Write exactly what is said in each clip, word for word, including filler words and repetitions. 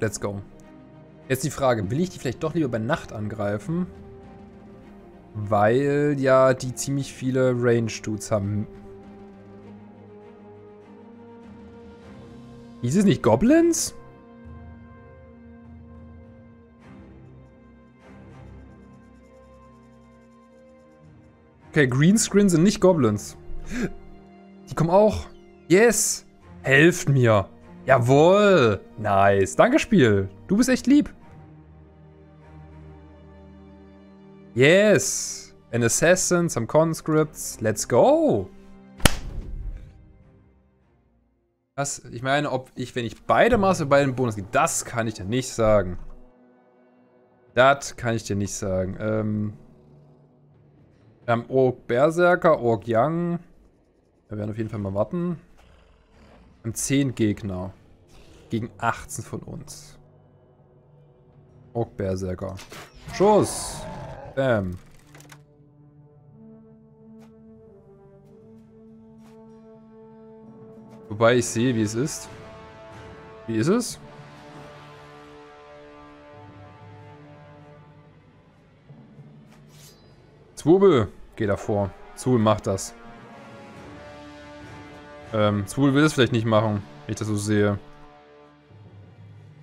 Let's go. Jetzt die Frage, will ich die vielleicht doch lieber bei Nacht angreifen? Weil ja die ziemlich viele Range-Dudes haben. Hieß es nicht Goblins? Okay, Greenskins sind nicht Goblins. Die kommen auch. Yes! Helft mir! Jawohl! Nice. Danke, Spiel. Du bist echt lieb. Yes! An Assassin, some Conscripts. Let's go! Das, ich meine, ob ich, wenn ich beide Maße bei den Bonus gehe, das kann ich dir nicht sagen. Das kann ich dir nicht sagen. Ähm. Wir haben Ork Berserker, Ork Young. Wir werden auf jeden Fall mal warten. Wir haben zehn Gegner. Gegen achtzehn von uns. Ork Berserker. Schuss! Bam. Wobei ich sehe, wie es ist. Wie ist es? Zwubel geht davor. Zwubel macht das. Ähm, Zwubel will es vielleicht nicht machen, wenn ich das so sehe.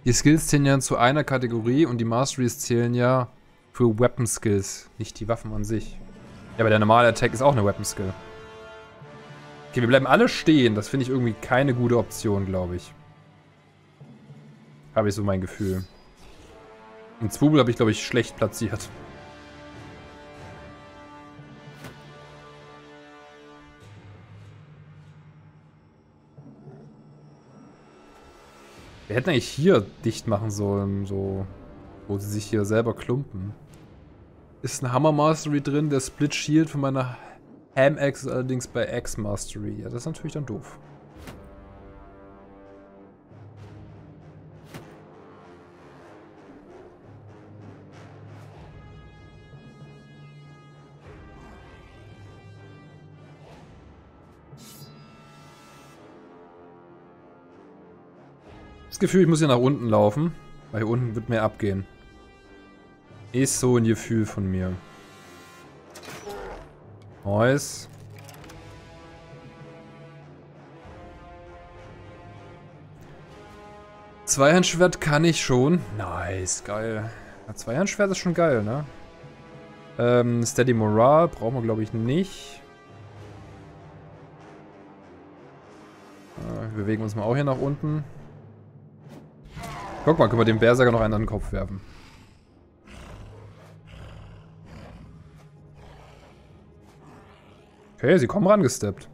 Die Skills zählen ja zu einer Kategorie und die Masteries zählen ja für Weapon Skills, nicht die Waffen an sich. Ja, aber der normale Attack ist auch eine Weapon Skill. Okay, wir bleiben alle stehen. Das finde ich irgendwie keine gute Option, glaube ich. Habe ich so mein Gefühl. Und Zwubel habe ich, glaube ich, schlecht platziert. Wir hätten eigentlich hier dicht machen sollen, so, wo sie sich hier selber klumpen. Ist ein Hammer Mastery drin, der Split Shield von meiner Ham Axe ist allerdings bei Axe Mastery. Ja, das ist natürlich dann doof. Das Gefühl, ich muss hier nach unten laufen, weil hier unten wird mehr abgehen. Ist so ein Gefühl von mir. Nice. Zweihandschwert kann ich schon. Nice, geil. Ja, Zweihandschwert ist schon geil, ne? Ähm, Steady Morale brauchen wir, glaube ich, nicht. Äh, wir bewegen uns mal auch hier nach unten. Guck mal, können wir dem Berserker noch einen an den Kopf werfen. Okay, sie kommen rangesteppt.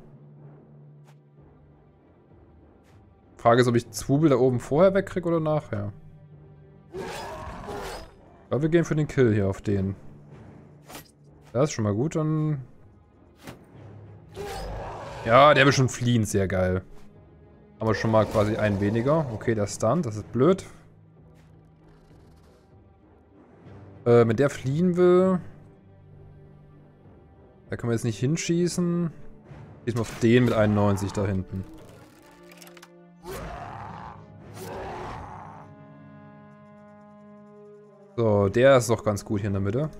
Frage ist, ob ich Zwubel da oben vorher wegkriege oder nachher. Aber wir gehen für den Kill hier auf den. Das ist schon mal gut, dann... Ja, der will schon fliehen, sehr geil. Haben wir schon mal quasi einen weniger. Okay, der Stunt, das ist blöd. Äh, wenn der fliehen will... Da können wir jetzt nicht hinschießen. Diesmal auf den mit einundneunzig da hinten. So, der ist doch ganz gut hier in der Mitte.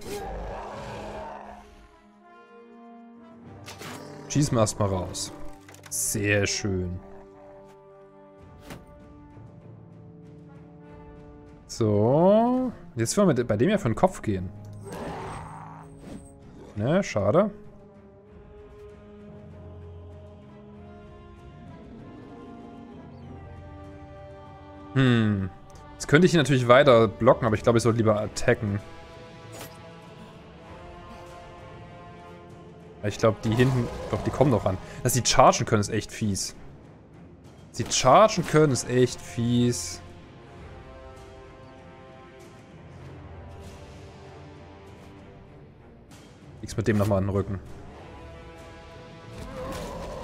Schießen wir erstmal raus. Sehr schön. So. Jetzt wollen wir bei dem ja für den Kopf gehen. Ne, schade. Hm. Jetzt könnte ich ihn natürlich weiter blocken, aber ich glaube, ich sollte lieber attacken. Ich glaube, die hinten... Doch, die kommen doch ran. Dass sie chargen können, ist echt fies. Dass sie chargen können, ist echt fies. Mit dem nochmal an den Rücken.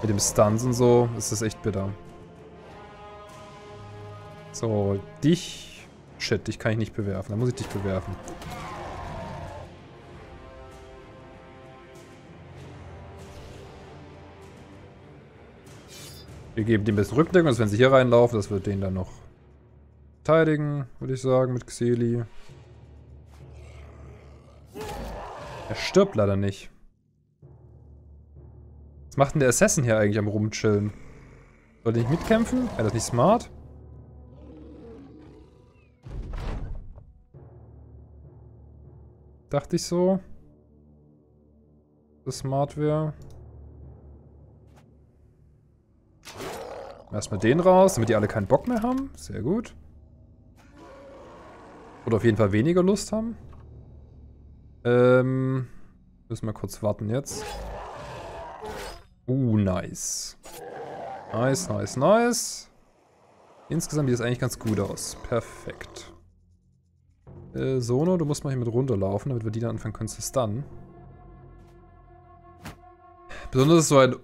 Mit dem Stunts und so ist das echt bitter. So, dich. Shit, dich kann ich nicht bewerfen. Da muss ich dich bewerfen. Wir geben dem ein bisschen Rückendeckung, dass wenn sie hier reinlaufen, das wird denen dann noch verteidigen, würde ich sagen, mit Xeli. Er stirbt leider nicht. Was macht denn der Assassin hier eigentlich am Rumchillen? Sollte nicht mitkämpfen? Wäre das nicht smart? Dachte ich so. Das smart wäre. Erstmal den raus, damit die alle keinen Bock mehr haben. Sehr gut. Oder auf jeden Fall weniger Lust haben. Ähm. Müssen wir kurz warten jetzt. Uh, nice. Nice, nice, nice. Insgesamt sieht das eigentlich ganz gut aus. Perfekt. Äh, Sono, du musst mal hier mit runterlaufen, damit wir die dann anfangen können zu stunnen. Besonders ist so ein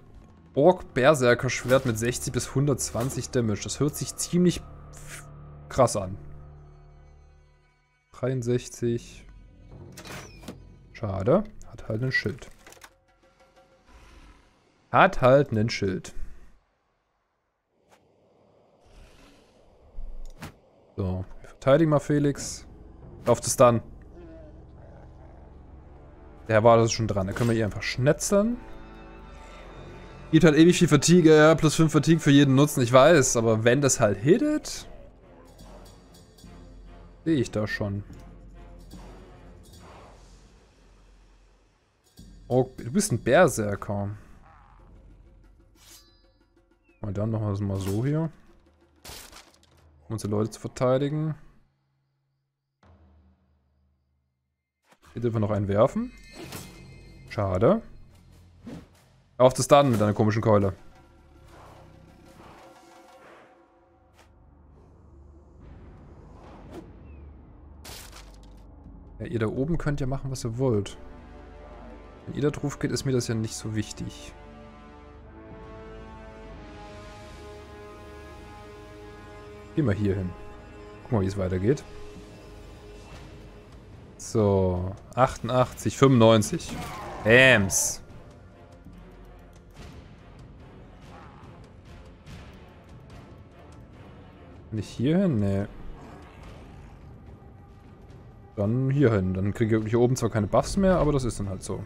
Ork Berserker Schwert mit sechzig bis hundertzwanzig Damage. Das hört sich ziemlich krass an. dreiundsechzig. Schade. Hat halt ein Schild. Hat halt einen Schild. So, wir verteidigen mal Felix. Lauf zu Stun. Der war das schon dran. Da können wir hier einfach schnetzern. Gibt halt ewig viel Fatigue, ja, plus fünf Fatigue für jeden Nutzen, ich weiß, aber wenn das halt hittet, sehe ich da schon. Oh, du bist ein Berserker. Und dann noch mal so hier, um unsere Leute zu verteidigen. Hier dürfen wir noch einen werfen. Schade. Auf zu starten mit deiner komischen Keule. Ja, ihr da oben könnt ja machen, was ihr wollt. Wenn ihr da drauf geht, ist mir das ja nicht so wichtig. Geh mal hier hin. Guck mal, wie es weitergeht. So. achtundachtzig, fünfundneunzig. Bams. Nicht hier hin? Nee. Dann hier hin. Dann kriege ich hier oben zwar keine Buffs mehr, aber das ist dann halt so.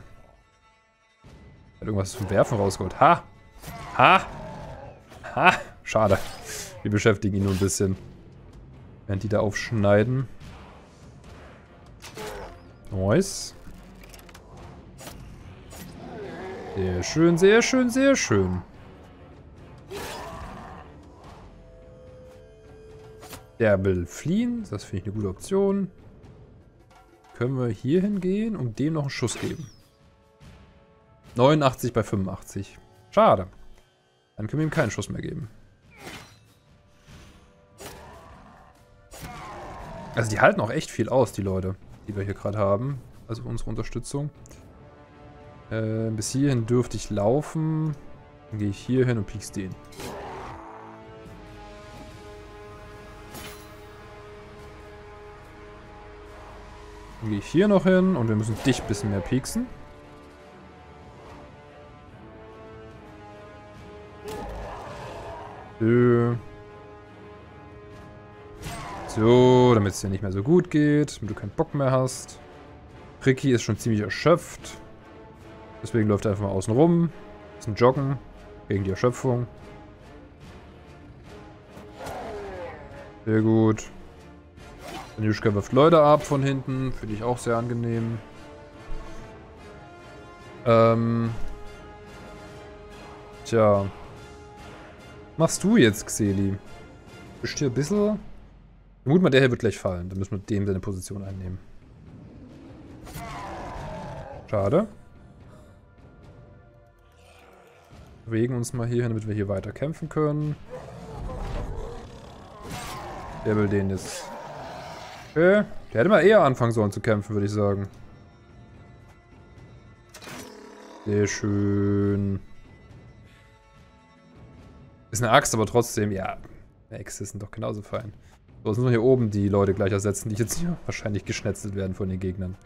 Hat irgendwas zum Werfen rausgeholt. Ha! Ha! Ha! Schade. Wir beschäftigen ihn nur ein bisschen. Während die da aufschneiden. Nice. Sehr schön, sehr schön, sehr schön. Der will fliehen, das finde ich eine gute Option. Können wir hier hingehen und dem noch einen Schuss geben. neunundachtzig bei fünfundachtzig. Schade. Dann können wir ihm keinen Schuss mehr geben. Also die halten auch echt viel aus, die Leute, die wir hier gerade haben. Also unsere Unterstützung. Äh, bis hierhin dürfte ich laufen. Dann gehe ich hier hin und piekse den. Gehe ich hier noch hin und wir müssen dich ein bisschen mehr pieksen. So, damit es dir nicht mehr so gut geht, damit du keinen Bock mehr hast. Ricky ist schon ziemlich erschöpft. Deswegen läuft er einfach mal außen rum. Bisschen joggen gegen die Erschöpfung. Sehr gut. Anjuschka wirft Leute ab von hinten. Finde ich auch sehr angenehm. Ähm. Tja. Machst du jetzt, Xeli? Bist hier ein bisschen. Vermut mal, der hier wird gleich fallen. Dann müssen wir dem seine Position einnehmen. Schade. Bewegen uns mal hier hin, damit wir hier weiter kämpfen können. Der will den jetzt. Okay. Der hätte mal eher anfangen sollen zu kämpfen, würde ich sagen. Sehr schön. Ist eine Axt, aber trotzdem, ja. Äxte sind doch genauso fein. So, jetzt müssen wir hier oben die Leute gleich ersetzen, die jetzt hier wahrscheinlich geschnetzelt werden von den Gegnern.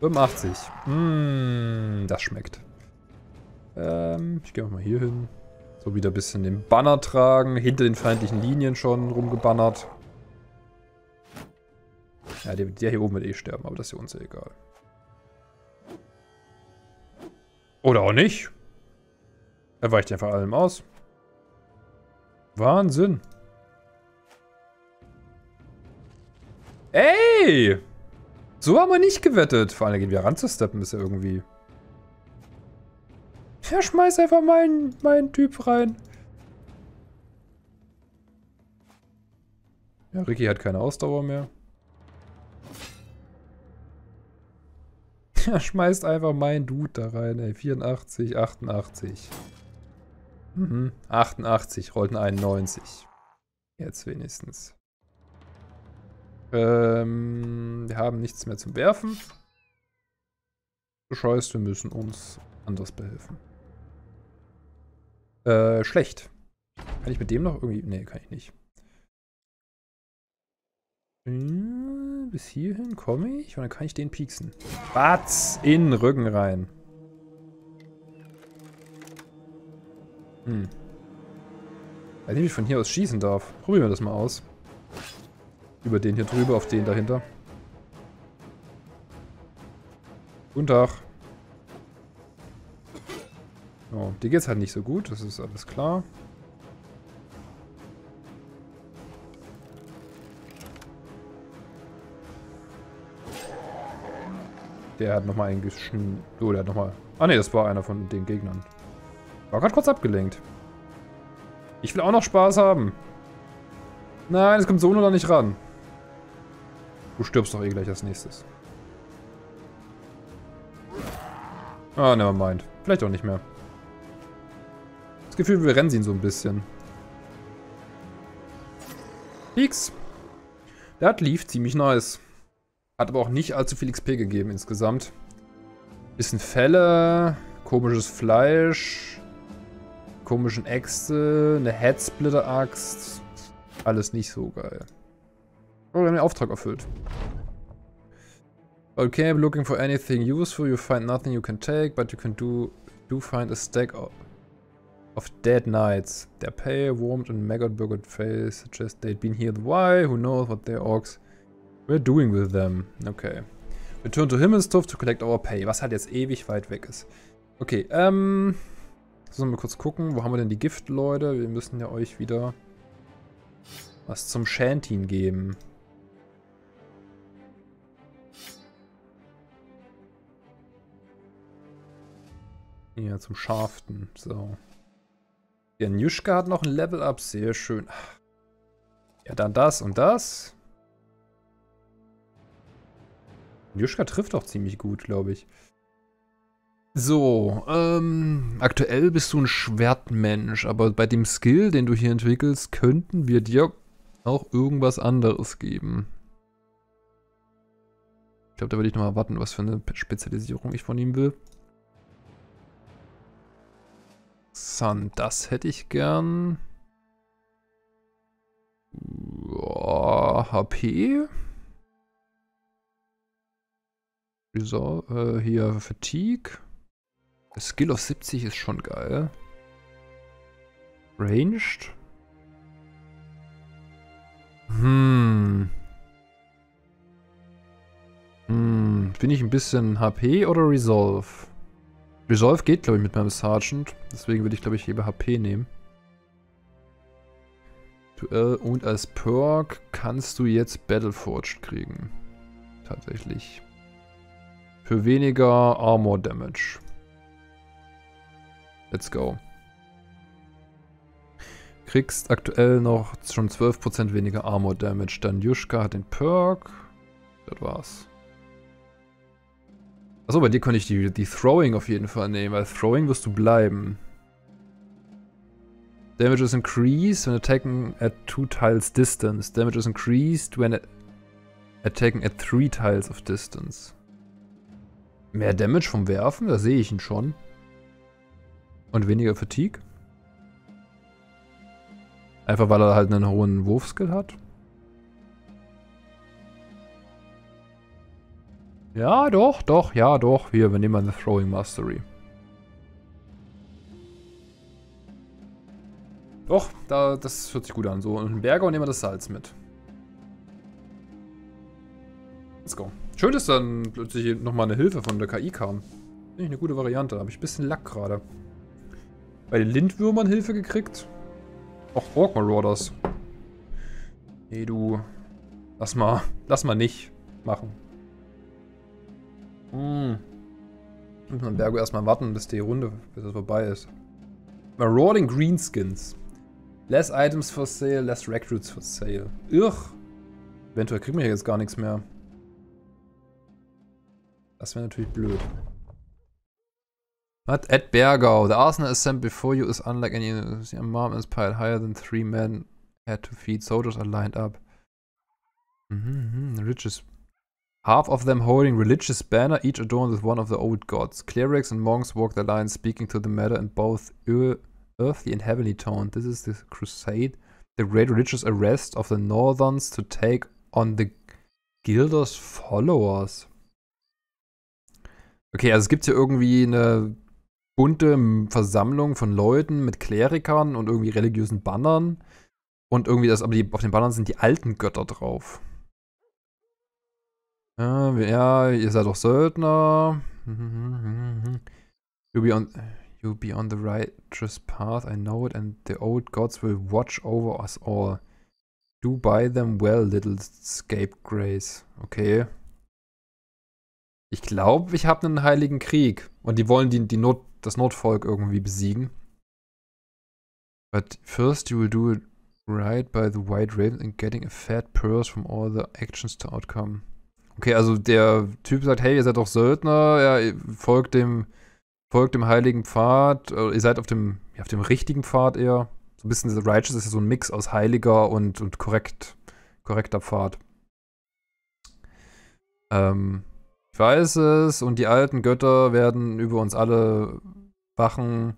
fünfundachtzig. Mmh, das schmeckt. Ähm, ich gehe mal hier hin. So, wieder ein bisschen den Banner tragen. Hinter den feindlichen Linien schon rumgebannert. Ja, der, der hier oben wird eh sterben, aber das ist ja uns ja egal. Oder auch nicht. Er weicht einfach allem aus. Wahnsinn. Ey! So haben wir nicht gewettet. Vor allem geht wieder ranzusteppen, ist ja irgendwie... Ja, schmeiß einfach meinen, meinen Typ rein. Ja, Ricky hat keine Ausdauer mehr. Ja, schmeißt einfach meinen Dude da rein, ey. vierundachtzig, achtundachtzig. Mhm, achtundachtzig, rollt einundneunzig. Jetzt wenigstens. Ähm, wir haben nichts mehr zum Werfen. Das heißt, wir müssen uns anders behelfen. Äh, schlecht. Kann ich mit dem noch irgendwie... Nee, kann ich nicht. Hm, bis hierhin komme ich und dann kann ich den pieksen. Batz! In den Rücken rein. Hm. Ich weiß nicht, wie ich von hier aus schießen darf. Probieren wir das mal aus. Über den hier drüber, auf den dahinter. Guten Tag. Oh, dir geht's halt nicht so gut, das ist alles klar. Der hat nochmal einen geschn... Oh, der hat nochmal... Ah ne, das war einer von den Gegnern. War gerade kurz abgelenkt. Ich will auch noch Spaß haben. Nein, es kommt so nur noch nicht ran. Du stirbst doch eh gleich als nächstes. Ah, nevermind. Vielleicht auch nicht mehr. Das Gefühl, wir rennen ihn so ein bisschen. X. Das lief ziemlich nice. Hat aber auch nicht allzu viel X P gegeben insgesamt. Bisschen Fälle, komisches Fleisch, komischen Äxte, eine Headsplitter-Axt. Alles nicht so geil. Oh, wir haben den Auftrag erfüllt. Okay, I'm looking for anything useful. You find nothing you can take, but you can do, do find a stack of, of dead knights. Their pale, warmed and maggot burgered face suggest they'd been here the while. Who knows what their orcs were doing with them. Okay. Return to Himmelsdorf to collect our pay. Was halt jetzt ewig weit weg ist. Okay, ähm... sollen wir kurz gucken. Wo haben wir denn die Giftleute? Wir müssen ja euch wieder... was zum Shantin geben. Ja, zum Schaften. So. Der Njuschka hat noch ein Level-Up. Sehr schön. Ja, dann das und das. Njuschka trifft auch ziemlich gut, glaube ich. So, ähm, aktuell bist du ein Schwertmensch, aber bei dem Skill, den du hier entwickelst, könnten wir dir auch irgendwas anderes geben. Ich glaube, da würde ich nochmal warten, was für eine Spezialisierung ich von ihm will. Sun, das hätte ich gern. Oh, H P. Resolve, äh, hier Fatigue. Skill auf siebzig ist schon geil. Ranged. Hm. Hm. Bin ich ein bisschen H P oder Resolve? Resolve geht, glaube ich, mit meinem Sergeant. Deswegen würde ich, glaube ich, lieber H P nehmen. Duell und als Perk kannst du jetzt Battleforged kriegen. Tatsächlich. Für weniger Armor Damage. Let's go. Kriegst aktuell noch schon zwölf Prozent weniger Armor Damage. Dann Juschka hat den Perk. Das war's. Achso, bei dir könnte ich die, die Throwing auf jeden Fall nehmen, weil Throwing wirst du bleiben. Damage is increased when attacking at two tiles distance. Damage is increased when attacking at three tiles of distance. Mehr Damage vom Werfen, da sehe ich ihn schon. Und weniger Fatigue. Einfach weil er halt einen hohen Wurfskill hat. Ja, doch, doch, ja, doch. Hier, wir nehmen mal eine Throwing Mastery. Och, da, das hört sich gut an. So, und in Bergau nehmen wir das Salz mit. Let's go. Schön, dass dann plötzlich nochmal eine Hilfe von der K I kam. Finde ich eine gute Variante. Da habe ich ein bisschen Lack gerade. Bei den Lindwürmern Hilfe gekriegt. Auch Ork Marauders. Nee, du. Lass mal. Lass mal nicht machen. Hm. Muss man Bergo erstmal warten, bis die Runde, bis das vorbei ist. Marauding Greenskins. Less Items for Sale, less Recruits for Sale. Irr. Eventuell kriegen wir jetzt gar nichts mehr. Das wäre natürlich blöd. What? At Bergau. The arsenal assembled before you is unlike any amount is piled higher than three men had to feed. Soldiers are lined up. Mm-hmm. Religious. Half of them holding religious banner, each adorned with one of the old gods. Clerics and monks walk the line, speaking to the matter in both earthly and heavenly tone. This is the crusade, the great religious arrest of the northerns to take on the Gilder's followers. Okay, also es gibt hier irgendwie eine bunte Versammlung von Leuten mit Klerikern und irgendwie religiösen Bannern. Und irgendwie das, aber die, auf den Bannern sind die alten Götter drauf. Ja, ja, ihr seid doch Söldner. You'll be, on, you'll be on the righteous path, I know it, and the old gods will watch over us all. Do by them well, little scapegrace. Okay. Ich glaube, ich habe einen heiligen Krieg. Und die wollen die, die Not, das Notvolk irgendwie besiegen. But first you will do it right by the white raven and getting a fat purse from all the actions to outcome. Okay, also der Typ sagt, hey, ihr seid doch Söldner, ja, ihr folgt dem, folgt dem heiligen Pfad, ihr seid auf dem, ja, auf dem richtigen Pfad eher. So ein bisschen Righteous ist ja so ein Mix aus heiliger und, und korrekt, korrekter Pfad. Ähm, ich weiß es, und die alten Götter werden über uns alle wachen.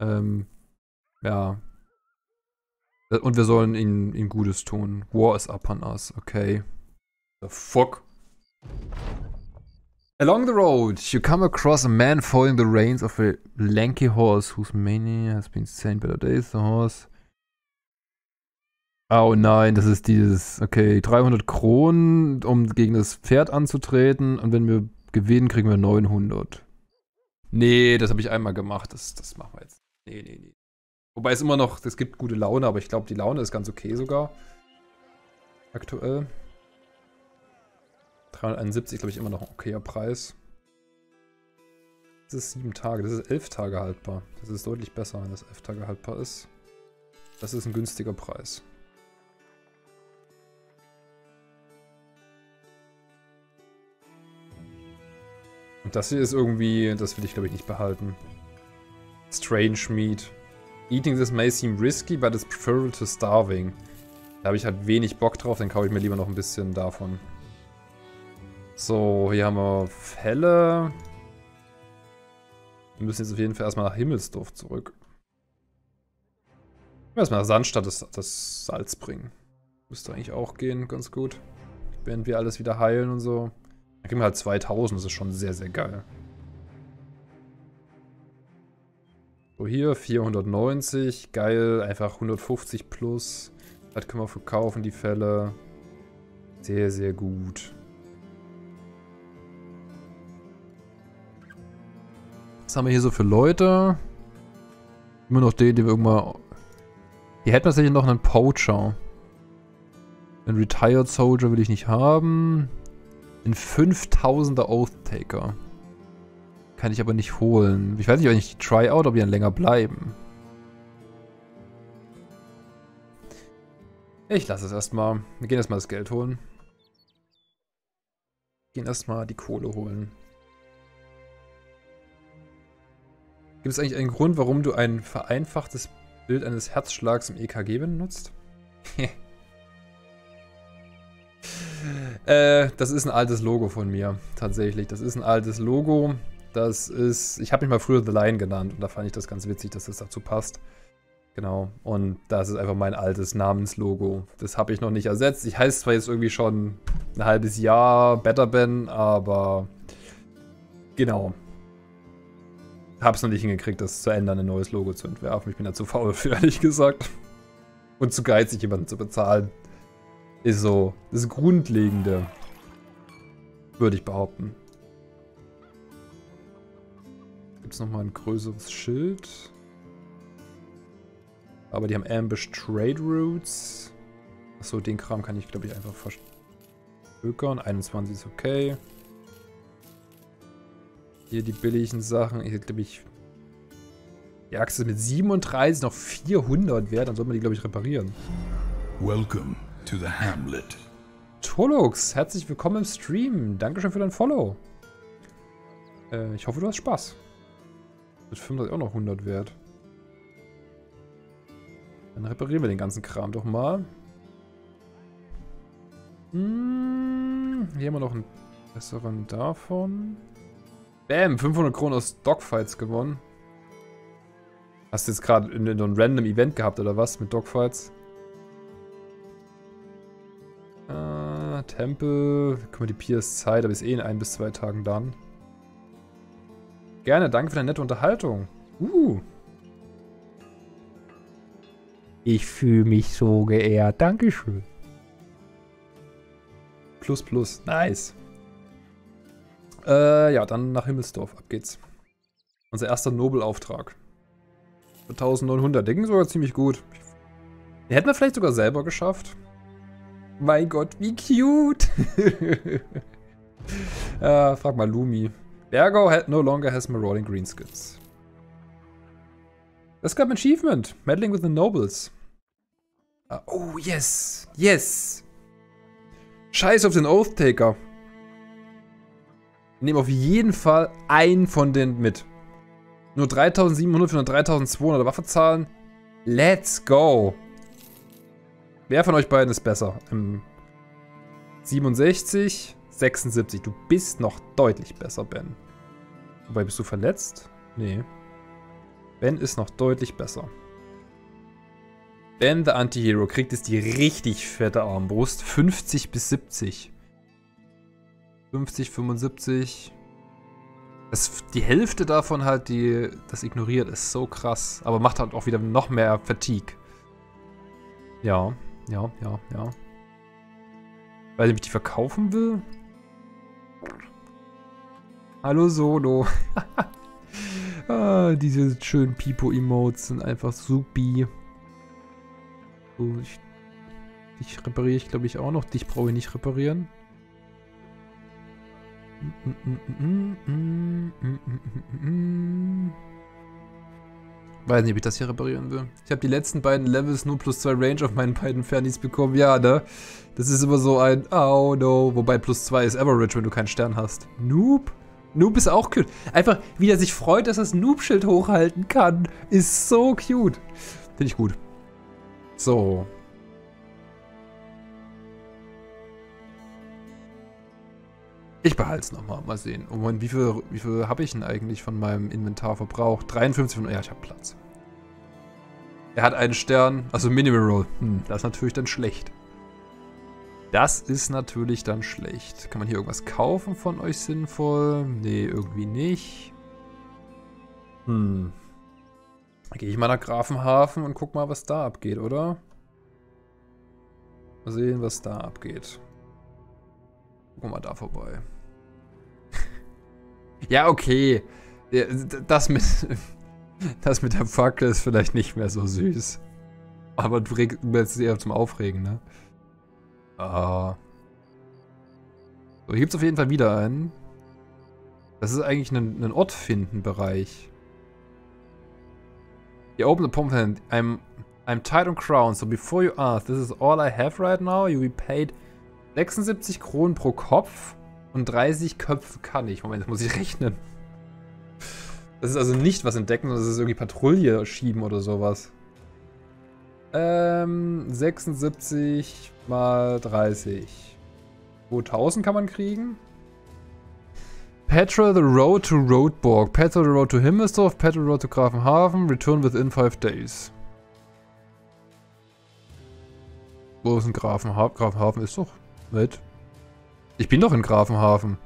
Ähm, ja. Und wir sollen ihnen, ihnen Gutes tun. War is upon us, okay. The fuck? Along the road, you come across a man following the reins of a lanky horse whose mania has been sent better days. The horse. Oh nein, das ist dieses. Okay, dreihundert Kronen, um gegen das Pferd anzutreten. Und wenn wir gewinnen, kriegen wir neunhundert. Nee, das habe ich einmal gemacht. Das, das machen wir jetzt. Nee, nee, nee. Wobei es immer noch. Es gibt gute Laune, aber ich glaube, die Laune ist ganz okay sogar. Aktuell. dreihunderteinundsiebzig, glaube ich, immer noch ein okayer Preis. Das ist sieben Tage, das ist elf Tage haltbar. Das ist deutlich besser, wenn das elf Tage haltbar ist. Das ist ein günstiger Preis. Und das hier ist irgendwie, das will ich, glaube ich, nicht behalten. Strange Meat. Eating this may seem risky, but it's preferable to starving. Da habe ich halt wenig Bock drauf, dann kaufe ich mir lieber noch ein bisschen davon. So, hier haben wir Fälle. Wir müssen jetzt auf jeden Fall erstmal nach Himmelsdorf zurück. Erstmal nach Sandstadt das, das Salz bringen. Müsste eigentlich auch gehen, ganz gut. Wenn wir alles wieder heilen und so. Dann kriegen wir halt zweitausend, das ist schon sehr, sehr geil. So, hier vierhundertneunzig, geil, einfach hundertfünfzig plus. Das können wir verkaufen, die Fälle. Sehr, sehr gut. Was haben wir hier so für Leute? Immer noch den, den wir irgendwann... Hier hätten wir tatsächlich noch einen Poacher. Einen Retired Soldier will ich nicht haben. Einen fünftausender Oathtaker. Kann ich aber nicht holen. Ich weiß nicht, ob ich die Tryout, ob die dann länger bleiben. Ich lasse es erstmal. Wir gehen erstmal das Geld holen. Wir gehen erstmal die Kohle holen. Gibt es eigentlich einen Grund, warum du ein vereinfachtes Bild eines Herzschlags im E K G benutzt? äh, das ist ein altes Logo von mir, tatsächlich. Das ist ein altes Logo. Das ist. Ich habe mich mal früher The Lion genannt und da fand ich das ganz witzig, dass das dazu passt. Genau. Und das ist einfach mein altes Namenslogo. Das habe ich noch nicht ersetzt. Ich heiße zwar jetzt irgendwie schon ein halbes Jahr Better Ben, aber genau. hab's noch nicht hingekriegt, das zu ändern, ein neues Logo zu entwerfen. Ich bin da zu faul für, ehrlich gesagt. Und zu geizig, jemanden zu bezahlen. Ist so das Grundlegende, würde ich behaupten. Gibt's nochmal ein größeres Schild? Aber die haben Ambush Trade Routes. Achso, den Kram kann ich, glaube ich, einfach verstökern. einundzwanzig ist okay. Hier die billigen Sachen. Ich glaube, ich. Die Axt ist mit siebenunddreißig noch vierhundert wert. Dann soll man die, glaube ich, reparieren. Welcome to the Hamlet. Tolux, herzlich willkommen im Stream. Dankeschön für dein Follow. Äh, ich hoffe, du hast Spaß. Mit fünfhundert auch noch hundert wert. Dann reparieren wir den ganzen Kram doch mal. Hm, hier haben wir noch einen besseren davon. Bam, fünfhundert Kronen aus Dogfights gewonnen. Hast du jetzt gerade so ein random Event gehabt oder was mit Dogfights? Äh, Tempel. Guck mal, die Pierce-Zeit, aber ist eh in ein bis zwei Tagen dann. Gerne, danke für deine nette Unterhaltung. Uh. Ich fühle mich so geehrt. Dankeschön. Plus, plus. Nice. Äh, ja, dann nach Himmelsdorf. Ab geht's. Unser erster Nobelauftrag. neunzehnhundert. Der ging sogar ziemlich gut. Den hätten wir vielleicht sogar selber geschafft. Mein Gott, wie cute. äh, frag mal Lumi. Bergau no longer has marauding Greenskins. Das gab ein Achievement. Meddling with the Nobles. Uh, oh, yes. Yes. Scheiß auf den Oathtaker. Wir nehmen auf jeden Fall einen von denen mit. Nur dreitausendsiebenhundert für dreitausendzweihundert Waffe zahlen. Let's go. Wer von euch beiden ist besser? Im siebenundsechzig, sechsundsiebzig. Du bist noch deutlich besser, Ben. Wobei, bist du verletzt? Nee. Ben ist noch deutlich besser. Ben, der Anti-Hero, kriegt jetzt die richtig fette Armbrust. fünfzig bis siebzig. fünfzig, fünfundsiebzig. Das, die Hälfte davon halt, die das ignoriert, ist so krass. Aber macht halt auch wieder noch mehr Fatigue. Ja, ja, ja, ja. Weil ich die verkaufen will? Hallo Solo. Ah, diese schönen Pipo-Emotes sind einfach supi. So, ich, dich repariere ich, glaube ich, auch noch. Dich brauche ich nicht reparieren. Weiß nicht, ob ich das hier reparieren will. Ich habe die letzten beiden Levels nur plus zwei Range auf meinen beiden Fernis bekommen. Ja, ne? Das ist immer so ein oh no. Wobei plus zwei ist Average, wenn du keinen Stern hast. Noob. Noob ist auch cute. Einfach, wie er sich freut, dass er das Noob-Schild hochhalten kann. Ist so cute. Finde ich gut. So. Ich behalte es nochmal. Mal sehen. Oh Mann, wie viel, wie viel habe ich denn eigentlich von meinem Inventar verbraucht? dreiundfünfzig von... Ja, ich habe Platz. Er hat einen Stern. Also Minimal Roll. Hm, das ist natürlich dann schlecht. Das ist natürlich dann schlecht. Kann man hier irgendwas kaufen von euch sinnvoll? Nee, irgendwie nicht. Hm. Dann gehe ich mal nach Grafenhafen und guck mal, was da abgeht, oder? Mal sehen, was da abgeht. Gucken wir mal da vorbei. Ja, okay. Das mit, das mit der Fackel ist vielleicht nicht mehr so süß. Aber du bist eher zum Aufregen, ne? Ah. So, hier gibt es auf jeden Fall wieder einen. Das ist eigentlich ein, ein Ort finden Bereich. You open the pump hand. I'm, I'm tied on crown, so before you ask, this is all I have right now. You will be paid sechsundsiebzig Kronen pro Kopf und dreißig Köpfe kann ich. Moment, das muss ich rechnen. Das ist also nicht was entdecken, sondern das ist irgendwie Patrouille schieben oder sowas. Ähm, sechsundsiebzig mal dreißig. zweitausend kann man kriegen. Patrol the road to Rotenburg. Patrol the road to Himmelsdorf. Patrol the road to Grafenhafen. Return within five days. Wo ist ein Grafenhafen? Grafenhafen ist doch mit. Ich bin doch in Grafenhafen.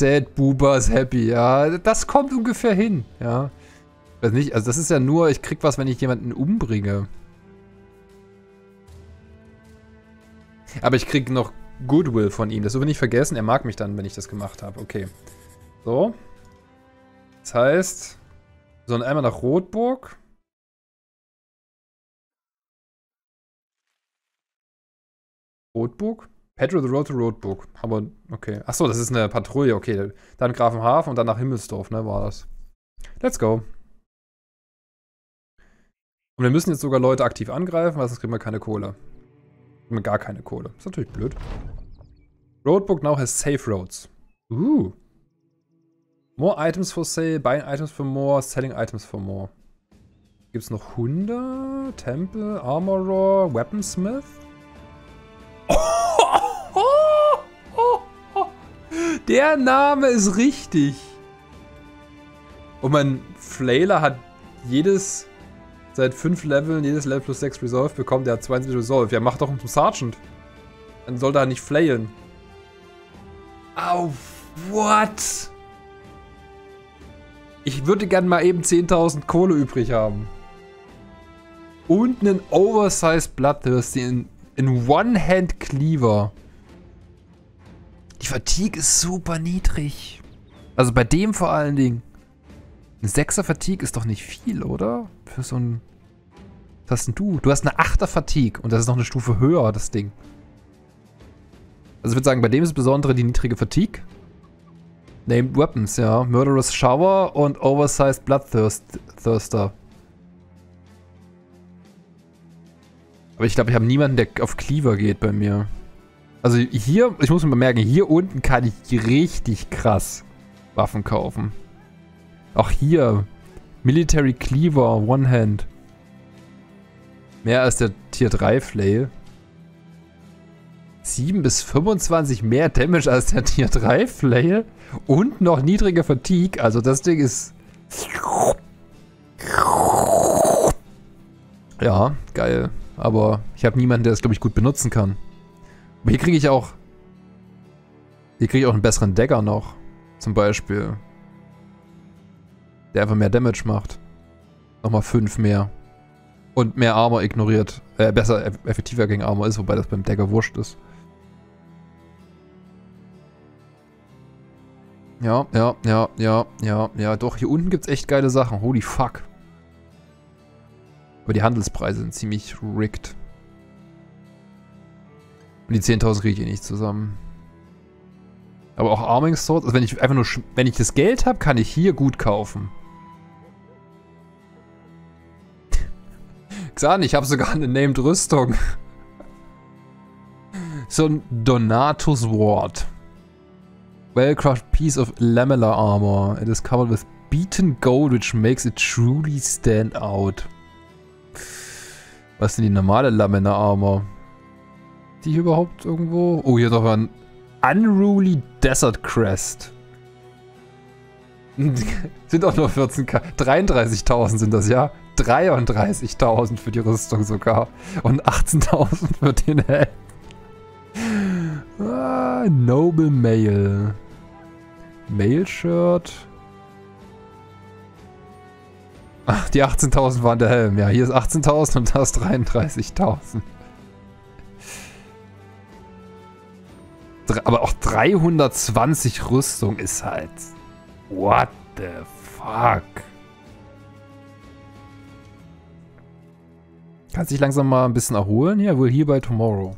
sad, Bubas happy. Ja, das kommt ungefähr hin. Ja. Ich weiß nicht, also das ist ja nur, ich krieg was, wenn ich jemanden umbringe. Aber ich krieg noch Goodwill von ihm. Das soll ich nicht vergessen. Er mag mich dann, wenn ich das gemacht habe. Okay. So. Das heißt, wir sollen einmal nach Rotenburg. Rotenburg? Pedro the Road to Rotenburg. Aber, okay. Achso, das ist eine Patrouille. Okay. Dann Grafenhafen und dann nach Himmelsdorf, ne? War das. Let's go. Und wir müssen jetzt sogar Leute aktiv angreifen, weil sonst kriegen wir keine Kohle. Kriegen wir gar keine Kohle. Ist natürlich blöd. Rotenburg now has safe roads. Uh. More items for sale, buying items for more, selling items for more. Gibt's noch Hunde, Tempel, Armorer, Weaponsmith? Oh, oh, oh, oh. Der Name ist richtig. Und mein Flailer hat jedes, seit fünf Leveln, jedes Level plus sechs Resolve bekommen. Der hat zweiundzwanzig Resolve. Ja, mach doch einen Sergeant. Dann soll er nicht flailen. Au, oh, what? Ich würde gern mal eben zehntausend Kohle übrig haben. Und einen Oversized Bloodthirsty in, in One-Hand-Cleaver. Die Fatigue ist super niedrig. Also bei dem vor allen Dingen. Ein sechser Fatigue ist doch nicht viel, oder? Für so ein... Was hast denn du? Du hast eine achter Fatigue und das ist noch eine Stufe höher, das Ding. Also ich würde sagen, bei dem ist das Besondere die niedrige Fatigue. Named Weapons, ja. Murderous Shower und Oversized Bloodthirster. Aber ich glaube, ich habe niemanden, der auf Cleaver geht bei mir. Also hier, ich muss mir merken, hier unten kann ich richtig krass Waffen kaufen. Auch hier. Military Cleaver, One Hand. Mehr als der Tier drei Flail. sieben bis fünfundzwanzig mehr Damage als der Tier drei Flail. Und noch niedrige Fatigue. Also das Ding ist... Ja, geil. Aber ich habe niemanden, der das, glaube ich, gut benutzen kann. Aber hier kriege ich auch... Hier kriege ich auch einen besseren Dagger noch. Zum Beispiel. Der einfach mehr Damage macht. Nochmal fünf mehr. Und mehr Armor ignoriert. Äh, besser, eff effektiver gegen Armor ist, wobei das beim Dagger wurscht ist. Ja, ja, ja, ja, ja, ja. Doch, hier unten gibt's echt geile Sachen. Holy fuck. Aber die Handelspreise sind ziemlich rigged. Und die zehntausend kriege ich eh nicht zusammen. Aber auch Arming Swords. Also wenn ich einfach nur, wenn ich das Geld habe, kann ich hier gut kaufen. Xan, ich habe sogar eine Named Rüstung. So ein Donatus Ward. Well-crafted piece of Lamella Armor. It is covered with beaten gold, which makes it truly stand out. Was ist denn die normale Lamella Armor? Die hier überhaupt irgendwo? Oh, hier ist doch ein Unruly Desert Crest. Sind auch nur vierzehn K. dreiunddreißigtausend sind das, ja? dreiunddreißigtausend für die Rüstung sogar. Und achtzehntausend für den Helm. Ah, Noble Mail. Mail Shirt. Ach, die achtzehntausend waren der Helm. Ja, hier ist achtzehntausend und da ist dreiunddreißigtausend. Aber auch dreihundertzwanzig Rüstung ist halt... What the fuck? Kannst dich langsam mal ein bisschen erholen? Hier, we'll hear by tomorrow.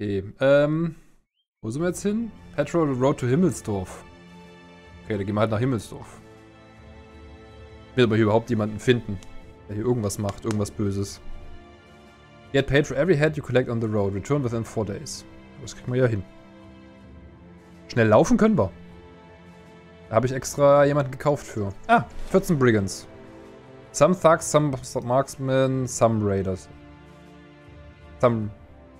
Okay, ähm... Wo sind wir jetzt hin? Patrol Road to Himmelsdorf. Okay, dann gehen wir halt nach Himmelsdorf. Ich will aber hier überhaupt jemanden finden, der hier irgendwas macht, irgendwas Böses. Get paid for every head you collect on the road. Return within four days. Das kriegen wir ja hin. Schnell laufen können wir. Da habe ich extra jemanden gekauft für. Ah, vierzehn Brigands. Some Thugs, some Marksmen, some Raiders. Some...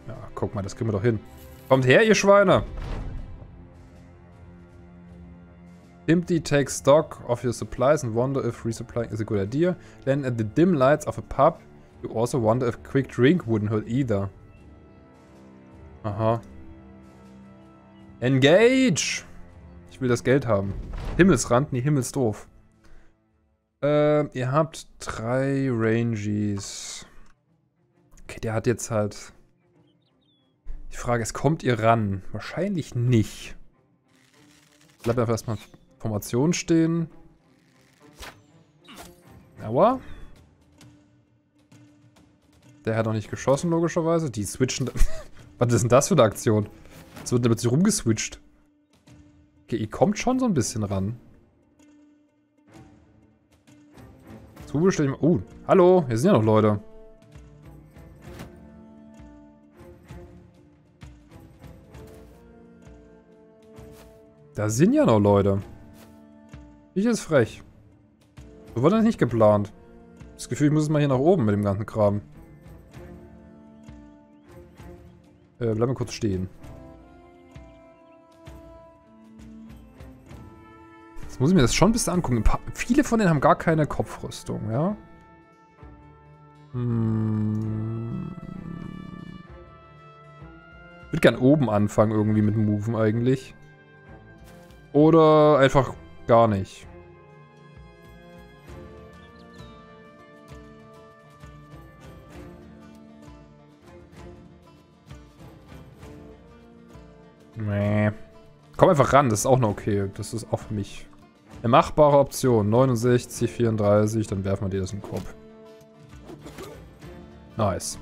Ja, guck mal, das kriegen wir doch hin. Kommt her, ihr Schweine! Empty takes stock of your supplies and wonder if resupplying is a good idea. Then at the dim lights of a pub, you also wonder if quick drink wouldn't hurt either. Aha. Engage! Ich will das Geld haben. Himmelsrand, nee, Himmelsdorf. Ähm, ihr habt drei Rangies. Okay, der hat jetzt halt... Die Frage ist, kommt ihr ran? Wahrscheinlich nicht. Bleibt einfach erstmal Formation stehen. Aua. Der hat noch nicht geschossen, logischerweise. Die switchen... Was ist denn das für eine Aktion? Es wird damit sich rumgeswitcht. Okay, ihr kommt schon so ein bisschen ran. Zubestellen. Oh, hallo, hier sind ja noch Leute. Da sind ja noch Leute. Ich ist frech. So war das nicht geplant. Das Gefühl, ich muss jetzt mal hier nach oben mit dem ganzen Kram. Äh, bleiben wir kurz stehen. Jetzt muss ich mir das schon ein bisschen angucken. Ein paar, viele von denen haben gar keine Kopfrüstung, ja? Hm. Ich würde gern oben anfangen irgendwie mit Moven eigentlich. Oder einfach gar nicht. Nee. Komm einfach ran, das ist auch noch okay. Das ist auch für mich eine machbare Option. neunundsechzig, vierunddreißig, dann werfen wir dir das in den Kopf. Nice.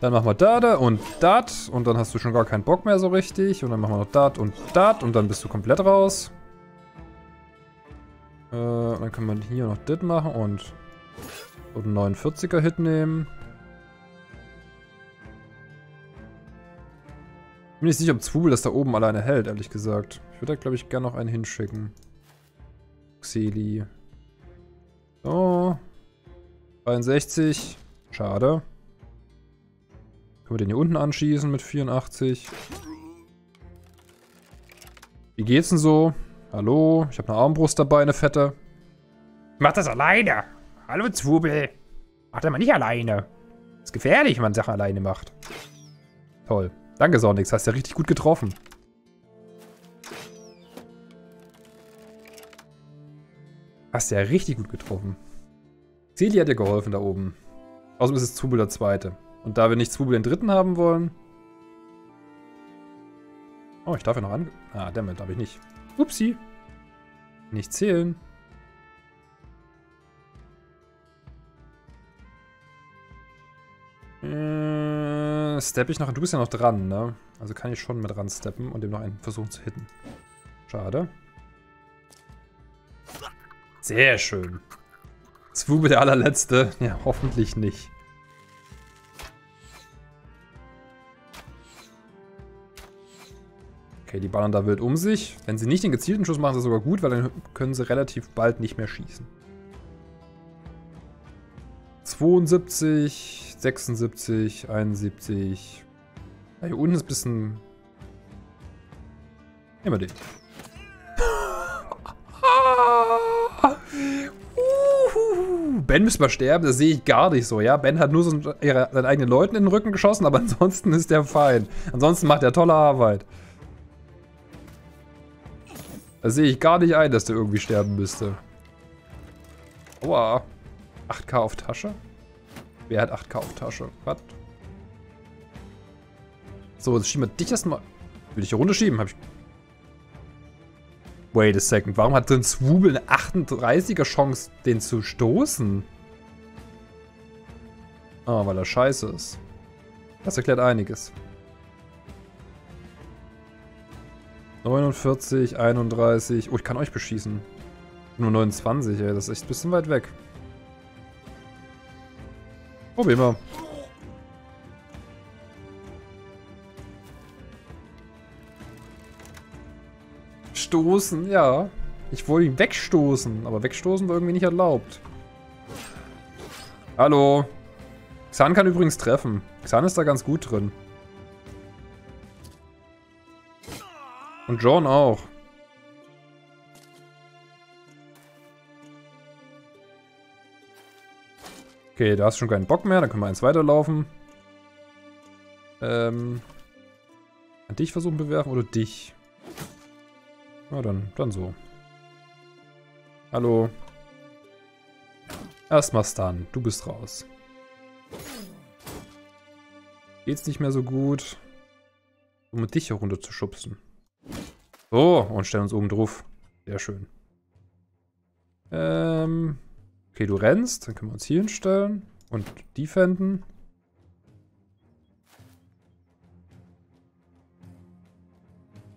Dann machen wir da und dat und dann hast du schon gar keinen Bock mehr so richtig. Und dann machen wir noch dat und dat und dann bist du komplett raus. Äh, dann können wir hier noch dit machen und, und einen neunundvierziger-Hit nehmen. Ich bin nicht sicher, ob Zwubel das da oben alleine hält, ehrlich gesagt. Ich würde da, glaube ich, gerne noch einen hinschicken. Xeli. So. dreiundsechzig. Schade. Können wir den hier unten anschießen mit vierundachtzig. Wie geht's denn so? Hallo? Ich habe eine Armbrust dabei, eine fette. Ich mach das alleine. Hallo, Zwubel. Mach das mal nicht alleine. Ist gefährlich, wenn man Sachen alleine macht. Toll. Danke, Sonix. Hast ja richtig gut getroffen. Hast ja richtig gut getroffen. Celia hat dir geholfen da oben. Außerdem ist es Zwubel der Zweite. Und da wir nicht Zwubel den Dritten haben wollen... Oh, ich darf ja noch an... Ah, damit darf ich nicht. Upsi. Nicht zählen. Steppe ich noch? Du bist ja noch dran, ne? Also kann ich schon mit ran steppen und dem noch einen versuchen zu hitten. Schade. Sehr schön. Zwubel der allerletzte. Ja, hoffentlich nicht. Okay, die ballern da wild um sich. Wenn sie nicht den gezielten Schuss machen, ist das sogar gut, weil dann können sie relativ bald nicht mehr schießen. zweiundsiebzig, sechsundsiebzig, einundsiebzig. Ja, hier unten ist ein bisschen... Nehmen wir den. Uhuhu. Ben müsste mal sterben, das sehe ich gar nicht so, ja? Ben hat nur so ihre, seinen eigenen Leuten in den Rücken geschossen, aber ansonsten ist der fein. Ansonsten macht er tolle Arbeit. Da sehe ich gar nicht ein, dass der irgendwie sterben müsste. Aua. acht K auf Tasche? Wer hat acht K auf Tasche? Was? So, jetzt schieben wir dich erstmal. Will ich hier runterschieben? Hab ich. Wait a second. Warum hat denn Zwubel eine achtunddreißiger Chance, den zu stoßen? Ah, weil er scheiße ist. Das erklärt einiges. neunundvierzig, einunddreißig. Oh, ich kann euch beschießen. Nur neunundzwanzig, ey. Das ist echt ein bisschen weit weg. Probieren wir. Stoßen, ja. Ich wollte ihn wegstoßen, aber wegstoßen war irgendwie nicht erlaubt. Hallo. Xan kann übrigens treffen. Xan ist da ganz gut drin. Und John auch. Okay, da hast du schon keinen Bock mehr, dann können wir eins weiterlaufen. Ähm. Ein dich versuchen bewerfen oder dich? Na dann, dann so. Hallo. Erstmal stunnen. Du bist raus. Geht's nicht mehr so gut, um mit dich herunter zu schubsen. So, und stellen uns oben drauf. Sehr schön. Ähm. Okay, du rennst. Dann können wir uns hier hinstellen und defenden.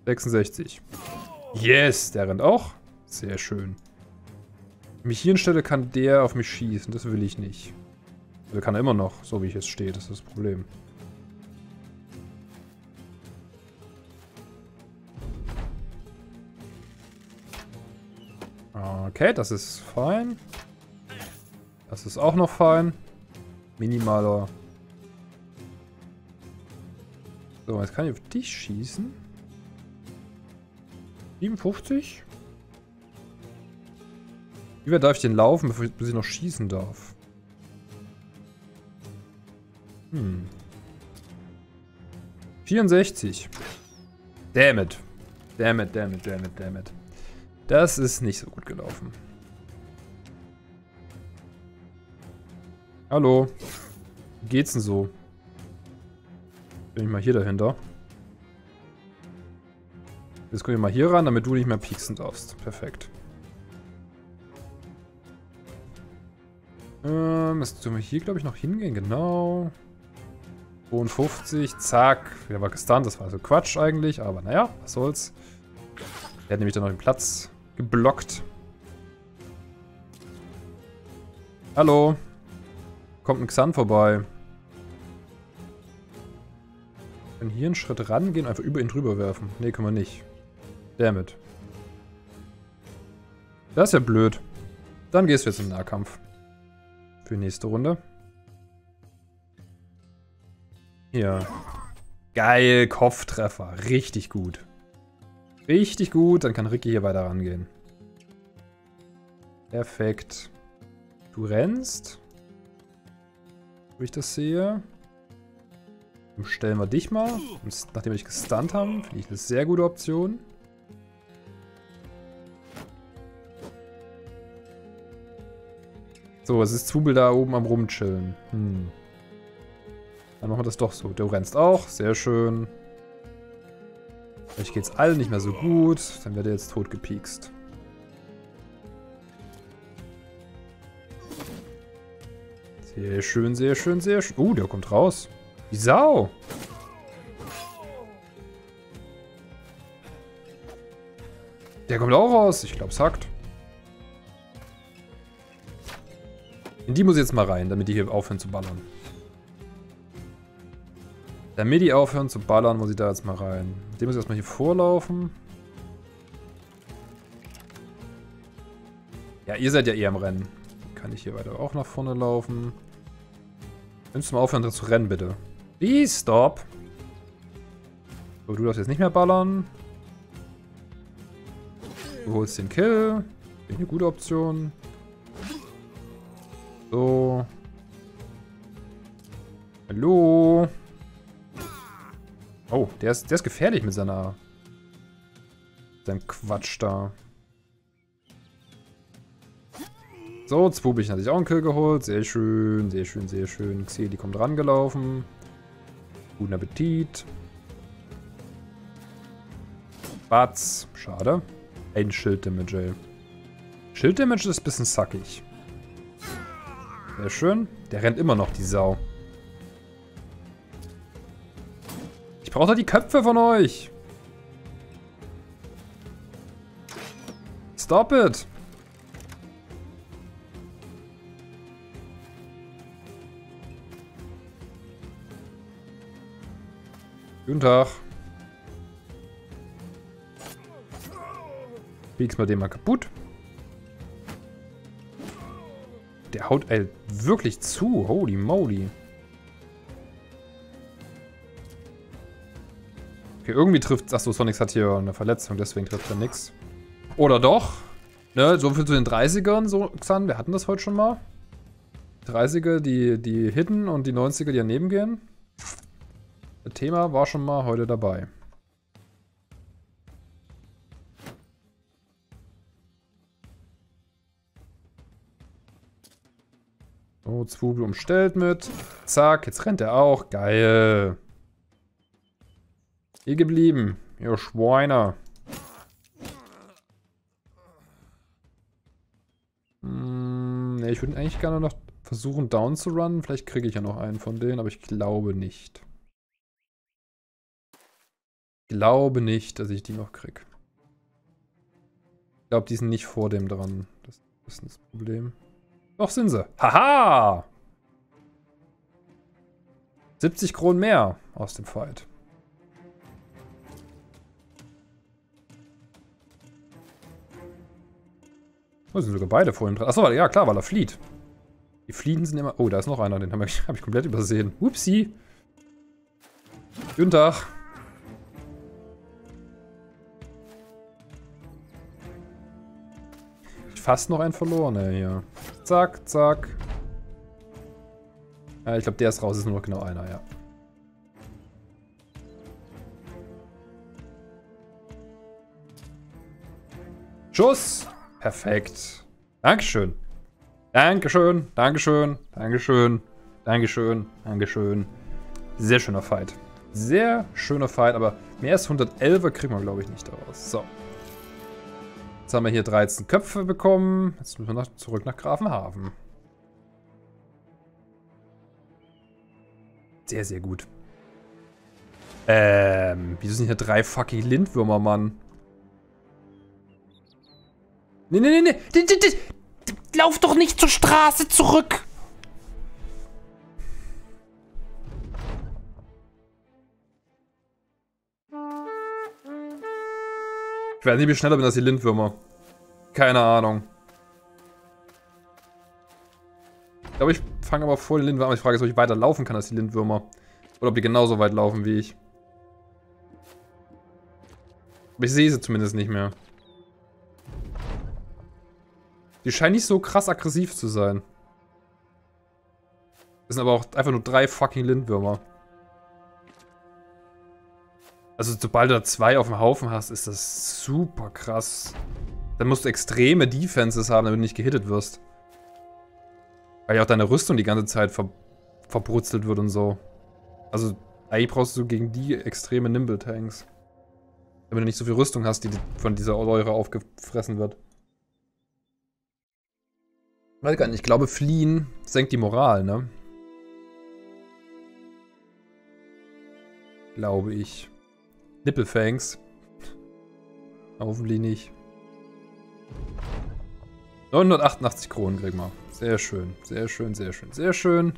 sechsundsechzig. Yes, der rennt auch. Sehr schön. Wenn ich mich hier hinstelle, kann der auf mich schießen. Das will ich nicht. Der kann er immer noch, so wie ich jetzt stehe. Das ist das Problem. Okay, das ist fein. Das ist auch noch fein. Minimaler. So, jetzt kann ich auf dich schießen. siebenundfünfzig. Wie weit darf ich denn laufen, bevor ich, bis ich noch schießen darf? Hm. vierundsechzig. Damn it. Damn it, damn it, damn it, damn it. Das ist nicht so gut gelaufen. Hallo. Wie geht's denn so? Bin ich mal hier dahinter. Jetzt komme ich mal hier ran, damit du nicht mehr pieksen darfst. Perfekt. Ähm, jetzt können wir hier, glaube ich, noch hingehen. Genau. zweiundfünfzig. Zack. Wieder mal gestunt. Das war also Quatsch eigentlich. Aber naja, was soll's. Der hat nämlich dann noch den Platz geblockt. Hallo. Kommt ein Xan vorbei. Können hier einen Schritt rangehen und einfach über ihn drüber werfen. Ne, können wir nicht. Damit. Das ist ja blöd. Dann gehst du jetzt in den Nahkampf. Für die nächste Runde. Hier. Geil, Kopftreffer. Richtig gut. Richtig gut. Dann kann Ricky hier weiter rangehen. Perfekt. Du rennst. Wo ich das sehe. Dann stellen wir dich mal. Und nachdem wir dich gestunt haben, finde ich eine sehr gute Option. So, es ist Zwubel da oben am Rumchillen. Hm. Dann machen wir das doch so. Du rennst auch. Sehr schön. Vielleicht geht es allen nicht mehr so gut. Dann wird er jetzt tot gepiekst. Sehr schön, sehr schön, sehr schön. Oh, der kommt raus. Die Sau! Der kommt auch raus. Ich glaube, es hackt. In die muss ich jetzt mal rein, damit die hier aufhören zu ballern. Damit die aufhören zu ballern, muss ich da jetzt mal rein. Dem muss ich erstmal hier vorlaufen. Ja, ihr seid ja eh am Rennen. Kann ich hier weiter auch nach vorne laufen. Könntest du mal aufhören zu rennen, bitte. Please stop. So, du darfst jetzt nicht mehr ballern. Du holst den Kill. Bin eine gute Option. So. Hallo. Oh, der ist, der ist gefährlich mit seiner... seinem Quatsch da. So, Zwubich hat sich auch einen Kill geholt. Sehr schön, sehr schön, sehr schön. Xeli kommt rangelaufen. Guten Appetit. Batz. Schade. Ein Schild-Damage, ey. Schild-Damage ist ein bisschen sackig. Sehr schön. Der rennt immer noch, die Sau. Ich brauche doch die Köpfe von euch. Stop it. Guten Tag. Biegst mal den mal kaputt. Der haut ey, wirklich zu. Holy moly. Okay, irgendwie trifft... Achso, Sonics hat hier eine Verletzung, deswegen trifft er nichts. Oder doch? Ne, so viel zu den dreißigern, so, Xan, wir hatten das heute schon mal. dreißiger, die, die hitten und die neunziger, die daneben gehen. Das Thema war schon mal heute dabei. So, Zwubel umstellt mit. Zack, jetzt rennt er auch. Geil. Ihr geblieben. Ihr Schweiner. Hm, ne, ich würde eigentlich gerne noch versuchen, down zu runnen. Vielleicht kriege ich ja noch einen von denen, aber ich glaube nicht. Ich glaube nicht, dass ich die noch kriege. Ich glaube, die sind nicht vor dem dran. Das ist ein bisschen das Problem. Doch sind sie. Haha! siebzig Kronen mehr aus dem Fight. Oh, sind sogar beide vor ihm dran. Achso, ja klar, weil er flieht. Die Fliehen sind immer... Oh, da ist noch einer. Den habe ich, hab ich komplett übersehen. Upsi. Guten Tag. Fast noch ein verlorener hier. Zack, zack. Ja, ich glaube, der ist raus. Ist nur noch genau einer, ja. Schuss. Perfekt. Dankeschön. Dankeschön. Dankeschön. Dankeschön. Dankeschön. Dankeschön. Sehr schöner Fight. Sehr schöner Fight, aber mehr als hundertelf kriegen wir, glaube ich, nicht daraus. So. Jetzt haben wir hier dreizehn Köpfe bekommen. Jetzt müssen wir nach, zurück nach Grafenhafen. Sehr, sehr gut. Ähm, wieso sind hier drei fucking Lindwürmer, Mann? Nee, nee, nee, nee. Lauf doch nicht zur Straße zurück. Ich weiß nicht, wie ich schneller bin als die Lindwürmer. Keine Ahnung. Ich glaube, ich fange aber vor den Lindwürmern an. Ich frage jetzt, ob ich weiter laufen kann als die Lindwürmer. Oder ob die genauso weit laufen wie ich. Aber ich sehe sie zumindest nicht mehr. Die scheinen nicht so krass aggressiv zu sein. Das sind aber auch einfach nur drei fucking Lindwürmer. Also sobald du da zwei auf dem Haufen hast, ist das super krass. Dann musst du extreme Defenses haben, damit du nicht gehittet wirst. Weil ja auch deine Rüstung die ganze Zeit ver verbrutzelt wird und so. Also eigentlich brauchst du gegen die extreme Nimble Tanks. Damit du nicht so viel Rüstung hast, die von dieser Säure aufgefressen wird. Ich weiß gar nicht, ich glaube Fliehen senkt die Moral, ne? Glaube ich. Nippelfangs. Hoffentlich nicht. neunhundertachtundachtzig Kronen kriegen wir. Sehr schön, sehr schön, sehr schön, sehr schön.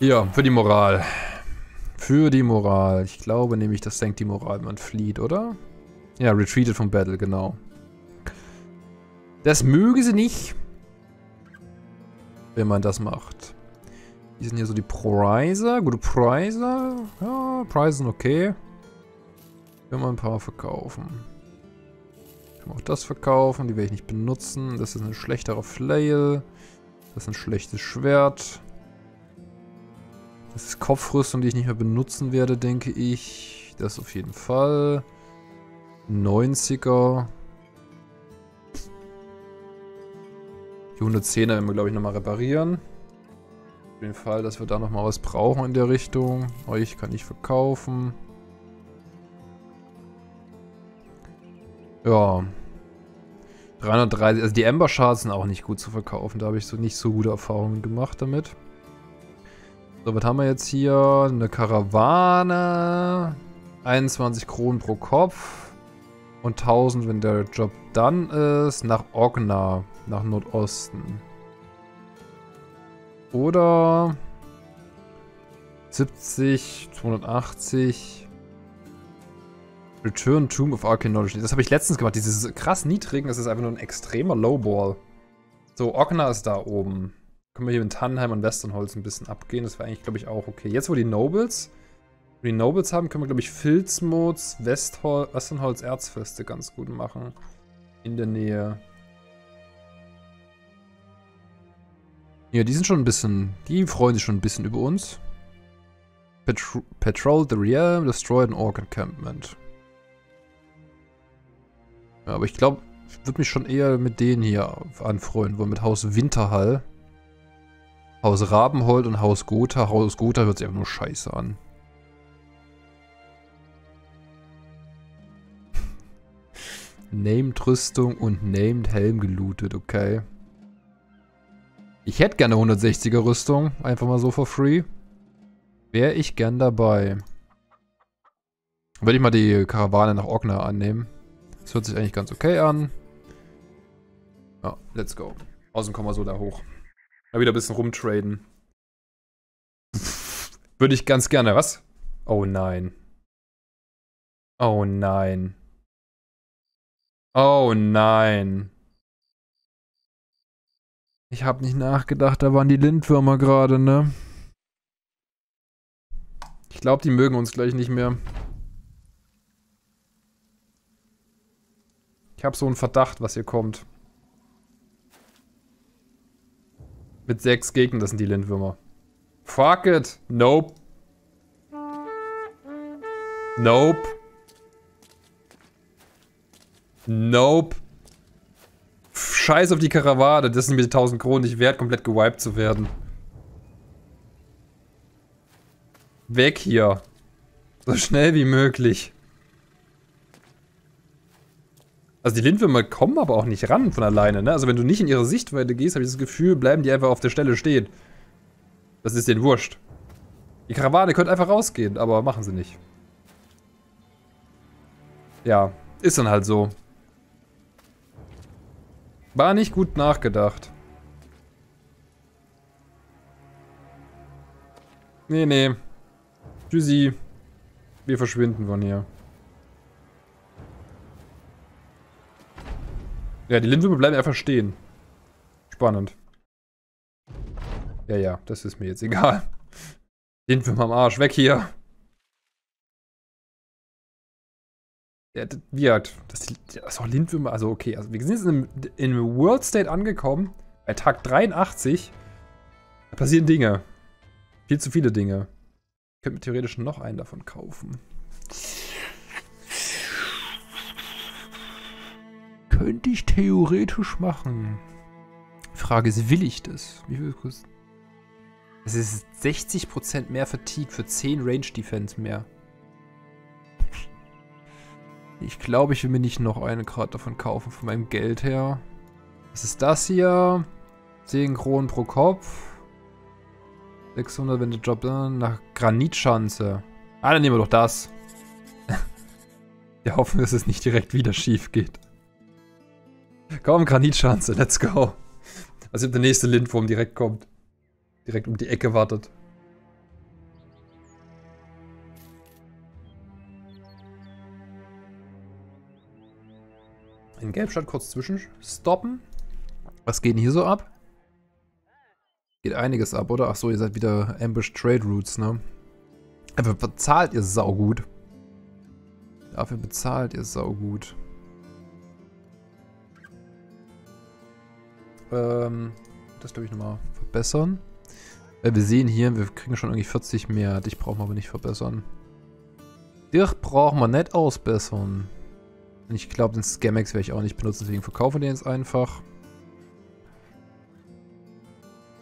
Ja, für die Moral. Für die Moral. Ich glaube nämlich, das senkt die Moral, wenn man flieht, oder? Ja, retreated from battle, genau. Das möge sie nicht, wenn man das macht. Hier sind hier so die Priser. Gute Priser. Ja, Priser sind okay. Können wir ein paar verkaufen. Können wir auch das verkaufen. Die werde ich nicht benutzen. Das ist ein schlechterer Flail. Das ist ein schlechtes Schwert. Das ist Kopfrüstung, die ich nicht mehr benutzen werde, denke ich. Das auf jeden Fall. neunziger. Die hundertzehner werden wir, glaube ich, nochmal reparieren. Auf jeden Fall, dass wir da nochmal was brauchen in der Richtung. Euch kann ich verkaufen. Ja, dreihundertdreißig, also die Ember Shards sind auch nicht gut zu verkaufen, da habe ich so nicht so gute Erfahrungen gemacht damit. So, was haben wir jetzt hier? Eine Karawane, einundzwanzig Kronen pro Kopf und tausend, wenn der Job dann ist, nach Orkner, nach Nordosten. Oder siebzig, zweihundertachtzig... Return Tomb of Arcane Knowledge. Das habe ich letztens gemacht. Dieses krass niedrigen, das ist einfach nur ein extremer Lowball. So, Orkner ist da oben. Können wir hier in Tannheim und Westernholz ein bisschen abgehen. Das wäre eigentlich, glaube ich, auch okay. Jetzt, wo die Nobles, wo die Nobles haben, können wir, glaube ich, Filzmods, Westhol Westernholz, Erzfeste ganz gut machen. In der Nähe. Ja, die sind schon ein bisschen, die freuen sich schon ein bisschen über uns. Patro Patrol the Realm, destroy an Ork Encampment. Ja, aber ich glaube, ich würde mich schon eher mit denen hier anfreuen wollen, mit Haus Winterhall. Haus Rabenhold und Haus Gotha. Haus Gotha hört sich einfach nur scheiße an. Named Rüstung und Named Helm gelootet, okay. Ich hätte gerne hundertsechziger Rüstung, einfach mal so for free. Wäre ich gern dabei. Würde ich mal die Karawane nach Orkner annehmen. Das hört sich eigentlich ganz okay an. Ja, let's go. Außen kommen wir so da hoch. Mal wieder ein bisschen rumtraden. Würde ich ganz gerne, was? Oh nein. Oh nein. Oh nein. Ich habe nicht nachgedacht, da waren die Lindwürmer gerade, ne? Ich glaube, die mögen uns gleich nicht mehr. Ich habe so einen Verdacht, was hier kommt. Mit sechs Gegnern, das sind die Lindwürmer. Fuck it! Nope. Nope. Nope. Scheiß auf die Karawane, das sind mir die tausend Kronen nicht wert, komplett gewiped zu werden. Weg hier. So schnell wie möglich. Also die Lindwürmer kommen aber auch nicht ran von alleine, ne? Also wenn du nicht in ihre Sichtweite gehst, habe ich das Gefühl, bleiben die einfach auf der Stelle stehen. Das ist denen wurscht. Die Karawane könnte einfach rausgehen, aber machen sie nicht. Ja, ist dann halt so. War nicht gut nachgedacht. Nee, nee. Tschüssi. Wir verschwinden von hier. Ja, die Lindwürmer bleiben einfach stehen. Spannend. Ja, ja, das ist mir jetzt egal. Lindwürmer am Arsch, weg hier. Ja, wie halt, das, das ist auch Lindwürmer, also okay, also wir sind jetzt in, in World State angekommen, bei Tag dreiundachtzig, da passieren Dinge. Viel zu viele Dinge. Ich könnte mir theoretisch noch einen davon kaufen. Könnte ich theoretisch machen. Die Frage ist, will ich das? Wie viel kostet das? Es ist sechzig Prozent mehr Fatigue für zehn Range Defense mehr. Ich glaube, ich will mir nicht noch eine gerade davon kaufen, von meinem Geld her. Was ist das hier? zehn Kronen pro Kopf. sechshundert, wenn der Job dann nach Granitschanze. Ah, dann nehmen wir doch das. Wir hoffen, dass es nicht direkt wieder schief geht. Komm, Granitschanze, let's go. Also, ob der nächste Lindwurm direkt kommt. Direkt um die Ecke wartet. In Gelbstadt kurz zwischenstoppen. Was geht denn hier so ab? Geht einiges ab, oder? Achso, ihr seid wieder Ambush Trade Routes, ne? Dafür bezahlt ihr saugut. Dafür bezahlt ihr saugut. Ähm, das darf ich nochmal verbessern. Äh, wir sehen hier, wir kriegen schon irgendwie vierzig mehr. Dich brauchen wir aber nicht verbessern. Dich brauchen wir nicht ausbessern. Ich glaube, den Scamax werde ich auch nicht benutzen, deswegen verkaufen wir den jetzt einfach.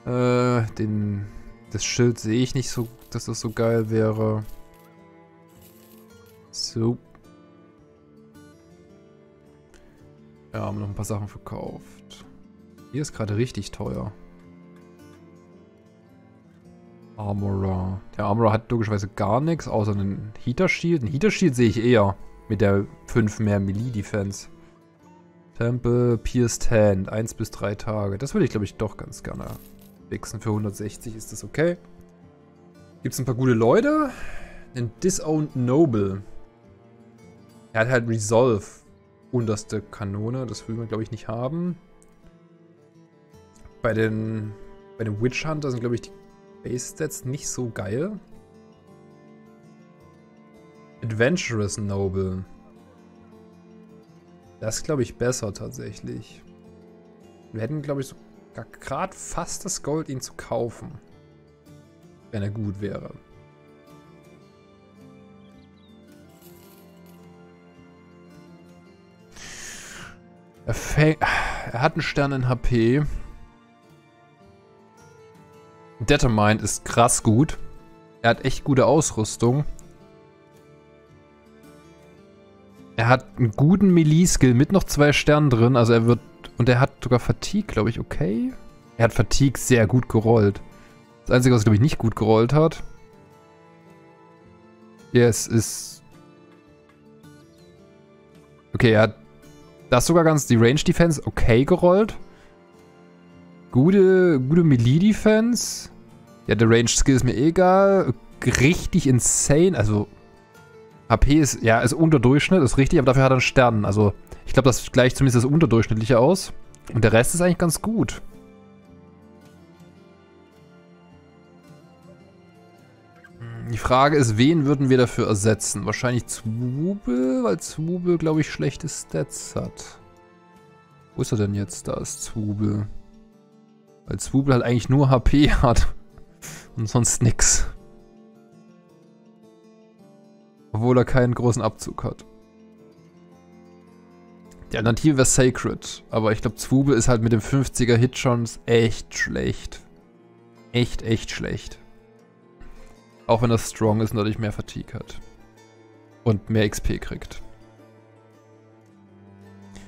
Äh, den... Das Schild sehe ich nicht so, dass das so geil wäre. So. Ja, haben noch ein paar Sachen verkauft. Hier ist gerade richtig teuer. Armorer. Der Armorer hat logischerweise gar nichts, außer einen Heater Shield. Einen Heater Shield sehe ich eher. Mit der fünf mehr Melee Defense. Temple, Pierced Hand, eins bis drei Tage. Das würde ich, glaube ich, doch ganz gerne wechseln. Für hundertsechzig ist das okay. Gibt es ein paar gute Leute? Den Disowned Noble. Er hat halt Resolve. Unterste Kanone, das will man, glaube ich, nicht haben. Bei den, bei den Witch Hunter sind, glaube ich, die Base-Stats nicht so geil. Adventurous Noble. Das glaube ich besser tatsächlich. Wir hätten, glaube ich, so gerade fast das Gold, ihn zu kaufen. Wenn er gut wäre. Er, fängt, er hat einen Stern in H P. Determined ist krass gut. Er hat echt gute Ausrüstung. Er hat einen guten Melee-Skill mit noch zwei Sternen drin. Also er wird... Und er hat sogar Fatigue, glaube ich, okay. Er hat Fatigue sehr gut gerollt. Das Einzige, was er, glaube ich, nicht gut gerollt hat. Ja, es ist... Okay, er hat das sogar ganz... Die Range Defense okay gerollt. Gute, gute Melee Defense. Ja, der Range Skill ist mir egal. Richtig insane. Also... H P ist, ja, ist unter Durchschnitt, ist richtig, aber dafür hat er einen Stern. Also, ich glaube, das gleicht zumindest das Unterdurchschnittliche aus. Und der Rest ist eigentlich ganz gut. Die Frage ist, wen würden wir dafür ersetzen? Wahrscheinlich Zwubel, weil Zwubel, glaube ich, schlechte Stats hat. Wo ist er denn jetzt? Da ist Zwubel. Weil Zwubel halt eigentlich nur H P hat. Und sonst nix. Obwohl er keinen großen Abzug hat. Die Alternative wäre Sacred. Aber ich glaube, Zwubel ist halt mit dem fünfziger Hit schon echt schlecht. Echt, echt schlecht. Auch wenn er strong ist und dadurch mehr Fatigue hat. Und mehr X P kriegt.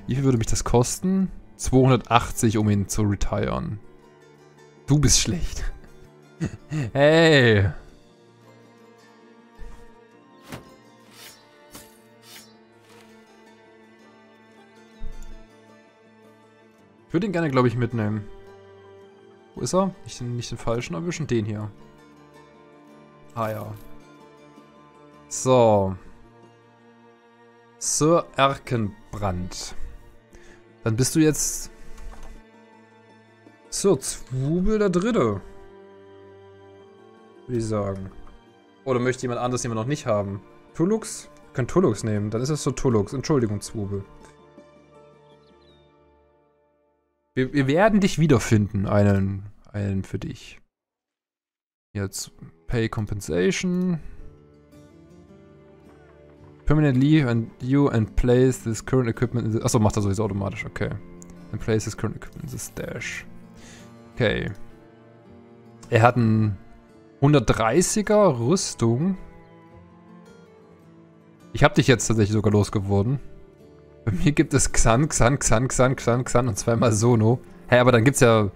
Wie viel würde mich das kosten? zweihundertachtzig, um ihn zu retiren. Du bist schlecht. Hey! Ich würde ihn gerne, glaube ich, mitnehmen. Wo ist er? Nicht den, nicht den falschen erwischen. Den hier. Ah ja. So. Sir Erkenbrand. Dann bist du jetzt... Sir Zwubel der Dritte. Würde ich sagen. Oder möchte jemand anderes den wir noch nicht haben? Tullux? Wir können Tullux nehmen. Dann ist es Sir Tullux. Entschuldigung, Zwubel. Wir, wir werden dich wiederfinden, einen, einen für dich. Jetzt Pay Compensation. Permanently and you and place this current equipment in the... Achso, macht er sowieso automatisch, okay. And place this current equipment in the stash. Okay. Er hat einen hundertdreißiger Rüstung. Ich hab dich jetzt tatsächlich sogar losgeworden. Bei mir gibt es Xan, Xan, Xan, Xan, Xan, Xan und zweimal Sono. Hä, hey, aber dann gibt's ja,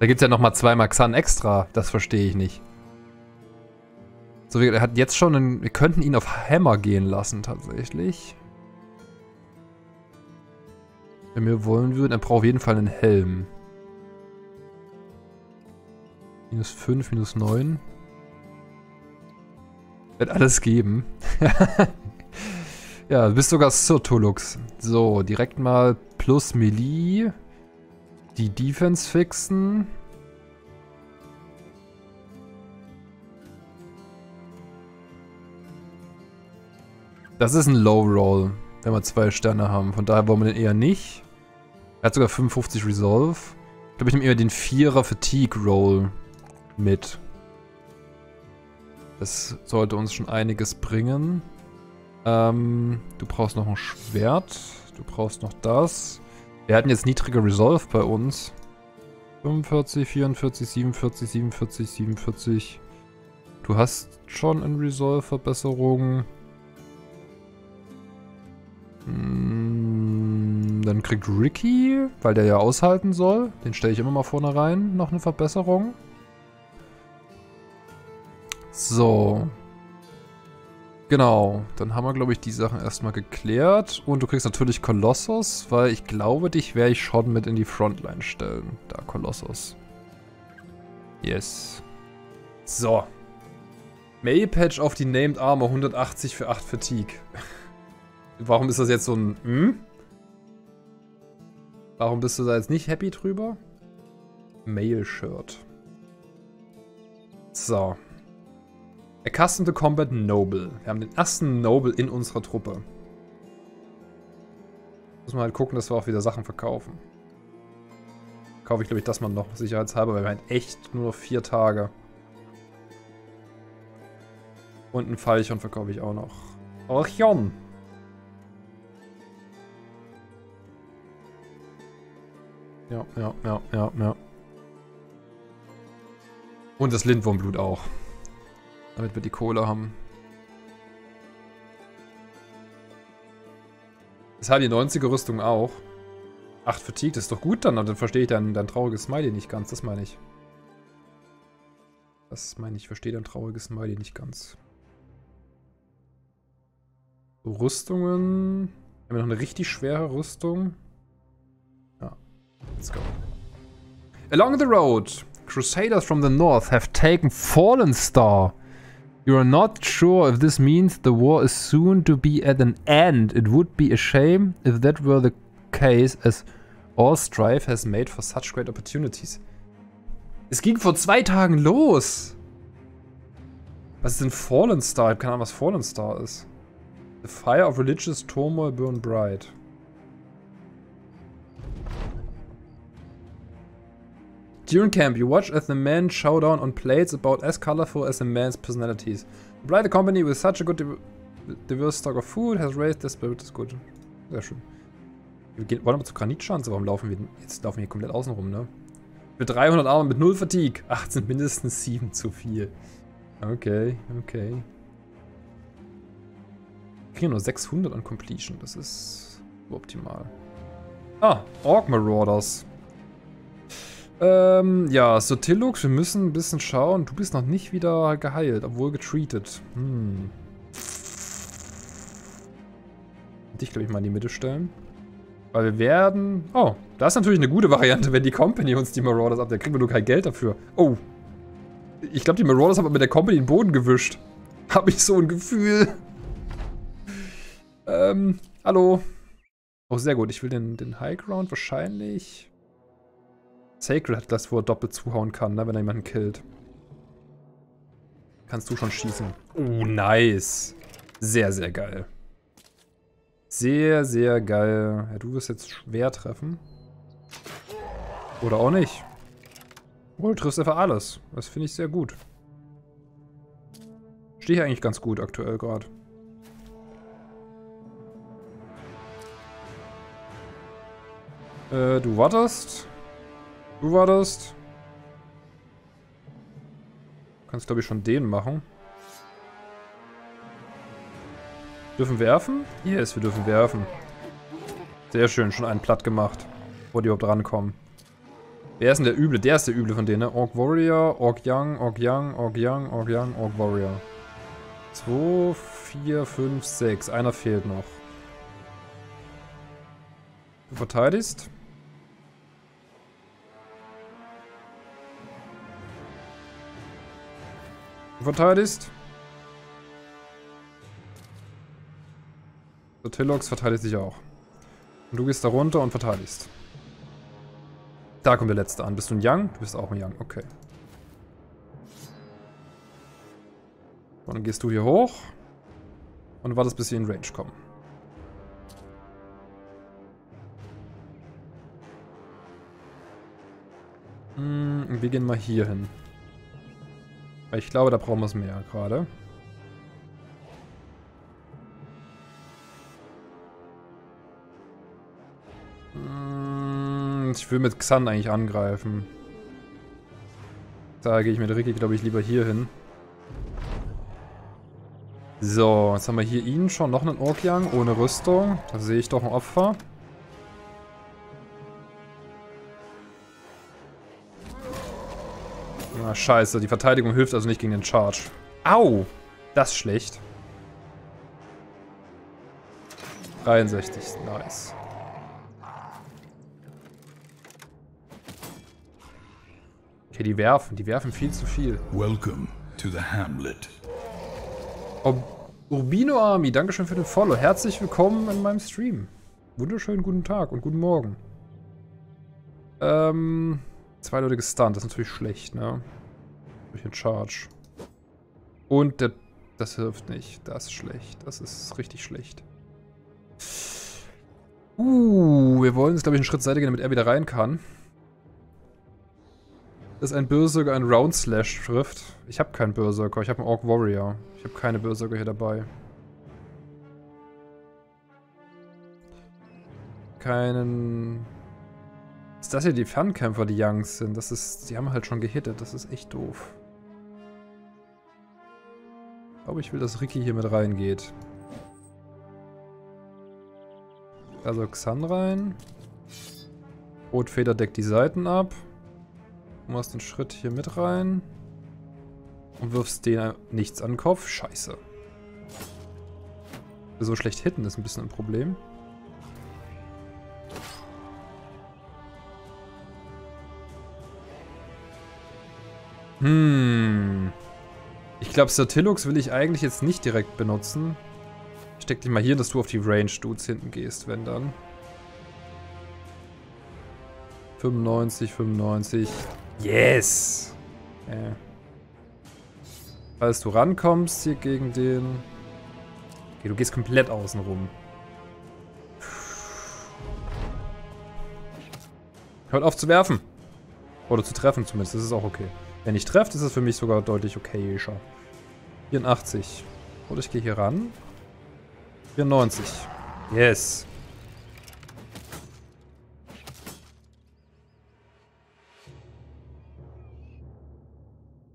da gibt's ja nochmal zweimal Xan extra. Das verstehe ich nicht. So, er hat jetzt schon einen, wir könnten ihn auf Hammer gehen lassen, tatsächlich. Wenn wir wollen würden, er braucht auf jeden Fall einen Helm. Minus fünf, minus neun. Wird alles geben. Ja, du bist sogar Sir Tullux. So, direkt mal plus Melee. Die Defense fixen. Das ist ein Low Roll, wenn wir zwei Sterne haben. Von daher wollen wir den eher nicht. Er hat sogar fünfundfünfzig Resolve. Ich glaube, ich nehme eher den Vierer Fatigue Roll mit. Das sollte uns schon einiges bringen. Ähm, du brauchst noch ein Schwert. Du brauchst noch das. Wir hatten jetzt niedrige Resolve bei uns. fünfundvierzig, vierundvierzig, siebenundvierzig, siebenundvierzig, siebenundvierzig. Du hast schon in Resolve-Verbesserung. Hm, dann kriegt Ricky, weil der ja aushalten soll. Den stelle ich immer mal vorne rein. Noch eine Verbesserung. So. Genau, dann haben wir, glaube ich, die Sachen erstmal geklärt. Und du kriegst natürlich Kolossos, weil ich glaube, dich werde ich schon mit in die Frontline stellen. Da, Kolossos. Yes. So. Mail-Patch auf die Named Armor, hundertachtzig für acht Fatigue. Warum ist das jetzt so ein... Hm? Warum bist du da jetzt nicht happy drüber? Mail-Shirt. So. Accustomed to Combat Noble. Wir haben den ersten Noble in unserer Truppe. Muss man halt gucken, dass wir auch wieder Sachen verkaufen. Kaufe ich, glaube ich, das mal noch, sicherheitshalber, weil wir halt echt nur noch vier Tage. Und ein Fallchen verkaufe ich auch noch. Orchion! Ja, ja, ja, ja, ja. Und das Lindwurmblut auch. Damit wir die Kohle haben. Das hat die neunziger Rüstung auch. acht Fatigue, das ist doch gut dann. Und dann verstehe ich dein, dein trauriges Smiley nicht ganz. Das meine ich. Das meine ich. Ich verstehe dein trauriges Smiley nicht ganz. Rüstungen. Haben wir noch eine richtig schwere Rüstung? Ja. Let's go. Along the road, Crusaders from the north have taken Fallen Star. You are not sure if this means the war is soon to be at an end. It would be a shame if that were the case, as all strife has made for such great opportunities. Es ging vor zwei Tagen los! Was ist denn Fallen Star? Ich habe keine Ahnung, was Fallen Star ist. The fire of religious turmoil burn bright. During camp, you watch as the men show down on plates about as colorful as a man's personalities. Bright, the company with such a good diverse stock of food has raised the spirit is good. Sehr schön. Wir gehen, wollen aber zur Granitschanze. Warum laufen wir jetzt laufen wir hier komplett außen rum, ne? Mit dreihundert Armen, mit null Fatigue. acht sind mindestens sieben zu viel. Okay, okay. Wir kriegen nur sechshundert an Completion. Das ist optimal. Ah, Ork Marauders. Ähm, ja, so Tillux, wir müssen ein bisschen schauen. Du bist noch nicht wieder geheilt, obwohl getreated. Hm. Dich, glaube ich, mal in die Mitte stellen. Weil wir werden... Oh, das ist natürlich eine gute Variante, wenn die Company uns die Marauders ab. Da kriegen wir nur kein Geld dafür. Oh. Ich glaube, die Marauders haben mit der Company den Boden gewischt. Habe ich so ein Gefühl. Ähm, hallo. Oh, sehr gut. Ich will den, den High Ground wahrscheinlich... Sacred hat das, wo er doppelt zuhauen kann, ne, wenn er jemanden killt. Kannst du schon schießen. Oh, nice. Sehr, sehr geil. Sehr, sehr geil. Ja, du wirst jetzt schwer treffen. Oder auch nicht. Oh, du triffst einfach alles. Das finde ich sehr gut. Stehe ich eigentlich ganz gut aktuell gerade. Äh, du wartest... Du wartest. Du kannst, glaube ich, schon den machen. Dürfen werfen? Yes, wir dürfen werfen. Sehr schön, schon einen platt gemacht. Bevor die überhaupt rankommen. Wer ist denn der Üble? Der ist der Üble von denen, ne? Ork Warrior, Ork Young, Ork Young, Ork Young, Ork Young, Ork Warrior. zwei, vier, fünf, sechs. Einer fehlt noch. Du verteidigst. Du verteidigst. So, Tillox verteidigt sich auch. Und du gehst da runter und verteidigst. Da kommt der letzte an. Bist du ein Young? Du bist auch ein Young, okay. Und dann gehst du hier hoch. Und wartest, bis sie in Range kommen. Und wir gehen mal hier hin. Weil ich glaube, da brauchen wir es mehr gerade. Ich will mit Xan eigentlich angreifen. Da gehe ich mit Ricky, glaube ich, lieber hier hin. So, jetzt haben wir hier ihn schon. Noch einen Ork Young ohne Rüstung. Da sehe ich doch ein Opfer. Ah, scheiße, die Verteidigung hilft also nicht gegen den Charge. Au! Das ist schlecht. dreiundsechzig, nice. Okay, die werfen, die werfen viel zu viel. Welcome to the Hamlet. Urbino Army, dankeschön für den Follow. Herzlich willkommen in meinem Stream. Wunderschönen guten Tag und guten Morgen. Ähm... Zwei Leute gestunt, das ist natürlich schlecht, ne? Durch den Charge. Und der, das hilft nicht. Das ist schlecht. Das ist richtig schlecht. Uh, wir wollen jetzt, glaube ich, einen Schritt zur Seite gehen, damit er wieder rein kann. Das ist ein Berserker, ein Round Slash Schrift. Ich habe keinen Berserker, ich habe einen Ork Warrior. Ich habe keine Berserker hier dabei. Keinen... Ist das hier die Fernkämpfer, die Youngs sind? Das ist, die haben halt schon gehittet. Das ist echt doof. Aber ich will, dass Ricky hier mit reingeht. Also Xan rein. Rotfeder deckt die Seiten ab. Du machst den Schritt hier mit rein. Und wirfst denen nichts an den Kopf. Scheiße. So schlecht hitten ist ein bisschen ein Problem. Hm. Ich glaube, Satillux will ich eigentlich jetzt nicht direkt benutzen. Ich steck dich mal hier, dass du auf die Range-Dudes hinten gehst, wenn dann. fünfundneunzig, fünfundneunzig. Yes! Äh. Falls du rankommst hier gegen den... Okay, du gehst komplett außen rum. Hört auf zu werfen! Oder zu treffen zumindest, das ist auch okay. Wenn ich treffe, ist es für mich sogar deutlich okayischer. vierundachtzig. Oder ich gehe hier ran. vierundneunzig. Yes!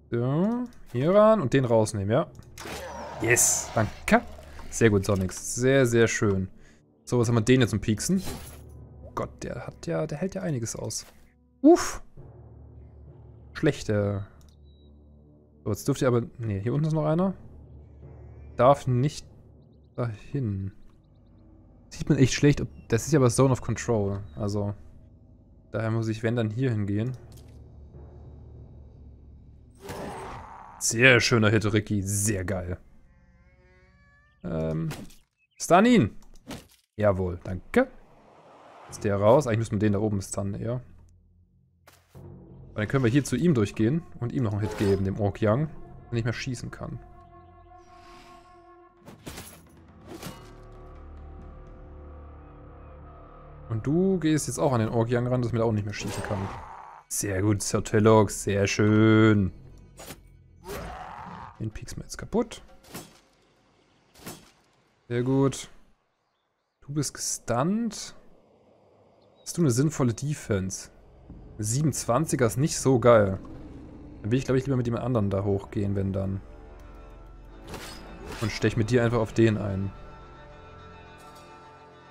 So, hier ran und den rausnehmen, ja. Yes, danke. Sehr gut, Sonics. Sehr, sehr schön. So, was haben wir den jetzt zum Pieksen? Oh Gott, der hat ja, der hält ja einiges aus. Uff. Schlechter. So, jetzt dürft ihr aber... Ne, hier unten ist noch einer. Darf nicht dahin. Sieht man echt schlecht. Das ist ja aber Zone of Control. Also, daher muss ich, wenn, dann hier hingehen. Sehr schöner Hit, Ricky. Sehr geil. Ähm. Stun ihn! Jawohl, danke. Ist der raus? Eigentlich müssen wir den da oben stunnen, ja. Dann können wir hier zu ihm durchgehen und ihm noch einen Hit geben, dem Ork Young, der nicht mehr schießen kann. Und du gehst jetzt auch an den Ork Young ran, dass man da auch nicht mehr schießen kann. Sehr gut, Sertelox. Sehr schön. Den pieksen wir jetzt kaputt. Sehr gut. Du bist gestunt. Hast du eine sinnvolle Defense? siebenundzwanziger ist nicht so geil. Dann will ich, glaube ich, lieber mit jemand anderen da hochgehen, wenn dann. Und steche mit dir einfach auf den ein.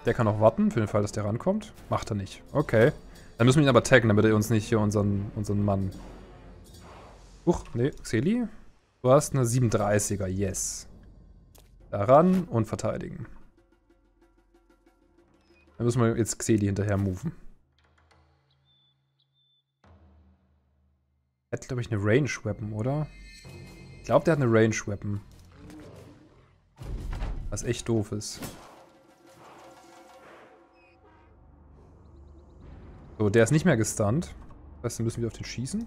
Der kann auch warten, für den Fall, dass der rankommt. Macht er nicht. Okay. Dann müssen wir ihn aber taggen, damit er uns nicht hier unseren, unseren Mann... Uch, nee, Xeli. Du hast eine siebenunddreißiger, yes. Daran und verteidigen. Dann müssen wir jetzt Xeli hinterher moven. Er hat, glaube ich, eine Range-Weapon, oder? Ich glaube, der hat eine Range-Weapon. Was echt doof ist. So, der ist nicht mehr gestunt. Das heißt, dann müssen wir auf den schießen.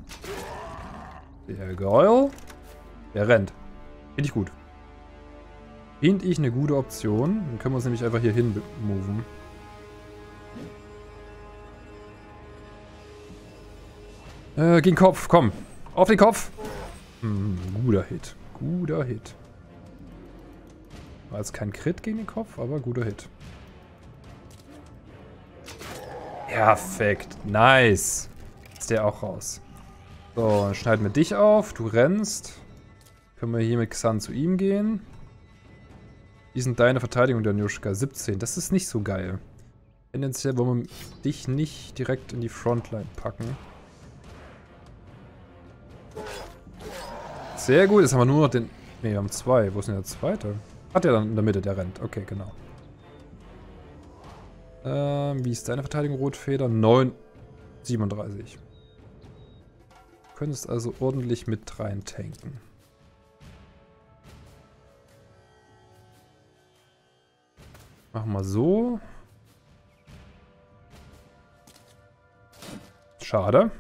Sehr geil. Der rennt. Finde ich gut. Finde ich eine gute Option. Dann können wir uns nämlich einfach hier hin moven. Äh, gegen Kopf, komm. Auf den Kopf. Hm, guter Hit. Guter Hit. War jetzt kein Crit gegen den Kopf, aber guter Hit. Perfekt. Nice. Ist der auch raus. So, dann schneiden wir dich auf. Du rennst. Können wir hier mit Xan zu ihm gehen. Wie sind deine Verteidigung, Danjuschka? siebzehn. Das ist nicht so geil. Tendenziell wollen wir dich nicht direkt in die Frontline packen. Sehr gut. Jetzt haben wir nur noch den... Ne, wir haben zwei. Wo ist denn der zweite? Hat der dann in der Mitte, der rennt. Okay, genau. Ähm, wie ist deine Verteidigung, Rotfeder? neun, siebenunddreißig. Du könntest also ordentlich mit rein tanken. Machen wir so. Schade.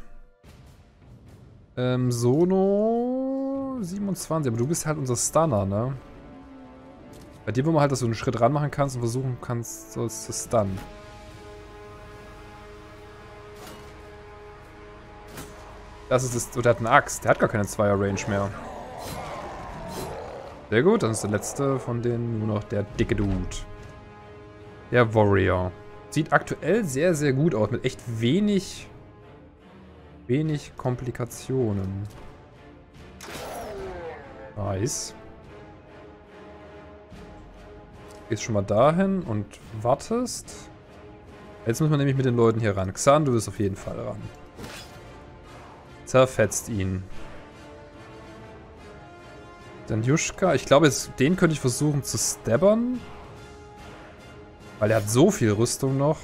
Ähm, Sono siebenundzwanzig. Aber du bist halt unser Stunner, ne? Bei dir will man halt, dass du einen Schritt ran machen kannst und versuchen kannst, so zu stunnen. Das ist das. Oh, der hat eine Axt. Der hat gar keine Zweier-Range mehr. Sehr gut. Dann ist der letzte von denen nur noch der dicke Dude. Der Warrior. Sieht aktuell sehr, sehr gut aus. Mit echt wenig... Wenig Komplikationen. Nice. gehst schon mal dahin und wartest. Jetzt müssen wir nämlich mit den Leuten hier ran. Xan, du wirst auf jeden Fall ran. Zerfetzt ihn. Dann Juschka. Ich glaube, jetzt, den könnte ich versuchen zu stabbern. Weil er hat so viel Rüstung noch.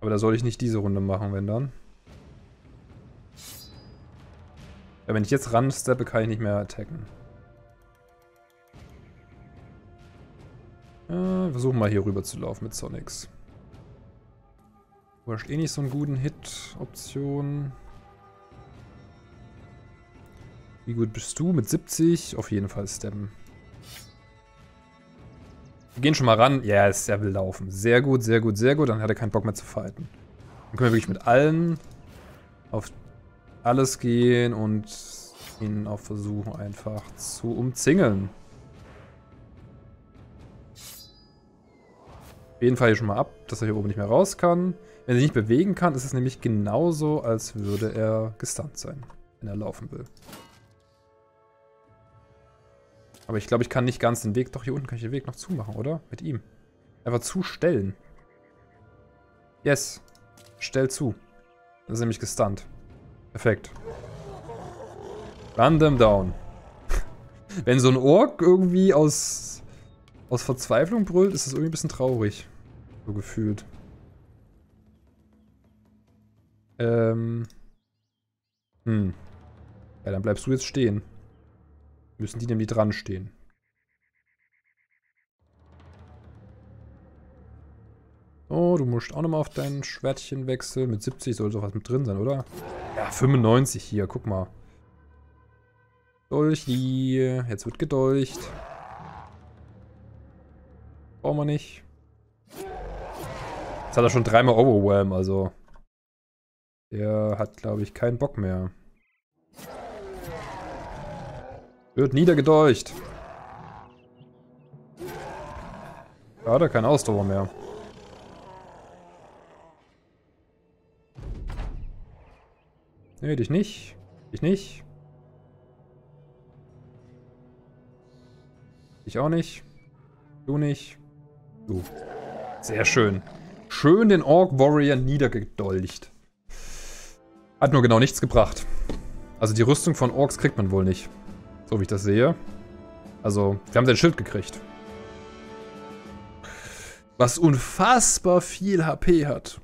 Aber da soll ich nicht diese Runde machen, wenn dann. Ja, wenn ich jetzt ransteppe, kann ich nicht mehr attacken. Äh, versuchen mal hier rüber zu laufen mit Sonics. Du hast eh nicht so einen guten Hit-Option. Wie gut bist du? Mit siebzig? Auf jeden Fall steppen. Wir gehen schon mal ran. Yes, er will laufen. Sehr gut, sehr gut, sehr gut. Dann hat er keinen Bock mehr zu fighten. Dann können wir wirklich mit allen auf alles gehen und ihn auch versuchen einfach zu umzingeln. Auf jeden Fall hier schon mal ab, dass er hier oben nicht mehr raus kann. Wenn er sich nicht bewegen kann, ist es nämlich genauso, als würde er gestunt sein, wenn er laufen will. Aber ich glaube, ich kann nicht ganz den Weg... Doch, hier unten kann ich den Weg noch zumachen, oder? Mit ihm. Einfach zustellen. Yes. Stell zu. Das ist nämlich gestunt. Perfekt. Run them down. Wenn so ein Ork irgendwie aus... Aus Verzweiflung brüllt, ist es irgendwie ein bisschen traurig. So gefühlt. Ähm. Hm. Ja, dann bleibst du jetzt stehen. Müssen die nämlich dran stehen. Oh, du musst auch nochmal auf dein Schwertchen wechseln. Mit siebzig soll doch was mit drin sein, oder? Ja, fünfundneunzig hier, guck mal. Dolch hier. Jetzt wird gedolcht. Brauchen wir nicht. Jetzt hat er schon dreimal Overwhelm, also. Der hat, glaube ich, keinen Bock mehr. Wird niedergedolcht. Da hat er keine Ausdauer mehr. Nee, dich nicht. Dich nicht. Dich auch nicht. Du nicht. Uh, sehr schön. Schön den Ork Warrior niedergedolcht. Hat nur genau nichts gebracht. Also die Rüstung von Orks kriegt man wohl nicht. So wie ich das sehe. Also, wir haben sein Schild gekriegt. Was unfassbar viel H P hat.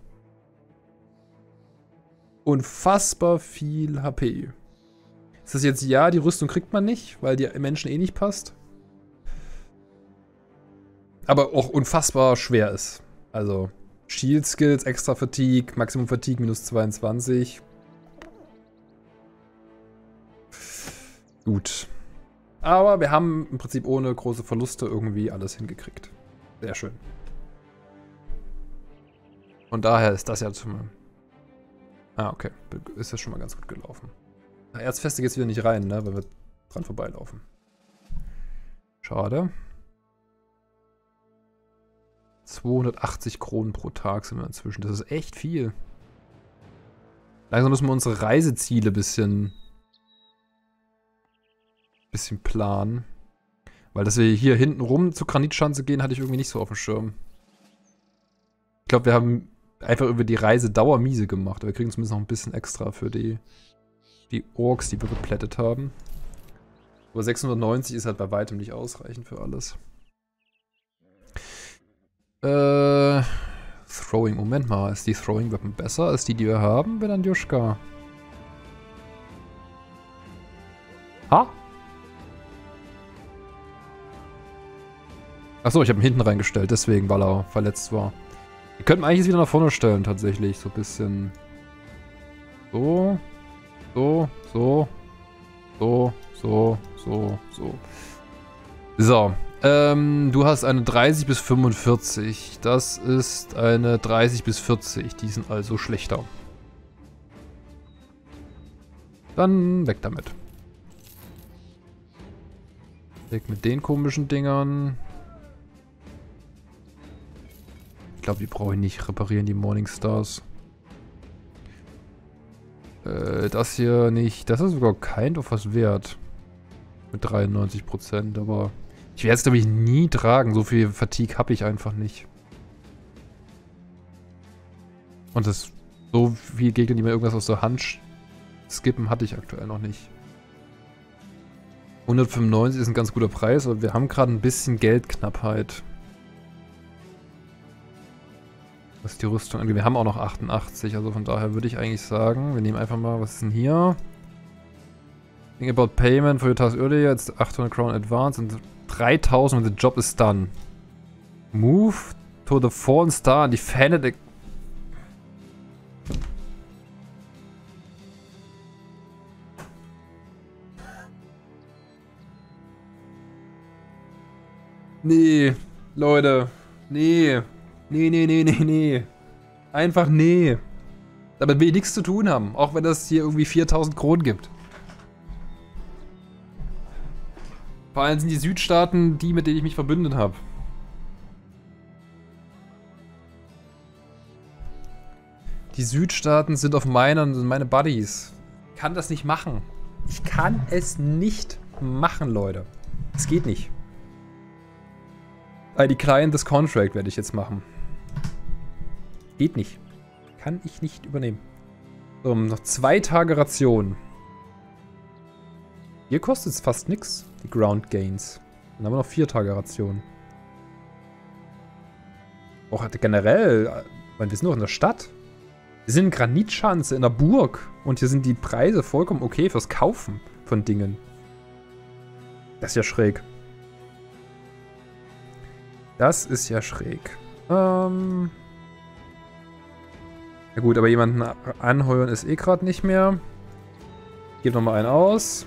Unfassbar viel H P. Ist das jetzt ja, die Rüstung kriegt man nicht, weil die Menschen eh nicht passt? Aber auch unfassbar schwer ist. Also Shield Skills, extra Fatigue, Maximum Fatigue minus zweiundzwanzig. Gut. Aber wir haben im Prinzip ohne große Verluste irgendwie alles hingekriegt. Sehr schön. Von daher ist das ja zum... Ah, okay. Ist das schon mal ganz gut gelaufen. Na, Erzfeste geht es wieder nicht rein, ne? Weil wir dran vorbeilaufen. Schade. zweihundertachtzig Kronen pro Tag sind wir inzwischen. Das ist echt viel. Langsam müssen wir unsere Reiseziele ein bisschen, bisschen planen. Weil, dass wir hier hinten rum zur Granitschanze gehen, hatte ich irgendwie nicht so auf dem Schirm. Ich glaube, wir haben einfach über die Reisedauer miese gemacht. Aber wir kriegen zumindest noch ein bisschen extra für die, die Orks, die wir geplättet haben. Aber sechshundertneunzig ist halt bei weitem nicht ausreichend für alles. Äh, Throwing, Moment mal, ist die Throwing Weapon besser als die, die wir haben? Wenn dann Joschka. Ha? Achso, ich habe ihn hinten reingestellt, deswegen, weil er verletzt war. Wir könnten eigentlich jetzt wieder nach vorne stellen, tatsächlich. So ein bisschen. So. So, so. So, so, so, so. So. Ähm, du hast eine dreißig bis fünfundvierzig. Das ist eine dreißig bis vierzig. Die sind also schlechter. Dann weg damit. Weg mit den komischen Dingern. Ich glaube, die brauche ich nicht reparieren, die Morningstars. Äh, das hier nicht. Das ist sogar kein auf was wert. Mit dreiundneunzig Prozent, aber... Ich werde es, glaube ich, nie tragen. So viel Fatigue habe ich einfach nicht. Und das so viele Gegner, die mir irgendwas aus der Hand skippen, hatte ich aktuell noch nicht. hundertfünfundneunzig ist ein ganz guter Preis, aber wir haben gerade ein bisschen Geldknappheit. Was die Rüstung angeht. Wir haben auch noch achtundachtzig, also von daher würde ich eigentlich sagen, wir nehmen einfach mal, was ist denn hier? Think about payment for your task earlier, jetzt achthundert Crown Advance und dreitausend und the job is done. Move to the Fallen Star and defend it. Nee, Leute. Nee. Nee, nee, nee, nee, nee. Einfach nee. Damit will ich nichts zu tun haben. Auch wenn das hier irgendwie viertausend Kronen gibt. Vor allem sind die Südstaaten die, mit denen ich mich verbündet habe. Die Südstaaten sind auf meinen, sind meine Buddies. Ich kann das nicht machen. Ich kann es nicht machen, Leute. Es geht nicht. Die Client des Contract werde ich jetzt machen. Geht nicht. Kann ich nicht übernehmen. So, noch zwei Tage Ration. Hier kostet es fast nichts, die Ground Gains. Dann haben wir noch vier Tage Ration. Auch generell, wir sind noch in der Stadt. Wir sind in Granitschanze, in der Burg. Und hier sind die Preise vollkommen okay fürs Kaufen von Dingen. Das ist ja schräg. Das ist ja schräg. Ähm. Na gut, aber jemanden anheuern ist eh gerade nicht mehr. Gebe nochmal einen aus.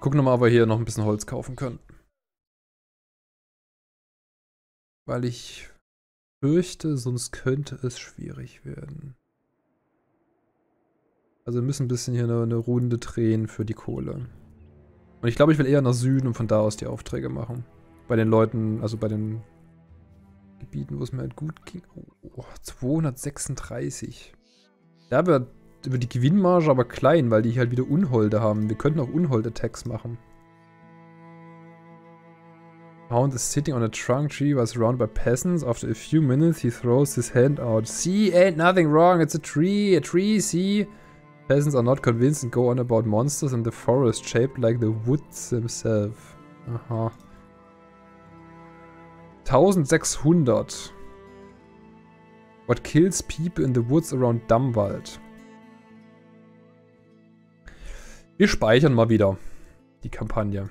Gucken nochmal, ob wir hier noch ein bisschen Holz kaufen können. Weil ich fürchte, sonst könnte es schwierig werden. Also wir müssen ein bisschen hier eine, eine Runde drehen für die Kohle. Und ich glaube, ich will eher nach Süden und von da aus die Aufträge machen. Bei den Leuten, also bei den Gebieten, wo es mir halt gut ging. Oh, zweihundertsechsunddreißig. Da wird über die Gewinnmarge aber klein, weil die halt wieder Unholde haben. Wir könnten auch Unholde-Tags machen. Hound is sitting on a trunk tree while surrounded by peasants. After a few minutes he throws his hand out. See, ain't nothing wrong, it's a tree, a tree, see? Peasants are not convinced and go on about monsters in the forest shaped like the woods themselves. Aha. sechzehnhundert. What kills people in the woods around Dammwald. Wir speichern mal wieder die Kampagne.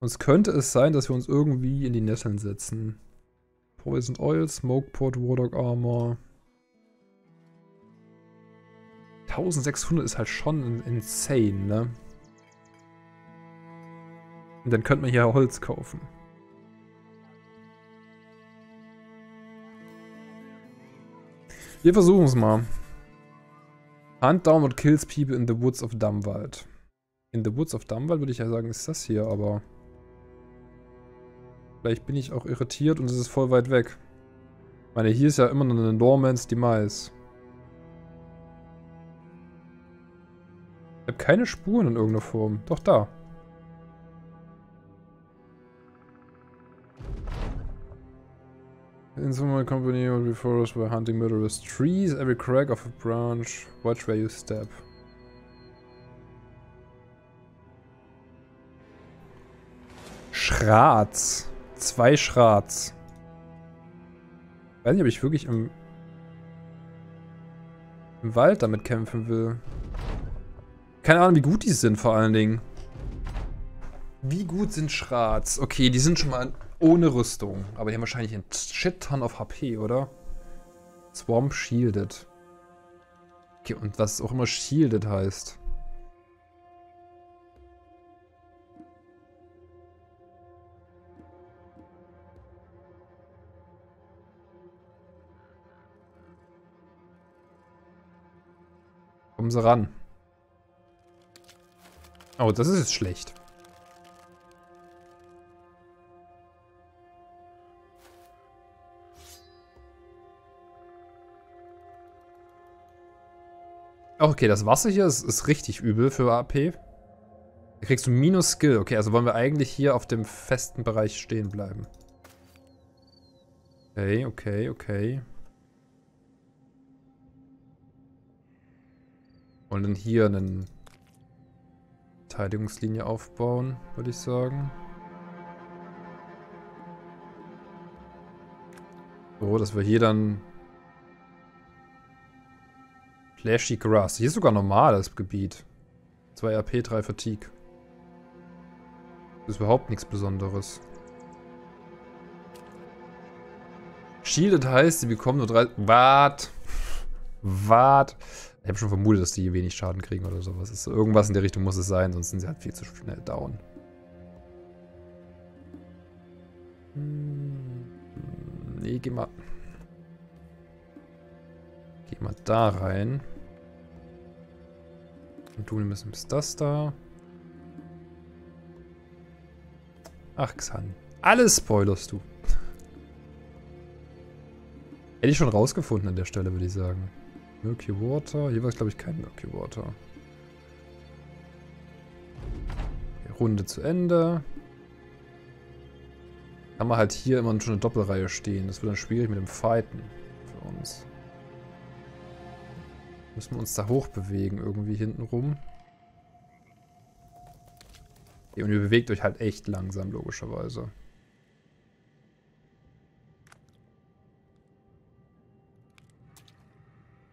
Uns könnte es sein, dass wir uns irgendwie in die Nesseln setzen. Poison Oil, Smokeport, Warlock Armor. sechzehnhundert ist halt schon insane, ne? Und dann könnte man hier Holz kaufen. Wir versuchen es mal. Hunt down what kills people in the woods of Dammwald. In the woods of Dammwald würde ich ja sagen, ist das hier, aber... Vielleicht bin ich auch irritiert und es ist voll weit weg. Ich meine, hier ist ja immer noch eine Normans Demise. Ich habe keine Spuren in irgendeiner Form. Doch da. In some company of the forest were hunting murderous trees. Every crack of a branch. Watch where you step. Schratz. Zwei Schratz. Ich weiß nicht, ob ich wirklich im, im Wald damit kämpfen will. Keine Ahnung, wie gut die sind vor allen Dingen. Wie gut sind Schratz? Okay, die sind schon mal ohne Rüstung. Aber die haben wahrscheinlich einen Shit-Ton auf H P, oder? Swamp shielded. Okay, und was auch immer shielded heißt. Kommen sie ran. Oh, das ist jetzt schlecht. Okay, das Wasser hier ist, ist richtig übel für A P. Da kriegst du minus Skill. Okay, also wollen wir eigentlich hier auf dem festen Bereich stehen bleiben. Okay, okay, okay. Und dann hier eine Verteidigungslinie aufbauen, würde ich sagen. So, dass wir hier dann... Flashy Grass. Hier ist sogar normales Gebiet. zwei A P, drei Fatigue. Das ist überhaupt nichts Besonderes. Shielded heißt, sie bekommen nur drei... Wart! Wart! Ich habe schon vermutet, dass die wenig Schaden kriegen oder sowas. Ist irgendwas in der Richtung muss es sein, sonst sind sie halt viel zu schnell down. Nee, geh mal... Geh mal da rein. Und du nimmst das da. Ach, Xan. Alles spoilerst du. Hätte ich schon rausgefunden an der Stelle, würde ich sagen. Murky Water. Hier war es, glaube ich, kein Murky Water. Okay, Runde zu Ende. Dann haben wir halt hier immer schon eine Doppelreihe stehen. Das wird dann schwierig mit dem Fighten für uns. Müssen wir uns da hoch bewegen, irgendwie hinten rum. Okay, und ihr bewegt euch halt echt langsam, logischerweise.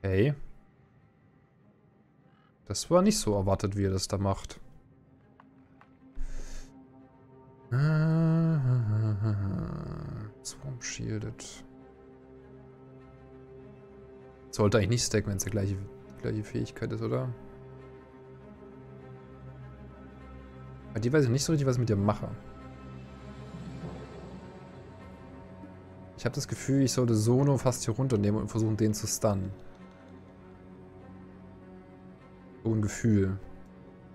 Okay. Das war nicht so erwartet, wie er das da macht. Swarm Shielded. Sollte eigentlich nicht stacken, wenn es die gleiche, die gleiche Fähigkeit ist, oder? Bei dir weiß ich nicht so richtig, was ich mit dir mache. Ich habe das Gefühl, ich sollte Sono fast hier runternehmen und versuchen, den zu stunnen. So ein Gefühl.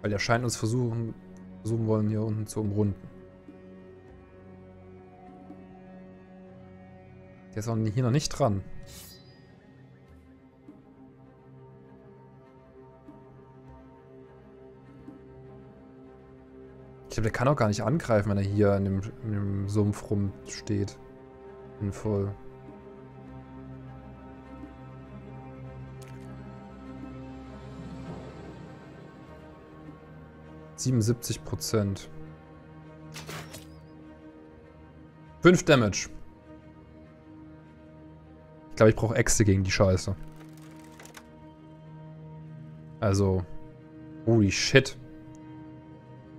Weil der scheint uns versuchen, versuchen wollen, hier unten zu umrunden. Der ist auch hier noch nicht dran. Ich glaube, der kann auch gar nicht angreifen, wenn er hier in dem, in dem Sumpf rumsteht. Bin voll. siebenundsiebzig Prozent. fünf Damage. Ich glaube, ich brauche Äxte gegen die Scheiße. Also. Holy shit.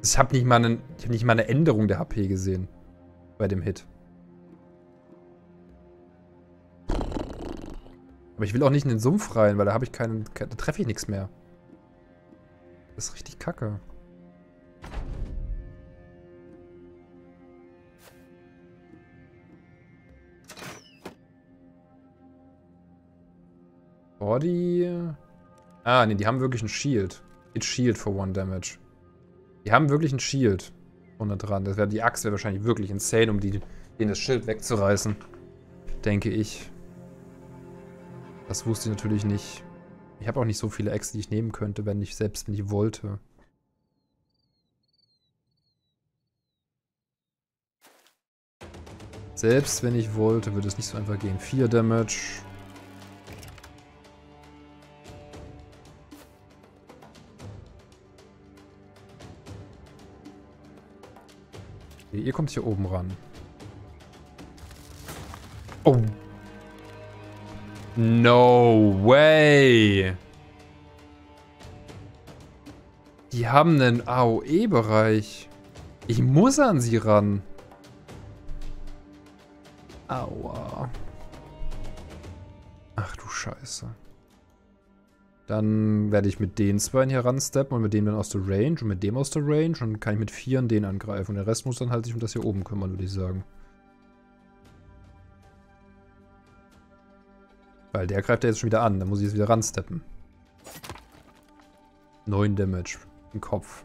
Ich habe nicht, hab nicht mal eine Änderung der H P gesehen. Bei dem Hit. Aber ich will auch nicht in den Sumpf rein, weil da habe ich keinen. Da treffe ich nichts mehr. Das ist richtig kacke. Body. Ah, ne, die haben wirklich ein Shield. It's Shield for one damage. Die haben wirklich ein Shield. Unten dran. Das wär, die Axt wäre wahrscheinlich wirklich insane, um die, denen das Schild wegzureißen. Denke ich. Das wusste ich natürlich nicht. Ich habe auch nicht so viele Äxte, die ich nehmen könnte, wenn ich selbst nicht wollte. Selbst wenn ich wollte, würde es nicht so einfach gehen. vier Damage. Ihr kommt hier oben ran. Oh. No way. Die haben einen A O E-Bereich. Ich muss an sie ran. Aua. Ach du Scheiße. Dann werde ich mit den zwei hier ransteppen und mit dem dann aus der Range und mit dem aus der Range und kann ich mit vieren den angreifen. Und der Rest muss dann halt sich um das hier oben kümmern, würde ich sagen. Weil der greift ja jetzt schon wieder an, dann muss ich jetzt wieder ransteppen. neun Damage im Kopf.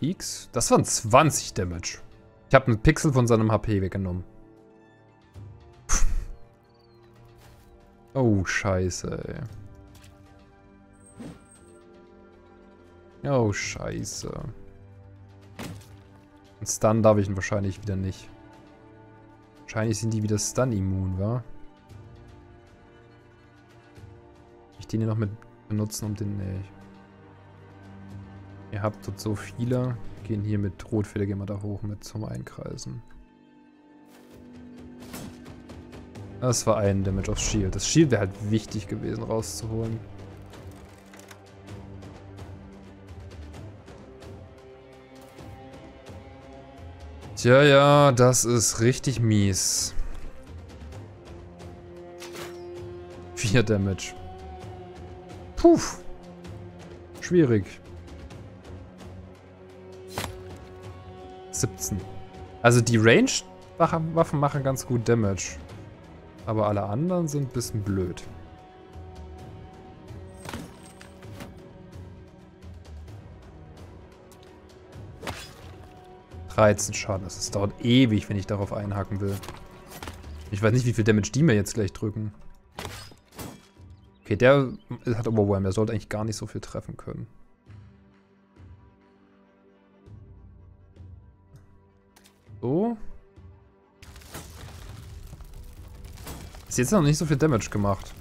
Peaks. Das waren zwanzig Damage. Ich habe einen Pixel von seinem H P weggenommen. Puh. Oh, scheiße, ey. Oh, scheiße. Und Stun darf ich ihn wahrscheinlich wieder nicht. Wahrscheinlich sind die wieder Stun-immun, wa? Ich den hier noch mit benutzen, um den... Nee. Ihr habt dort so viele. Gehen hier mit Rotfeder, gehen wir da hoch mit zum Einkreisen. Das war ein Damage aufs Shield. Das Shield wäre halt wichtig gewesen rauszuholen. Tja, ja, das ist richtig mies. vier Damage. Puh. Schwierig. siebzehn. Also die Range-Waffen machen ganz gut Damage. Aber alle anderen sind ein bisschen blöd. dreizehn Schaden. Das dauert ewig, wenn ich darauf einhaken will. Ich weiß nicht, wie viel Damage die mir jetzt gleich drücken. Okay, der hat Overwhelm. Der sollte eigentlich gar nicht so viel treffen können. So. Ist jetzt noch nicht so viel Damage gemacht.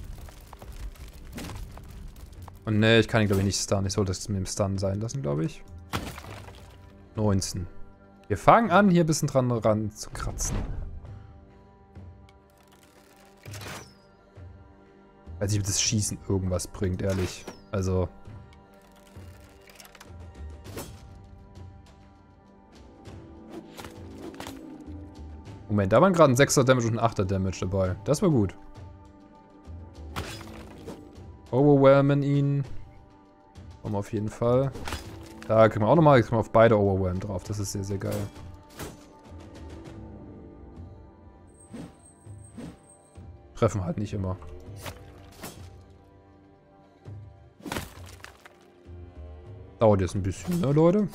Und ne, ich kann ihn, glaube ich, nicht stunnen. Ich sollte es mit dem Stun sein lassen, glaube ich. neunzehn. Wir fangen an, hier ein bisschen dran ran zu kratzen. Weiß nicht, ob das Schießen irgendwas bringt, ehrlich. Also. Moment, da waren gerade ein sechser Damage und ein achter Damage dabei. Das war gut. Overwhelmen ihn. Kommen wir auf jeden Fall. Da kriegen wir auch nochmal, jetzt kriegen wir auf beide Overwhelm drauf. Das ist sehr, sehr geil. Treffen halt nicht immer. Dauert jetzt ein bisschen, ne, Leute?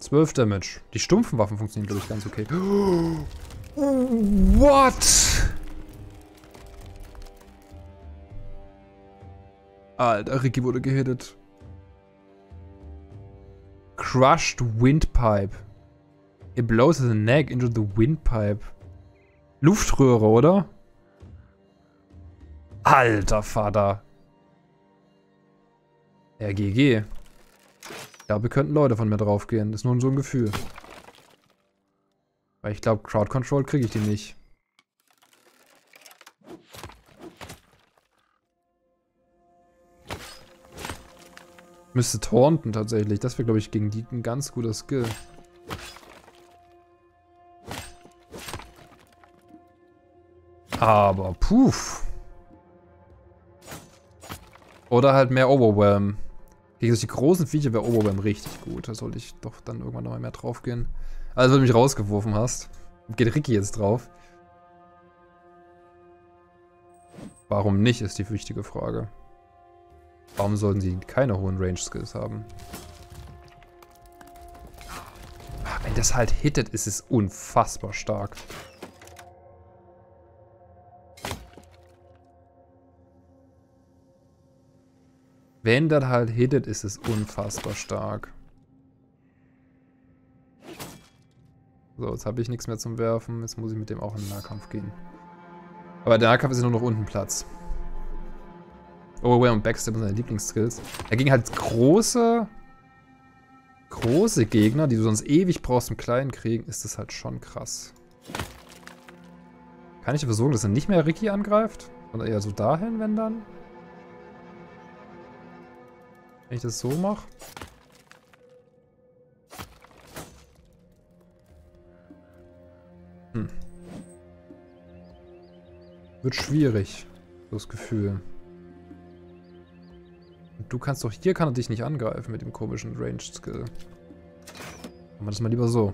zwölf Damage. Die stumpfen Waffen funktionieren, glaube ich, ganz okay. What? Alter, Ricky wurde gehittet. Crushed Windpipe. It blows his neck into the windpipe. Luftröhre, oder? Alter Vater. R G G. Ich glaube, könnten Leute von mir draufgehen. Das ist nur so ein Gefühl. Weil ich glaube, Crowd Control kriege ich die nicht. Müsste taunten tatsächlich. Das wäre, glaube ich, gegen die ein ganz guter Skill. Aber puff. Oder halt mehr Overwhelm. Gegen solche großen Viecher wäre Overwhelm richtig gut. Da sollte ich doch dann irgendwann nochmal mehr drauf gehen. Also, wenn du mich rausgeworfen hast, geht Ricky jetzt drauf. Warum nicht, ist die wichtige Frage. Warum sollten sie keine hohen Range-Skills haben? Wenn das halt hittet, ist es unfassbar stark. Wenn das halt hittet, ist es unfassbar stark. So, jetzt habe ich nichts mehr zum Werfen. Jetzt muss ich mit dem auch in den Nahkampf gehen. Aber der Nahkampf ist ja nur noch unten Platz. Overwhelm und Backstab sind seine Lieblingsskills. Dagegen halt große, große Gegner, die du sonst ewig brauchst im kleinen Kriegen, ist das halt schon krass. Kann ich versuchen, dass er nicht mehr Ricky angreift? Sondern eher so dahin, wenn dann? Wenn ich das so mache. Hm. Wird schwierig, so das Gefühl. Und du kannst doch, hier kann er dich nicht angreifen mit dem komischen Range-Skill. Machen wir das mal lieber so.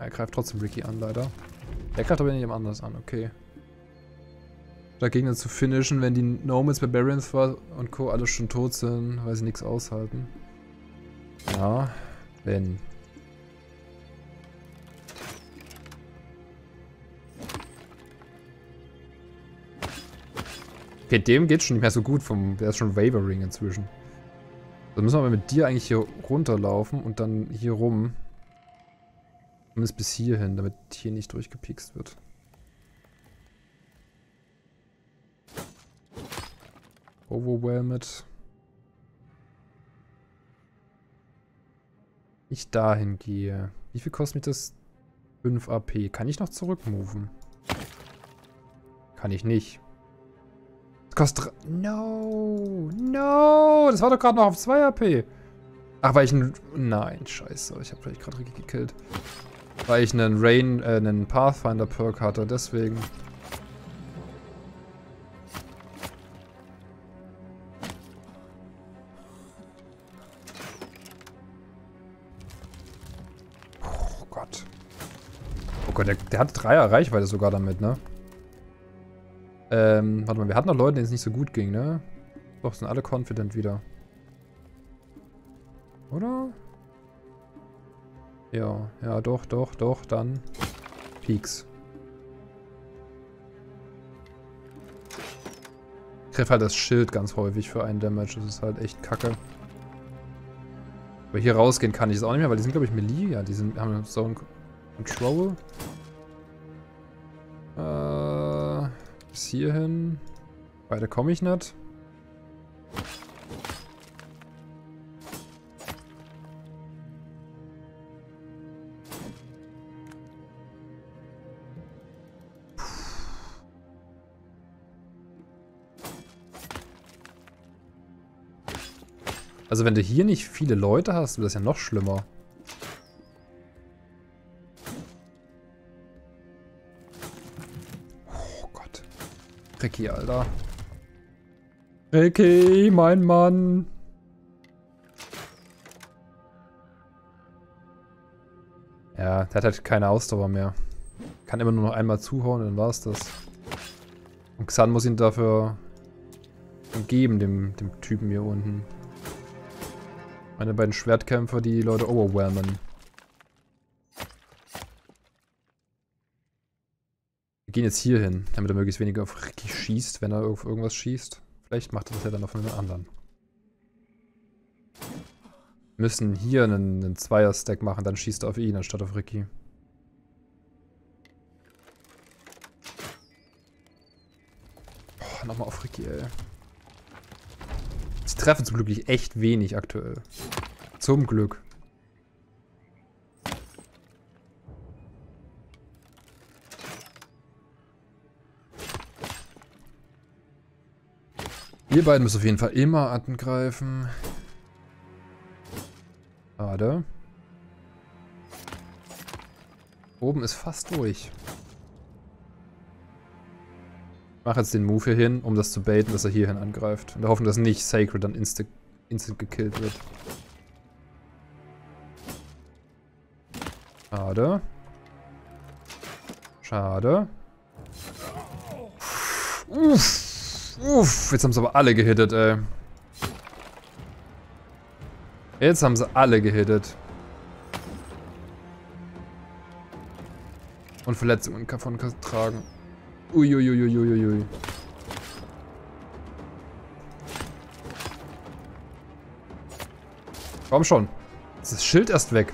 Er greift trotzdem Ricky an, leider. Er greift aber nicht jemand anders an, okay. da Gegner zu finishen, wenn die Nomads, Barbarians und Co. alle schon tot sind, weil sie nichts aushalten. Ja, wenn. Okay, dem geht's schon nicht mehr so gut vom. Der ist schon wavering inzwischen. Dann müssen wir aber mit dir eigentlich hier runterlaufen und dann hier rum. Zumindest bis hierhin, damit hier nicht durchgepikst wird. Overwhelmed. Ich dahin gehe. Wie viel kostet mich das? fünf A P. Kann ich noch zurückmoven? Kann ich nicht. Das kostet... No! No! Das war doch gerade noch auf zwei A P. Ach, weil ich einen... Nein, scheiße. Ich habe vielleicht gerade gekillt. Weil ich einen Rain... Äh, einen Pathfinder-Perk hatte. Deswegen... Der, der hat Dreier Reichweite sogar damit, ne? Ähm, warte mal, wir hatten noch Leute, denen es nicht so gut ging, ne? Doch, sind alle confident wieder. Oder? Ja, ja, doch, doch, doch, dann. Peaks. Ich treffe halt das Schild ganz häufig für einen Damage, das ist halt echt kacke. Aber hier rausgehen kann ich es auch nicht mehr, weil die sind, glaube ich, Melee, ja, die sind, haben so einen Control. Äh, bis hierhin. Weiter komme ich nicht. Puh. Also wenn du hier nicht viele Leute hast, wird das ja noch schlimmer. Ricky, Alter. Ricky, mein Mann. Ja, der hat halt keine Ausdauer mehr. Kann immer nur noch einmal zuhauen, dann war's das. Und Xan muss ihn dafür geben, dem, dem Typen hier unten. Meine beiden Schwertkämpfer, die Leute overwhelmen. Wir gehen jetzt hier hin, damit er möglichst weniger auf Ricky schießt, wenn er auf irgendwas schießt. Vielleicht macht er das ja dann auf einen anderen. Wir müssen hier einen, einen Zweier-Stack machen, dann schießt er auf ihn anstatt auf Ricky. Boah, nochmal auf Ricky, ey. Sie treffen zum Glück echt wenig aktuell. Zum Glück. Ihr beiden müsst auf jeden Fall immer angreifen. Schade. Oben ist fast durch. Ich mache jetzt den Move hier hin, um das zu baiten, dass er hierhin angreift. Und hoffen, dass nicht Sacred dann instant, instant gekillt wird. Schade. Schade. Uff. Uff, jetzt haben sie aber alle gehittet, ey. Jetzt haben sie alle gehittet. Und Verletzungen davon tragen. Uiuiuiuiuiui. Komm schon. Jetzt ist das Schild erst weg.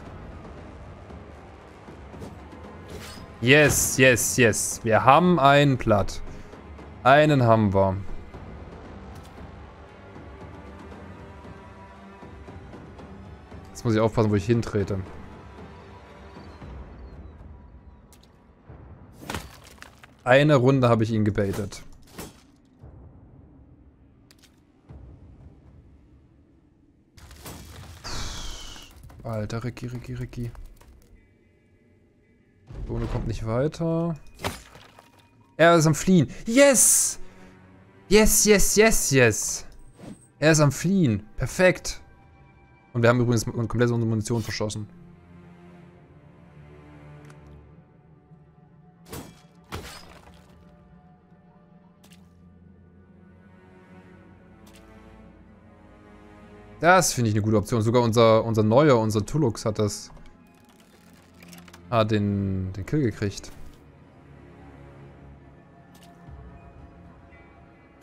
Yes, yes, yes. Wir haben einen platt. Einen haben wir. Jetzt muss ich aufpassen, wo ich hintrete. Eine Runde habe ich ihn gebaitet. Alter, Ricky, Ricky, Ricky. Bono kommt nicht weiter. Er ist am Fliehen. Yes! Yes, yes, yes, yes! Er ist am Fliehen. Perfekt. Und wir haben übrigens komplett unsere Munition verschossen. Das finde ich eine gute Option. Sogar unser, unser neuer, unser Tulux hat das... Ah, den, den Kill gekriegt.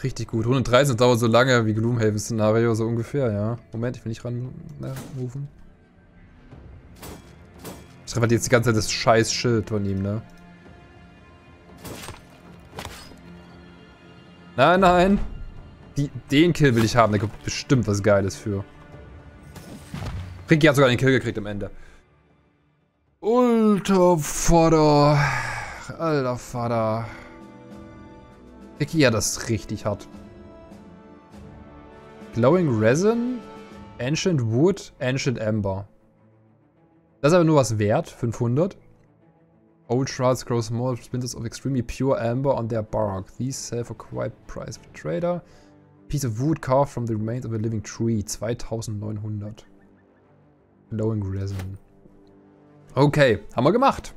Richtig gut. hundertdreizehn dauert so lange wie Gloomhaven-Szenario, so ungefähr, ja. Moment, ich will nicht ran na, rufen. Ich treffe halt jetzt die ganze Zeit das scheiß Schild von ihm, ne? Nein, nein! Die, den Kill will ich haben, da gibt bestimmt was Geiles für. Ricky hat sogar den Kill gekriegt am Ende. Ultra Vater! Alter Vater! Ricky hat das richtig hart. Glowing Resin, Ancient Wood, Ancient Amber. Das ist aber nur was wert, fünfhundert. Old shards grow small splinters of extremely pure amber on their bark. These sell for quite price for trader. Piece of wood carved from the remains of a living tree. zweitausendneunhundert. Glowing Resin. Okay, haben wir gemacht.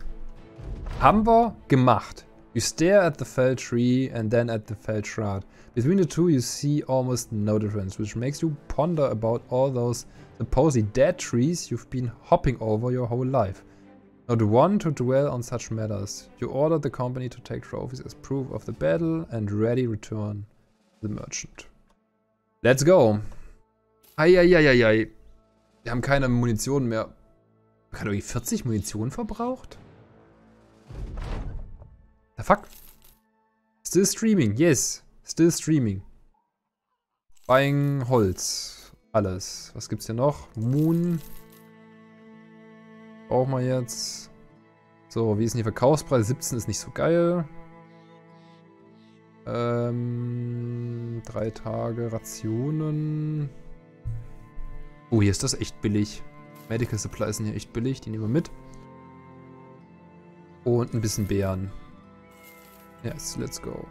Haben wir gemacht. You stare at the felled tree and then at the felled shroud. Between the two you see almost no difference, which makes you ponder about all those supposedly dead trees you've been hopping over your whole life. Not one to dwell on such matters. You order the company to take trophies as proof of the battle and ready return the merchant. Let's go! Eieieiei. Wir haben keine Munition mehr. Man hat irgendwie vierzig Munition verbraucht? The fuck? Still streaming, yes. Still streaming. Buying Holz. Alles. Was gibt's hier noch? Moon. Brauchen wir jetzt. So, wie ist denn der Verkaufspreis? siebzehn ist nicht so geil. Ähm, drei Tage Rationen. Oh, hier ist das echt billig. Medical Supplies sind hier echt billig. Die nehmen wir mit. Und ein bisschen Beeren. Yes, let's go.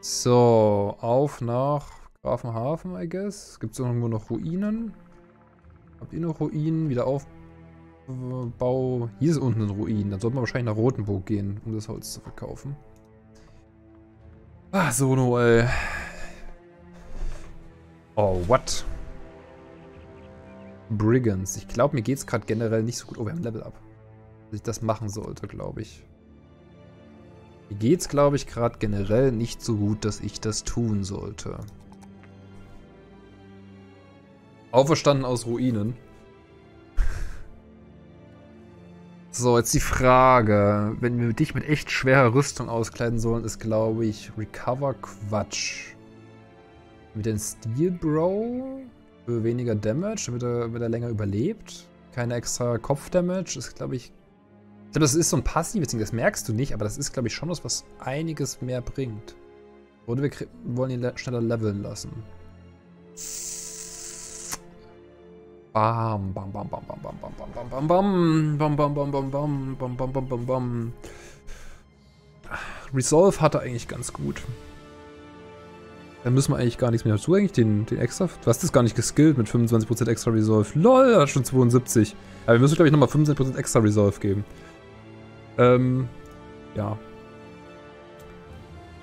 So, auf nach Grafenhafen, I guess. Gibt es irgendwo noch Ruinen? Habt ihr noch Ruinen? Wieder Aufbau. Hier ist unten ein Ruin. Dann sollten wir wahrscheinlich nach Rotenburg gehen, um das Holz zu verkaufen. Ah, so Noel. Oh, what? Brigands. Ich glaube, mir geht es gerade generell nicht so gut. Oh, wir haben Level Up. Dass ich das machen sollte, glaube ich. Mir geht es, glaube ich, gerade generell nicht so gut, dass ich das tun sollte. Auferstanden aus Ruinen. So, jetzt die Frage. Wenn wir dich mit echt schwerer Rüstung auskleiden sollen, ist, glaube ich, Recover Quatsch. Mit dem Steel Bro für weniger Damage, damit er, damit er länger überlebt. Keine extra Kopf-Damage. Ist, glaube ich... Ich glaube, das ist so ein passives Ding, das merkst du nicht, aber das ist, glaube ich, schon was, was einiges mehr bringt. Oder wir wollen ihn le schneller leveln lassen. Bam, bam, bam, bam, bam, bam, bam, bam, bam, bam, bam, bam, bam, bam, bam, bam, bam, bam, bam, bam. Resolve hat er eigentlich ganz gut. Da müssen wir eigentlich gar nichts mehr dazu, eigentlich den, den extra. Du hast das gar nicht geskillt mit fünfundzwanzig Prozent extra Resolve. Lol, er hat schon zweiundsiebzig. Aber wir müssen, glaube ich, nochmal fünfundzwanzig Prozent extra Resolve geben. Ähm, ja.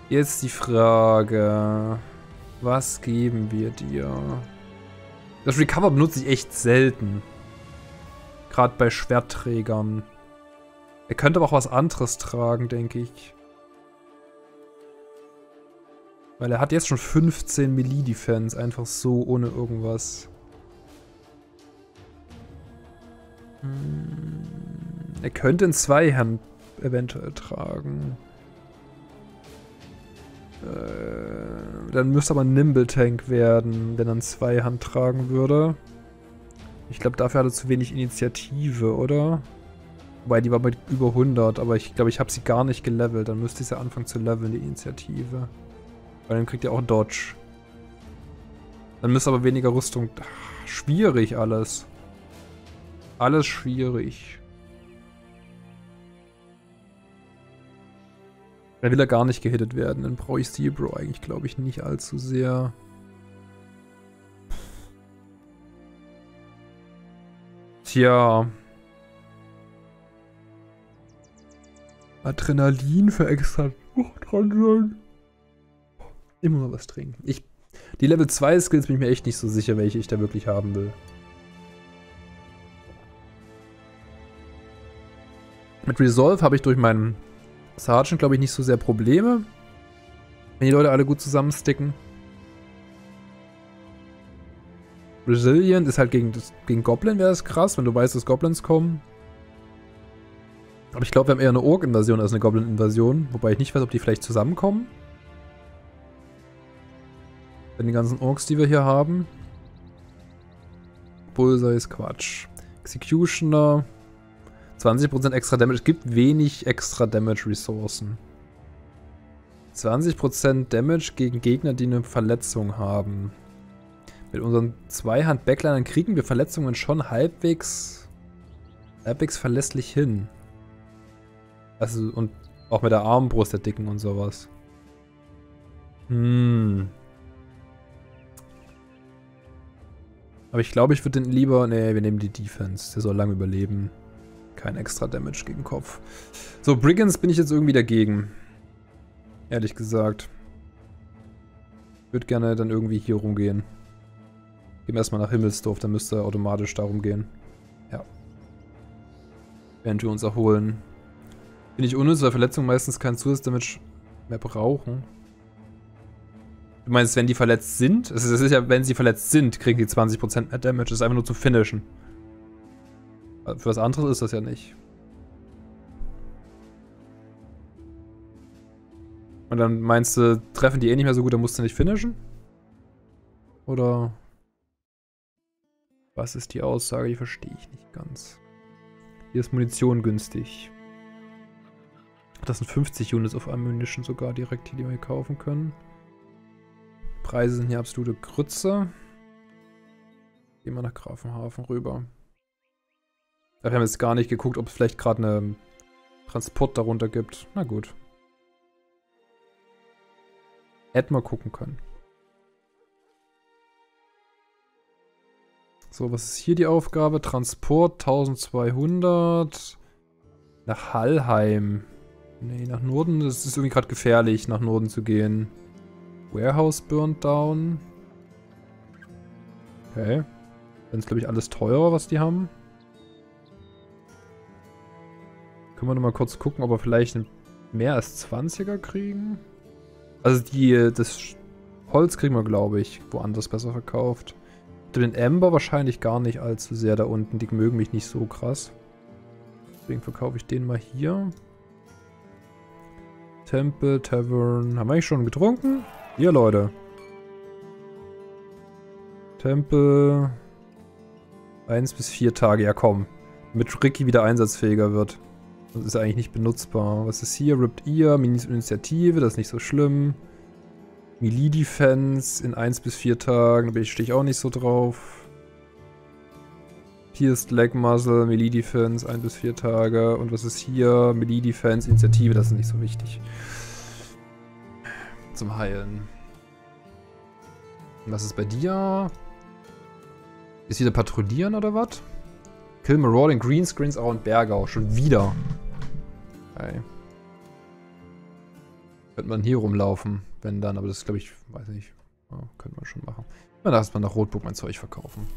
Jetzt die Frage. Was geben wir dir? Das Recover benutze ich echt selten. Gerade bei Schwertträgern. Er könnte aber auch was anderes tragen, denke ich. Weil er hat jetzt schon fünfzehn Melee Defense, einfach so, ohne irgendwas. Hm. Er könnte in Zweihand eventuell tragen. Äh, dann müsste aber ein Nimble Tank werden, wenn er in Zweihand tragen würde. Ich glaube, dafür hat er zu wenig Initiative, oder? Wobei, die war bei über hundert, aber ich glaube, ich habe sie gar nicht gelevelt. Dann müsste ich sie ja anfangen zu leveln, die Initiative. Weil dann kriegt er auch Dodge. Dann müsste aber weniger Rüstung... Ach, schwierig alles. Alles schwierig. Dann will er gar nicht gehittet werden. Dann brauche ich Steel Bro eigentlich, glaube ich, nicht allzu sehr. Tja. Adrenalin für extra. Oh, dran sein. Immer mal was trinken. Ich Die Level zwei Skills bin ich mir echt nicht so sicher, welche ich da wirklich haben will. Mit Resolve habe ich durch meinen Sergeant, glaube ich, nicht so sehr Probleme. Wenn die Leute alle gut zusammensticken. Resilient ist halt gegen, das, gegen Goblin wäre das krass, wenn du weißt, dass Goblins kommen. Aber ich glaube, wir haben eher eine Ork-Invasion als eine Goblin-Invasion. Wobei ich nicht weiß, ob die vielleicht zusammenkommen. Denn die ganzen Orks, die wir hier haben. Bullseye ist Quatsch. Executioner. zwanzig Prozent extra Damage. Es gibt wenig extra Damage-Ressourcen. zwanzig Prozent Damage gegen Gegner, die eine Verletzung haben. Mit unseren Zweihand-Backlinern kriegen wir Verletzungen schon halbwegs, halbwegs verlässlich hin. Also, und auch mit der Armbrust der Dicken und sowas. Hm. Aber ich glaube, ich würde den lieber... Ne, wir nehmen die Defense. Der soll lange überleben. Kein extra Damage gegen Kopf. So, Brigands bin ich jetzt irgendwie dagegen. Ehrlich gesagt. Ich würde gerne dann irgendwie hier rumgehen. Gehen wir erstmal nach Himmelsdorf, dann müsste er automatisch darum gehen. Ja. Während wir uns erholen. Bin ich unnütz, weil Verletzungen meistens keinen Zusatzdamage mehr brauchen. Du meinst, wenn die verletzt sind? Es ist ja, wenn sie verletzt sind, kriegen die zwanzig Prozent mehr Damage. Das ist einfach nur zum Finishen. Für was anderes ist das ja nicht. Und dann meinst du, treffen die eh nicht mehr so gut, dann musst du nicht finishen? Oder... Was ist die Aussage? Die verstehe ich nicht ganz. Hier ist Munition günstig. Das sind fünfzig Units auf Ammunition sogar direkt hier, die wir hier kaufen können. Preise sind hier absolute Grütze. Gehen wir nach Grafenhafen rüber. Wir haben jetzt gar nicht geguckt, ob es vielleicht gerade einen Transport darunter gibt. Na gut. Hätten wir gucken können. So, was ist hier die Aufgabe? Transport eintausendzweihundert nach Hallheim. Ne, nach Norden. Das ist irgendwie gerade gefährlich, nach Norden zu gehen. Warehouse burnt down. Okay. Dann ist, glaube ich, alles teurer, was die haben. Können wir nochmal kurz gucken, ob wir vielleicht mehr als zwanziger kriegen. Also die, das Holz kriegen wir, glaube ich, woanders besser verkauft. Den Ember wahrscheinlich gar nicht allzu sehr da unten. Die mögen mich nicht so krass. Deswegen verkaufe ich den mal hier. Tempel, Tavern. Haben wir eigentlich schon getrunken? Hier, Leute. Tempel. Eins bis vier Tage. Ja, komm. Damit Ricky wieder einsatzfähiger wird. Das ist eigentlich nicht benutzbar. Was ist hier? Ripped Ear. Minis Initiative. Das ist nicht so schlimm. Melee Defense in eins bis vier Tagen, da stehe ich auch nicht so drauf. Pierced Leg Muzzle, Melee Defense, ein bis vier Tage. Und was ist hier? Melee Defense, Initiative, das ist nicht so wichtig. Zum Heilen. Und was ist bei dir? Ist wieder Patrouillieren oder was? Kill Marauding, Greenskins, auch in Bergau. Schon wieder. Okay. Könnte man hier rumlaufen, wenn dann, aber das glaube ich, weiß nicht, ja, könnte man schon machen. Dann darf man nach Rotenburg mein Zeug verkaufen.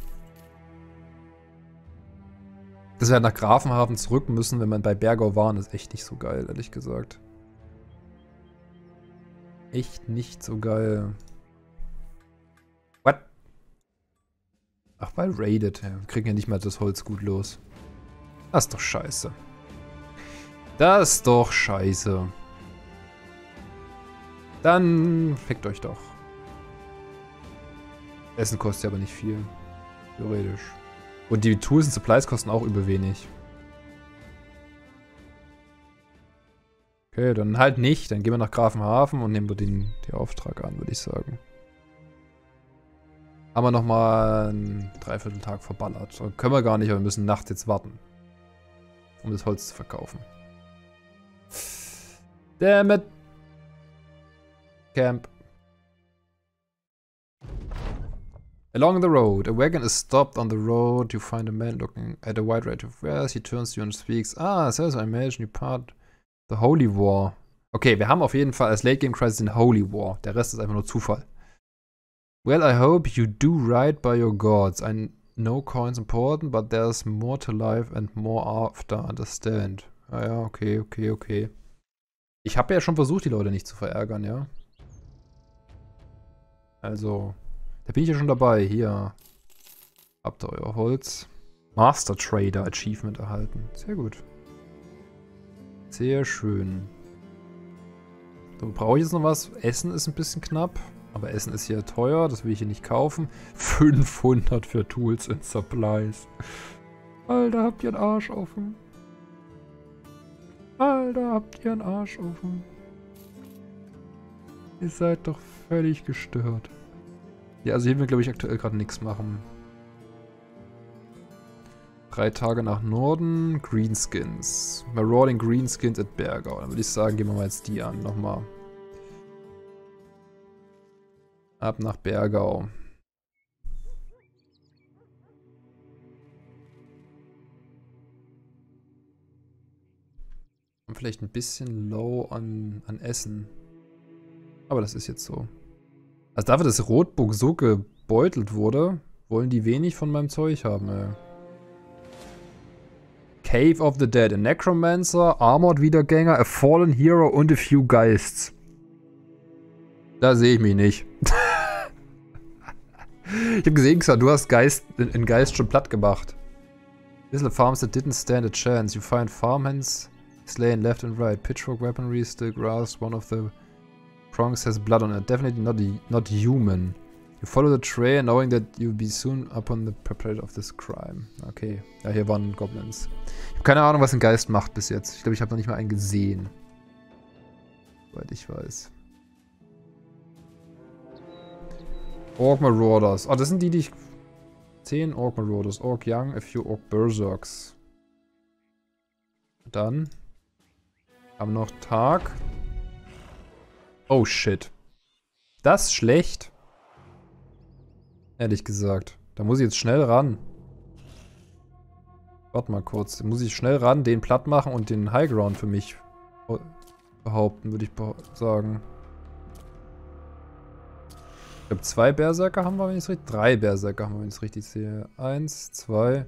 Dass wir halt nach Grafenhafen zurück müssen, wenn man bei Bergau waren, ist echt nicht so geil, ehrlich gesagt. Echt nicht so geil. What? Ach, weil raided. Wir kriegen ja nicht mal das Holz gut los. Das ist doch scheiße. Das ist doch scheiße. Dann fickt euch doch. Essen kostet ja aber nicht viel. Theoretisch. Und die Tools und Supplies kosten auch übel wenig. Okay, dann halt nicht. Dann gehen wir nach Grafenhafen und nehmen wir den, den Auftrag an, würde ich sagen. Haben wir nochmal einen Dreivierteltag verballert. Können wir gar nicht, aber wir müssen nachts jetzt warten. Um das Holz zu verkaufen. Damn it. Camp. Along the road, a wagon is stopped on the road. You find a man looking at a wide range of wares. He turns to you and speaks. Ah, so I imagine you part the Holy War. Okay, wir haben auf jeden Fall als Late Game Crisis den Holy War. Der Rest ist einfach nur Zufall. Well, I hope you do right by your gods. I know coins important, but there's more to life and more after. Understand. Ah ja, okay, okay, okay. Ich habe ja schon versucht, die Leute nicht zu verärgern, ja. Also, da bin ich ja schon dabei. Hier habt ihr euer Holz. Master Trader Achievement erhalten. Sehr gut. Sehr schön. So, brauche ich jetzt noch was? Essen ist ein bisschen knapp. Aber Essen ist hier teuer. Das will ich hier nicht kaufen. fünfhundert für Tools and Supplies. Alter, habt ihr einen Arsch offen. Alter, habt ihr einen Arsch offen. Ihr seid doch völlig gestört. Ja, also hier will ich, glaube ich, aktuell gerade nichts machen. Drei Tage nach Norden, Greenskins. Marauding Greenskins at Bergau. Dann würde ich sagen, gehen wir mal jetzt die an. Nochmal. Ab nach Bergau. Und vielleicht ein bisschen low an, an Essen. Aber das ist jetzt so. Also dafür, dass Rotenburg so gebeutelt wurde, wollen die wenig von meinem Zeug haben, ey. Cave of the Dead, a Necromancer, Armored Wiedergänger, a Fallen Hero und a few Geists. Da sehe ich mich nicht. Ich habe gesehen, Xa, du hast Geist, einen Geist schon platt gemacht. Little farms that didn't stand a chance. You find farmhands slain left and right. Pitchfork weaponry still grasped. One of the prongs has blood on it. Definitely not, not human. You follow the trail, knowing that you'll be soon upon the perpetrator of this crime. Okay. Ja, hier waren Goblins. Ich habe keine Ahnung, was ein Geist macht bis jetzt. Ich glaube, ich habe noch nicht mal einen gesehen. Soweit ich weiß. Ork Marauders. Oh, das sind die, die ich... zehn Ork Marauders. Ork Young, a few Ork Berserks. Dann haben wir noch Tag. Oh, shit. Das ist schlecht. Ehrlich gesagt. Da muss ich jetzt schnell ran. Warte mal kurz. Da muss ich schnell ran, den platt machen und den Highground für mich behaupten, würde ich sagen. Ich glaube, zwei Berserker haben wir, wenn ich es richtig sehe. Drei Berserker haben wir, wenn ich es richtig sehe. Eins, zwei.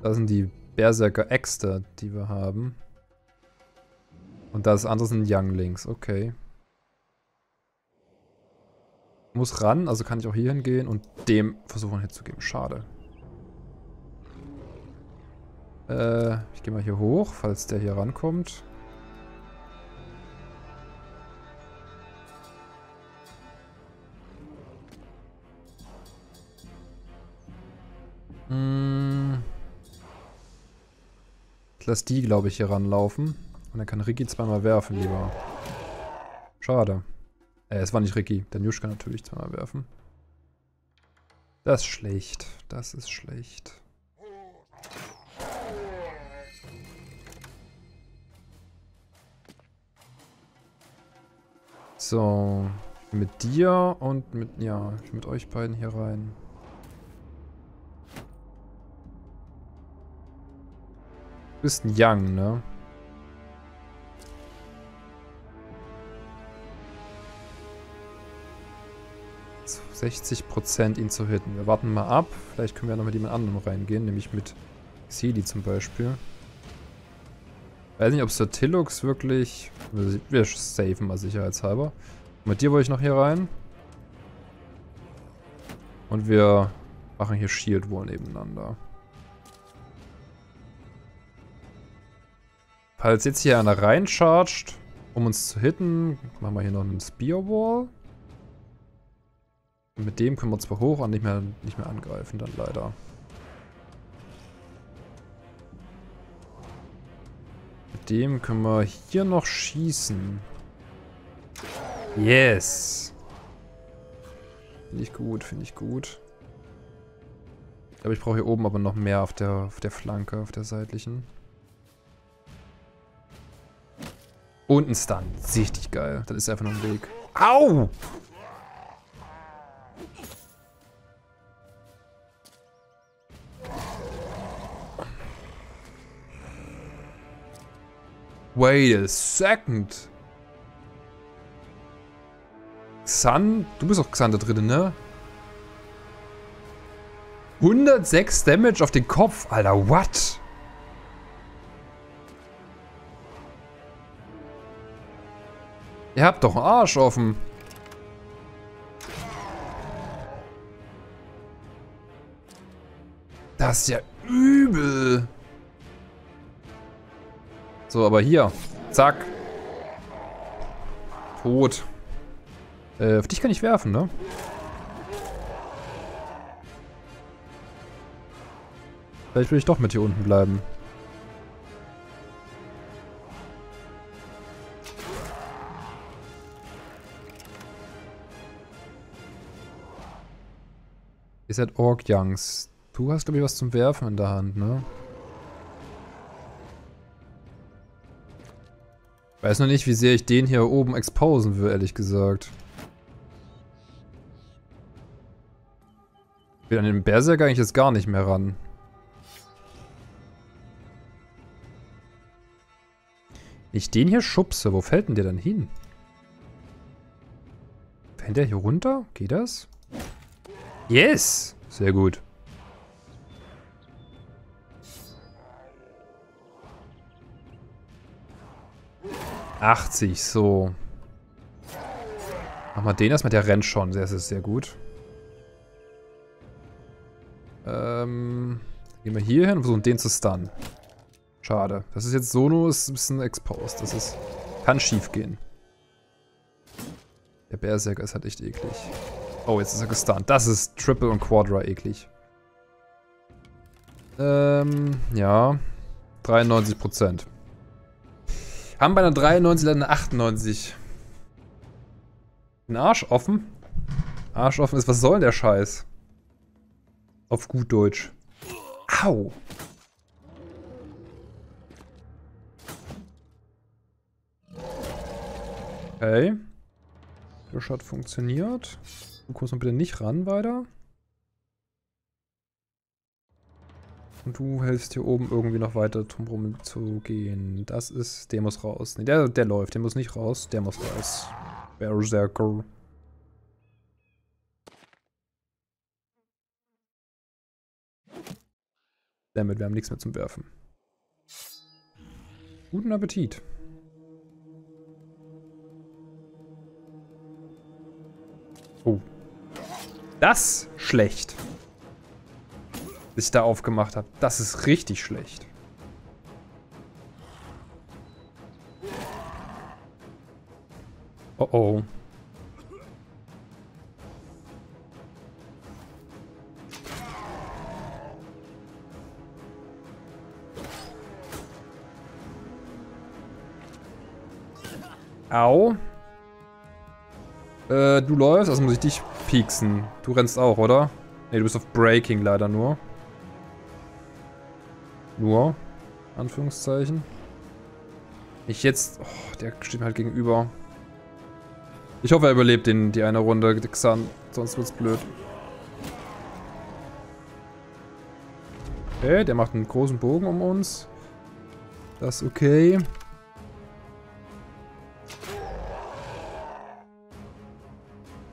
Da sind die Berserker-Äxte, die wir haben. Und das andere sind Younglings. Okay. Muss ran, also kann ich auch hier hingehen und dem versuchen, einen Hit zu geben. Schade. Äh, ich gehe mal hier hoch, falls der hier rankommt. Hm. Ich lasse die, glaube ich, hier ranlaufen. Und dann kann Ricky zweimal werfen, lieber. Schade. Es war nicht Ricky. Der Njuschka natürlich zweimal werfen. Das ist schlecht. Das ist schlecht. So. Mit dir und mit... Ja, ich mit euch beiden hier rein. Du bist ein Young, ne? sechzig Prozent ihn zu hitten. Wir warten mal ab. Vielleicht können wir noch mit jemand anderem reingehen, nämlich mit Xeli zum Beispiel. Weiß nicht, ob Sertilux wirklich... Wir safen mal sicherheitshalber. Und mit dir wollte ich noch hier rein. Und wir machen hier Shield War nebeneinander. Falls jetzt hier einer reinchargt, um uns zu hitten, machen wir hier noch einen Spear Wall. Mit dem können wir zwar hoch, aber nicht mehr, nicht mehr angreifen dann leider. Mit dem können wir hier noch schießen. Yes! Finde ich gut, finde ich gut. Ich glaube, ich brauche hier oben aber noch mehr auf der, auf der Flanke, auf der seitlichen. Und ein Stun. Richtig geil. Das ist einfach nur ein Weg. Au! Wait a second. Xan? Du bist auch Xan der Dritte, ne? hundertsechs Damage auf den Kopf. Alter, what? Ihr habt doch einen Arsch offen. Das ist ja übel. So, aber hier. Zack. Tot. Äh, auf dich kann ich werfen, ne? Vielleicht will ich doch mit hier unten bleiben. Ihr seid Ork Youngs. Du hast, glaube ich, was zum Werfen in der Hand, ne? Weiß noch nicht, wie sehr ich den hier oben exposen will, ehrlich gesagt. Ich will an den Berserker eigentlich jetzt gar nicht mehr ran. Ich den hier schubse. Wo fällt denn der dann hin? Fällt der hier runter? Geht das? Yes! Sehr gut. achtzig, so. Mach mal den erstmal, der rennt schon. Das ist sehr gut. Ähm, gehen wir hier hin und versuchen den zu stunnen. Schade. Das ist jetzt Sono, ist ein bisschen exposed. Das ist, kann schief gehen. Der Berserker ist halt echt eklig. Oh, jetzt ist er gestunt. Das ist Triple und Quadra eklig. Ähm, ja. dreiundneunzig Prozent. Haben bei einer dreiundneunzig leider eine achtundneunzig. Ein Arsch offen? Arsch offen ist, was soll der Scheiß? Auf gut Deutsch. Au! Okay. Das hat funktioniert. Du kommst mal bitte nicht ran weiter. Und du hilfst hier oben irgendwie noch weiter drumherum zu gehen. Das ist... Der muss raus. Ne, der, der läuft. Der muss nicht raus. Der muss raus. Berserker. Damit, wir haben nichts mehr zum Werfen. Guten Appetit. Oh. Das schlecht. Dass ich da aufgemacht habe. Das ist richtig schlecht. Oh oh. Au. Äh, du läufst, also muss ich dich pieksen. Du rennst auch, oder? Ne, du bist auf Breaking leider nur. Nur, Anführungszeichen. Ich jetzt... Oh, der steht mir halt gegenüber. Ich hoffe, er überlebt den, die eine Runde, Xan. Sonst wird's blöd. Okay, der macht einen großen Bogen um uns. Das ist okay.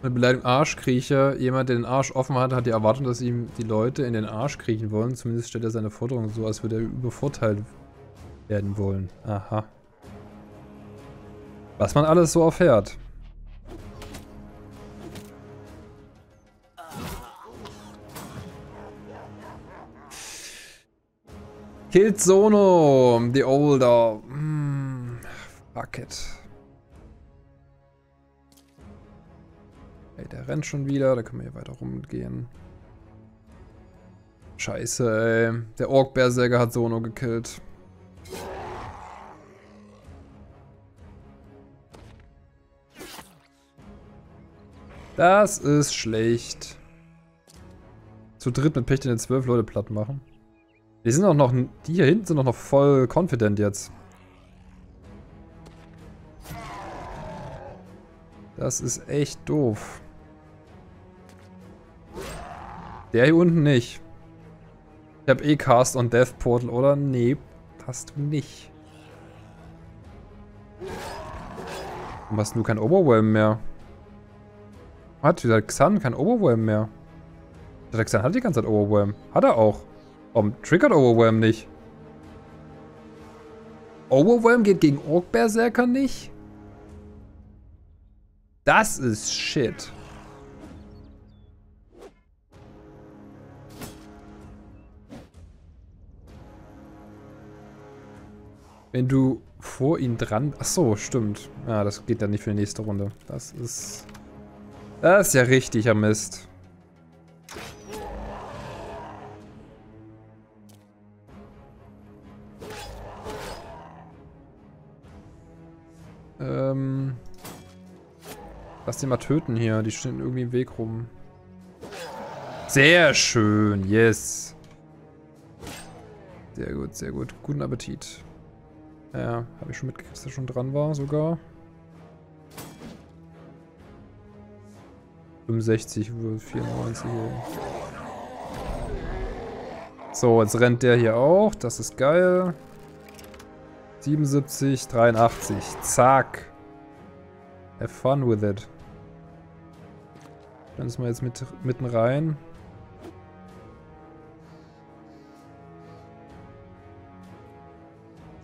Eine Beleidigung Arschkriecher. Jemand, der den Arsch offen hat, hat die Erwartung, dass ihm die Leute in den Arsch kriechen wollen. Zumindest stellt er seine Forderung so, als würde er übervorteilt werden wollen. Aha. Was man alles so erfährt. Killed Sono, the older. Mm, fuck it. Der rennt schon wieder, da können wir hier weiter rumgehen. Scheiße, ey. Der Ork Berserker hat Sono gekillt. Das ist schlecht. Zu dritt mit Pech den zwölf Leute platt machen. Die sind auch noch, die hier hinten sind auch noch voll confident jetzt. Das ist echt doof. Der hier unten nicht. Ich habe eh Cast on Death Portal, oder? Nee, hast du nicht. Warum hast du kein Overwhelm mehr? Hat dieser Xan kein Overwhelm mehr? Drecksan hat die ganze Zeit Overwhelm. Hat er auch. Warum triggert Overwhelm nicht? Overwhelm geht gegen Ork Berserker nicht? Das ist shit. Wenn du vor ihn dran... Achso, stimmt. Ja, ah, das geht dann nicht für die nächste Runde. Das ist... Das ist ja richtiger Mist. Ähm... Lass die mal töten hier. Die stehen irgendwie im Weg rum. Sehr schön. Yes. Sehr gut, sehr gut. Guten Appetit. Ja, habe ich schon mitgekriegt, dass er schon dran war sogar. fünfundsechzig, vierundneunzig. So, jetzt rennt der hier auch. Das ist geil. siebenundsiebzig, dreiundachtzig. Zack. Have fun with it. Dann ist man jetzt mit, mitten rein.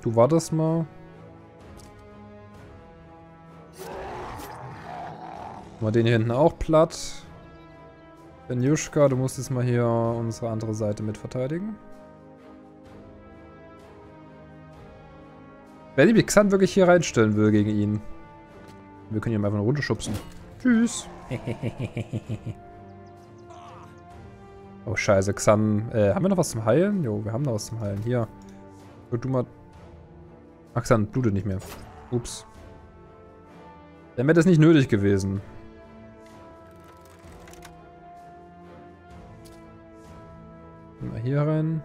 Du wartest mal. Mal den hier hinten auch platt. Benjuschka, du musst jetzt mal hier unsere andere Seite mit verteidigen. Wenn die Bixan wirklich hier reinstellen will gegen ihn. Wir können ihn einfach eine Runde schubsen. Tschüss. Oh scheiße, Xan. Äh, haben wir noch was zum Heilen? Jo, wir haben noch was zum Heilen. Hier. Wird du mal... Ach, Xan blutet nicht mehr. Ups. Dann wäre das nicht nötig gewesen. Mal hier rein.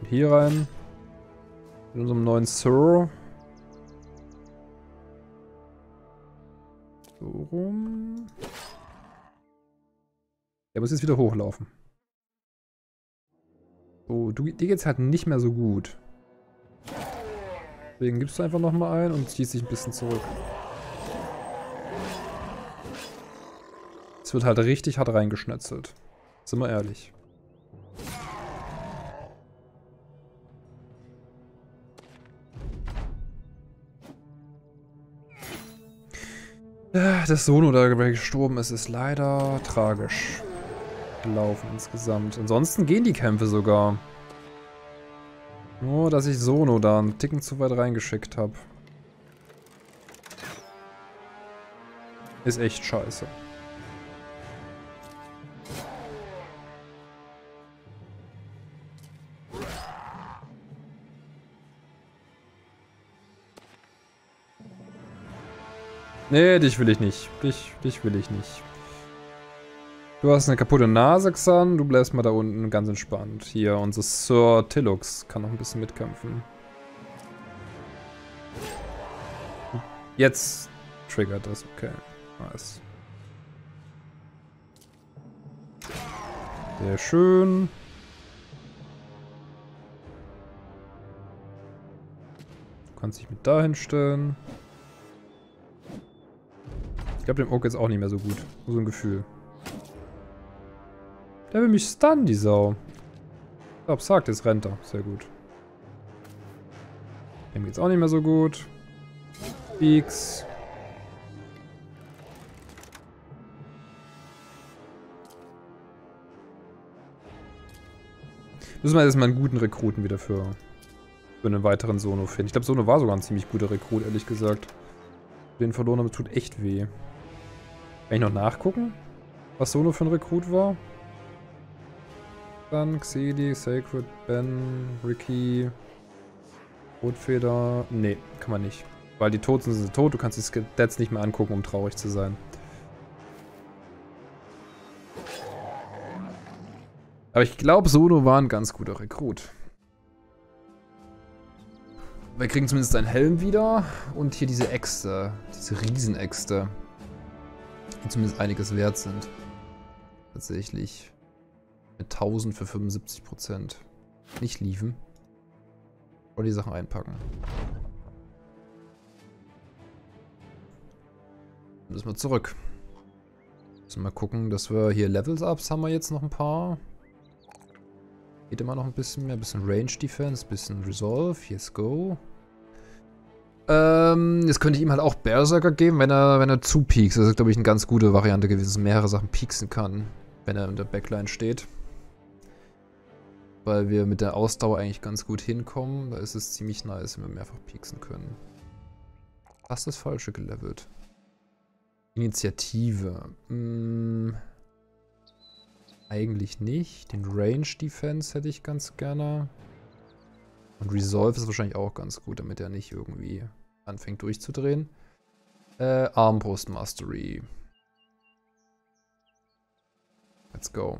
Und hier rein. Mit unserem neuen Sir. So rum. Der muss jetzt wieder hochlaufen. So, du, dir geht's halt nicht mehr so gut. Deswegen gibst du einfach nochmal ein und ziehst dich ein bisschen zurück. Es wird halt richtig hart reingeschnetzelt. Sind wir ehrlich. Das Sono, da gestorben ist, ist leider tragisch gelaufen insgesamt. Ansonsten gehen die Kämpfe sogar. Nur, dass ich Sono da einen Ticken zu weit reingeschickt habe. Ist echt scheiße. Nee, dich will ich nicht. Dich, dich will ich nicht. Du hast eine kaputte Nase, Xan. Du bleibst mal da unten ganz entspannt. Hier, unser Sir Tillux kann noch ein bisschen mitkämpfen. Jetzt triggert das. Okay. Nice. Sehr schön. Du kannst dich mit da hinstellen. Ich glaube, dem Ork ist auch nicht mehr so gut. So ein Gefühl. Der will mich stunnen, die Sau. Ich glaube, sagt, jetzt rennt er. Sehr gut. Dem geht's auch nicht mehr so gut. Peaks. Müssen wir jetzt mal einen guten Rekruten wieder für, für einen weiteren Sono finden. Ich glaube, Sono war sogar ein ziemlich guter Rekrut, ehrlich gesagt. Den verloren haben, tut echt weh. Kann ich noch nachgucken, was Sono für ein Rekrut war? Dann Xedi, Sacred, Ben, Ricky, Rotfeder. Nee, kann man nicht. Weil die Toten sind, sind tot, du kannst die Stats nicht mehr angucken, um traurig zu sein. Aber ich glaube, Sono war ein ganz guter Rekrut. Wir kriegen zumindest einen Helm wieder und hier diese Äxte, diese Riesenäxte, die zumindest einiges wert sind. Tatsächlich. Mit tausend für fünfundsiebzig Prozent. Nicht liefen. Oder die Sachen einpacken. Dann müssen wir zurück. Müssen wir mal gucken, dass wir hier Levels-Ups haben wir jetzt noch ein paar. Geht immer noch ein bisschen mehr. Ein bisschen Range Defense, ein bisschen Resolve. Yes, go. Ähm, jetzt könnte ich ihm halt auch Berserker geben, wenn er, wenn er zu piekst. Das ist, glaube ich, eine ganz gute Variante gewesen, dass er mehrere Sachen pieksen kann, wenn er in der Backline steht. Weil wir mit der Ausdauer eigentlich ganz gut hinkommen. Da ist es ziemlich nice, wenn wir mehrfach pieksen können. Fast das Falsche gelevelt. Initiative. Hm, eigentlich nicht. Den Range Defense hätte ich ganz gerne. Und Resolve ist wahrscheinlich auch ganz gut, damit er nicht irgendwie anfängt durchzudrehen. Äh, Armbrust Mastery. Let's go.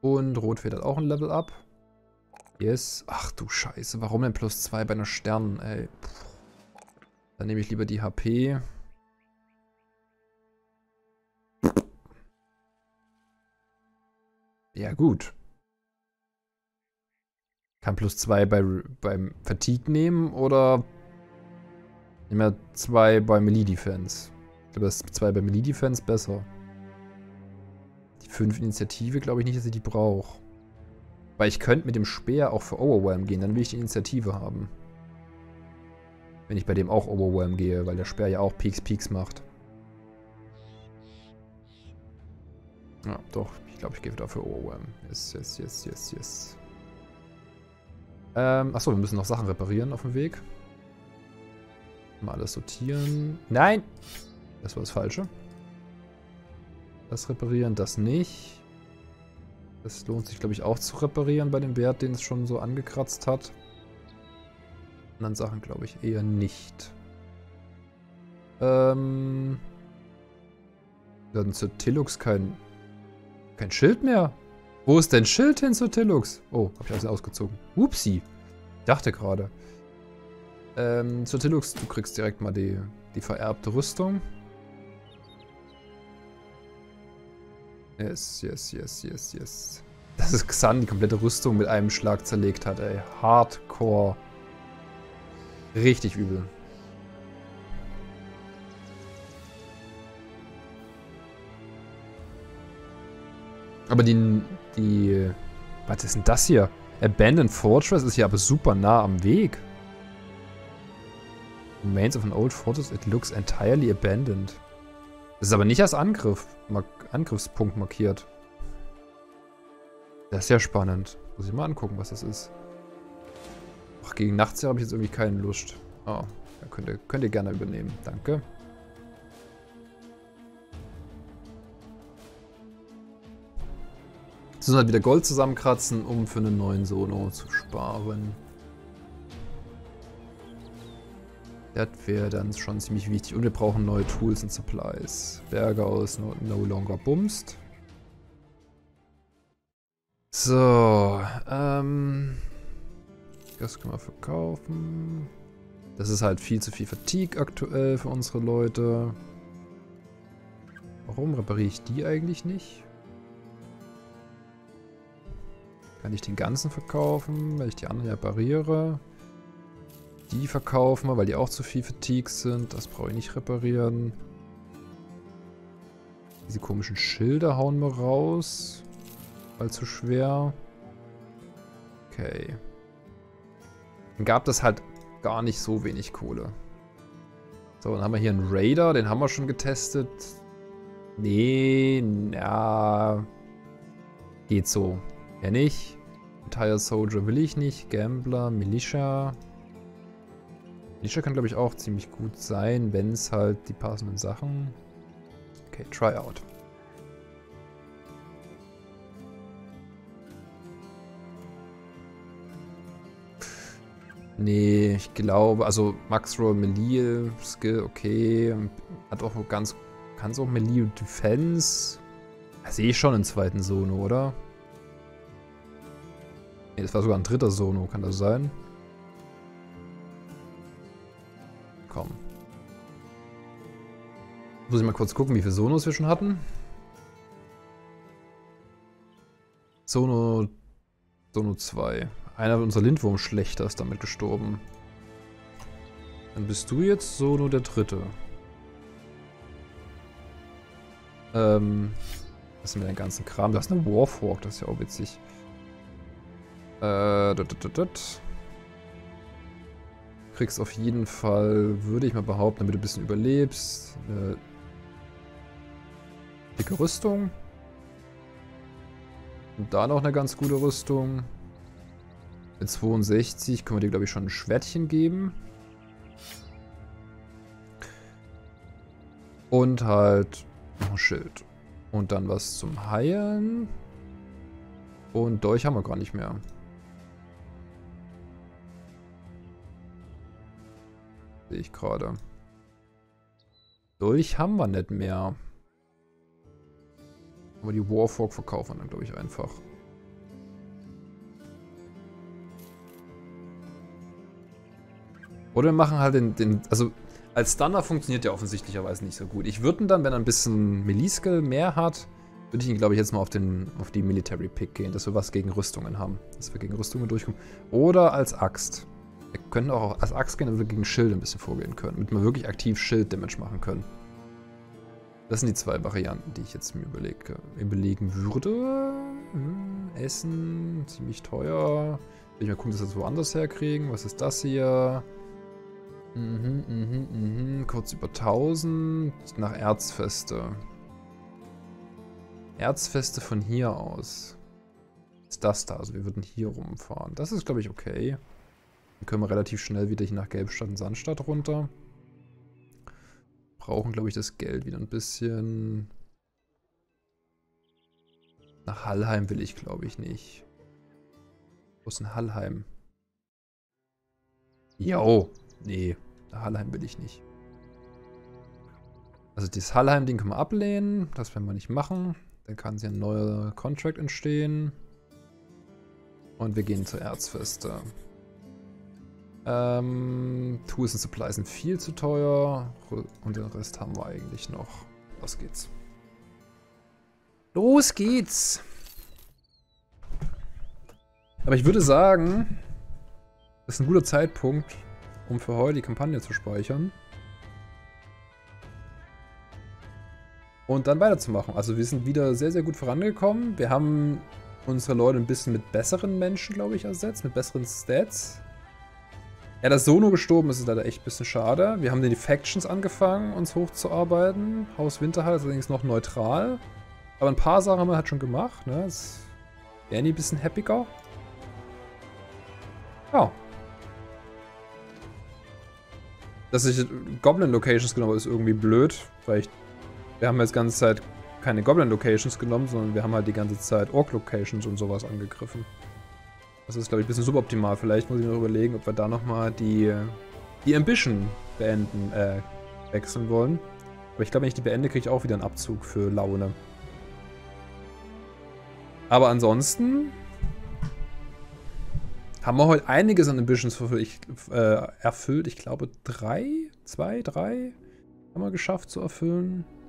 Und Rotfeder hat auch ein Level up. Yes. Ach du Scheiße, warum denn plus zwei bei einer Stern, ey? Puh. Dann nehme ich lieber die H P. Ja gut. Kann plus zwei bei, beim Fatigue nehmen oder nehmen wir zwei bei Melee Defense. Ich glaube, das ist zwei bei Melee Defense besser. fünf Initiative, glaube ich nicht, dass ich die brauche. Weil ich könnte mit dem Speer auch für Overwhelm gehen, dann will ich die Initiative haben. Wenn ich bei dem auch Overwhelm gehe, weil der Speer ja auch Peaks Peaks macht. Ja, doch, ich glaube, ich gehe wieder für Overwhelm. Yes, yes, yes, yes, yes. Ähm, achso, wir müssen noch Sachen reparieren auf dem Weg. Mal alles sortieren. Nein! Das war das Falsche. Das reparieren, das nicht. Das lohnt sich, glaube ich, auch zu reparieren bei dem Wert, den es schon so angekratzt hat. Anderen Sachen, glaube ich, eher nicht. Ähm. Dann zur Tillux kein. Kein Schild mehr. Wo ist denn Schild hin zur Tillux? Oh, habe ich alles ausgezogen. Upsi. Ich dachte gerade. Ähm, zur Tillux, du kriegst direkt mal die, die vererbte Rüstung. Yes, yes, yes, yes, yes. Dass es Xan die komplette Rüstung mit einem Schlag zerlegt hat, ey. Hardcore. Richtig übel. Aber die... die... Was ist denn das hier? Abandoned Fortress ist hier aber super nah am Weg. Remains of an old fortress, it looks entirely abandoned. Das ist aber nicht als Angriff, mark, Angriffspunkt markiert. Das ist ja spannend. Muss ich mal angucken, was das ist. Ach, gegen Nachts habe ich jetzt irgendwie keine Lust. Oh, da könnt ihr, könnt ihr gerne übernehmen. Danke. Jetzt müssen wir halt wieder Gold zusammenkratzen, um für einen neuen Sono zu sparen. Das wäre dann schon ziemlich wichtig. Und wir brauchen neue Tools und Supplies. Bergau ist no, no longer bumst. So. Ähm, das können wir verkaufen. Das ist halt viel zu viel Fatigue aktuell für unsere Leute. Warum repariere ich die eigentlich nicht? Kann ich den ganzen verkaufen, weil ich die anderen repariere? Die verkaufen wir, weil die auch zu viel Fatigue sind. Das brauche ich nicht reparieren. Diese komischen Schilder hauen wir raus. Weil zu schwer. Okay. Dann gab das halt gar nicht so wenig Kohle. So, dann haben wir hier einen Raider. Den haben wir schon getestet. Nee, na. Geht so. Ja, nicht. Entire Soldier will ich nicht. Gambler, Militia. Nische kann, glaube ich, auch ziemlich gut sein, wenn es halt die passenden Sachen... Okay, try out. Nee, ich glaube, also Max Roll Melee Skill, okay. Hat auch ganz... Kann es auch Melee Defense? Da sehe ich schon einen zweiten Sono, oder? Nee, das war sogar ein dritter Sono, kann das sein? Kommen. Muss ich mal kurz gucken, wie viele Sonos wir schon hatten. Sono... Sono zwei. Einer unserer Lindwurm-Schlechter ist damit gestorben. Dann bist du jetzt Sono der Dritte. Ähm, was sind denn den ganzen Kram? Da ist eine Warfork, das ist ja auch witzig. Äh, dat, dat, dat. Kriegst auf jeden Fall, würde ich mal behaupten, damit du ein bisschen überlebst. Eine dicke Rüstung. Und da noch eine ganz gute Rüstung. Mit zweiundsechzig können wir dir, glaube ich, schon ein Schwertchen geben. Und halt noch ein Schild. Und dann was zum Heilen. Und Dolch haben wir gar nicht mehr. Sehe ich gerade. Dolch haben wir nicht mehr. Aber die Warfork verkaufen dann, glaube ich, einfach. Oder wir machen halt den, den also als Stunner funktioniert der offensichtlicherweise nicht so gut. Ich würde ihn dann, wenn er ein bisschen Melee-Skill mehr hat, würde ich ihn, glaube ich, jetzt mal auf, den, auf die Military-Pick gehen, dass wir was gegen Rüstungen haben. Dass wir gegen Rüstungen durchkommen. Oder als Axt. Wir können auch als Axt gehen, damit wir gegen Schild ein bisschen vorgehen können. Damit wir wirklich aktiv Schild-Damage machen können. Das sind die zwei Varianten, die ich jetzt mir überlege, überlegen würde. Hm, Essen, ziemlich teuer. Will ich mal gucken, dass wir das woanders herkriegen. Was ist das hier? Mhm, mhm, mhm. Kurz über tausend. Nach Erzfeste. Erzfeste von hier aus. Ist das da? Also wir würden hier rumfahren. Das ist, glaube ich, okay. Dann können wir relativ schnell wieder hier nach Gelbstadt und Sandstadt runter. Brauchen, glaube ich, das Geld wieder ein bisschen. Nach Hallheim will ich, glaube ich, nicht. Wo ist denn Hallheim? Jo. Nee, nach Hallheim will ich nicht. Also das Hallheim-Ding können wir ablehnen. Das werden wir nicht machen. Dann kann hier ein neuer Contract entstehen. Und wir gehen zur Erzfeste. Ähm, Tools und Supplies sind viel zu teuer. Und den Rest haben wir eigentlich noch. Los geht's. Los geht's! Aber ich würde sagen, das ist ein guter Zeitpunkt, um für heute die Kampagne zu speichern. Und dann weiterzumachen. Also wir sind wieder sehr, sehr gut vorangekommen. Wir haben unsere Leute ein bisschen mit besseren Menschen, glaube ich, ersetzt. Mit besseren Stats. Ja, dass Sono gestorben ist, ist leider echt ein bisschen schade. Wir haben die Factions angefangen, uns hochzuarbeiten. Haus Winterhall ist allerdings noch neutral. Aber ein paar Sachen haben wir halt schon gemacht. Ne? Das wären die ein bisschen happiger. Ja. Dass ich Goblin-Locations genommen habe, ist irgendwie blöd. Weil ich, wir haben jetzt die ganze Zeit keine Goblin-Locations genommen, sondern wir haben halt die ganze Zeit Ork-Locations und sowas angegriffen. Das ist, glaube ich, ein bisschen suboptimal. Vielleicht muss ich mir noch überlegen, ob wir da nochmal die, die Ambition beenden, äh, wechseln wollen. Aber ich glaube, wenn ich die beende, kriege ich auch wieder einen Abzug für Laune. Aber ansonsten haben wir heute einiges an Ambitions erfüllt. Ich glaube, drei, zwei, drei haben wir geschafft zu erfüllen.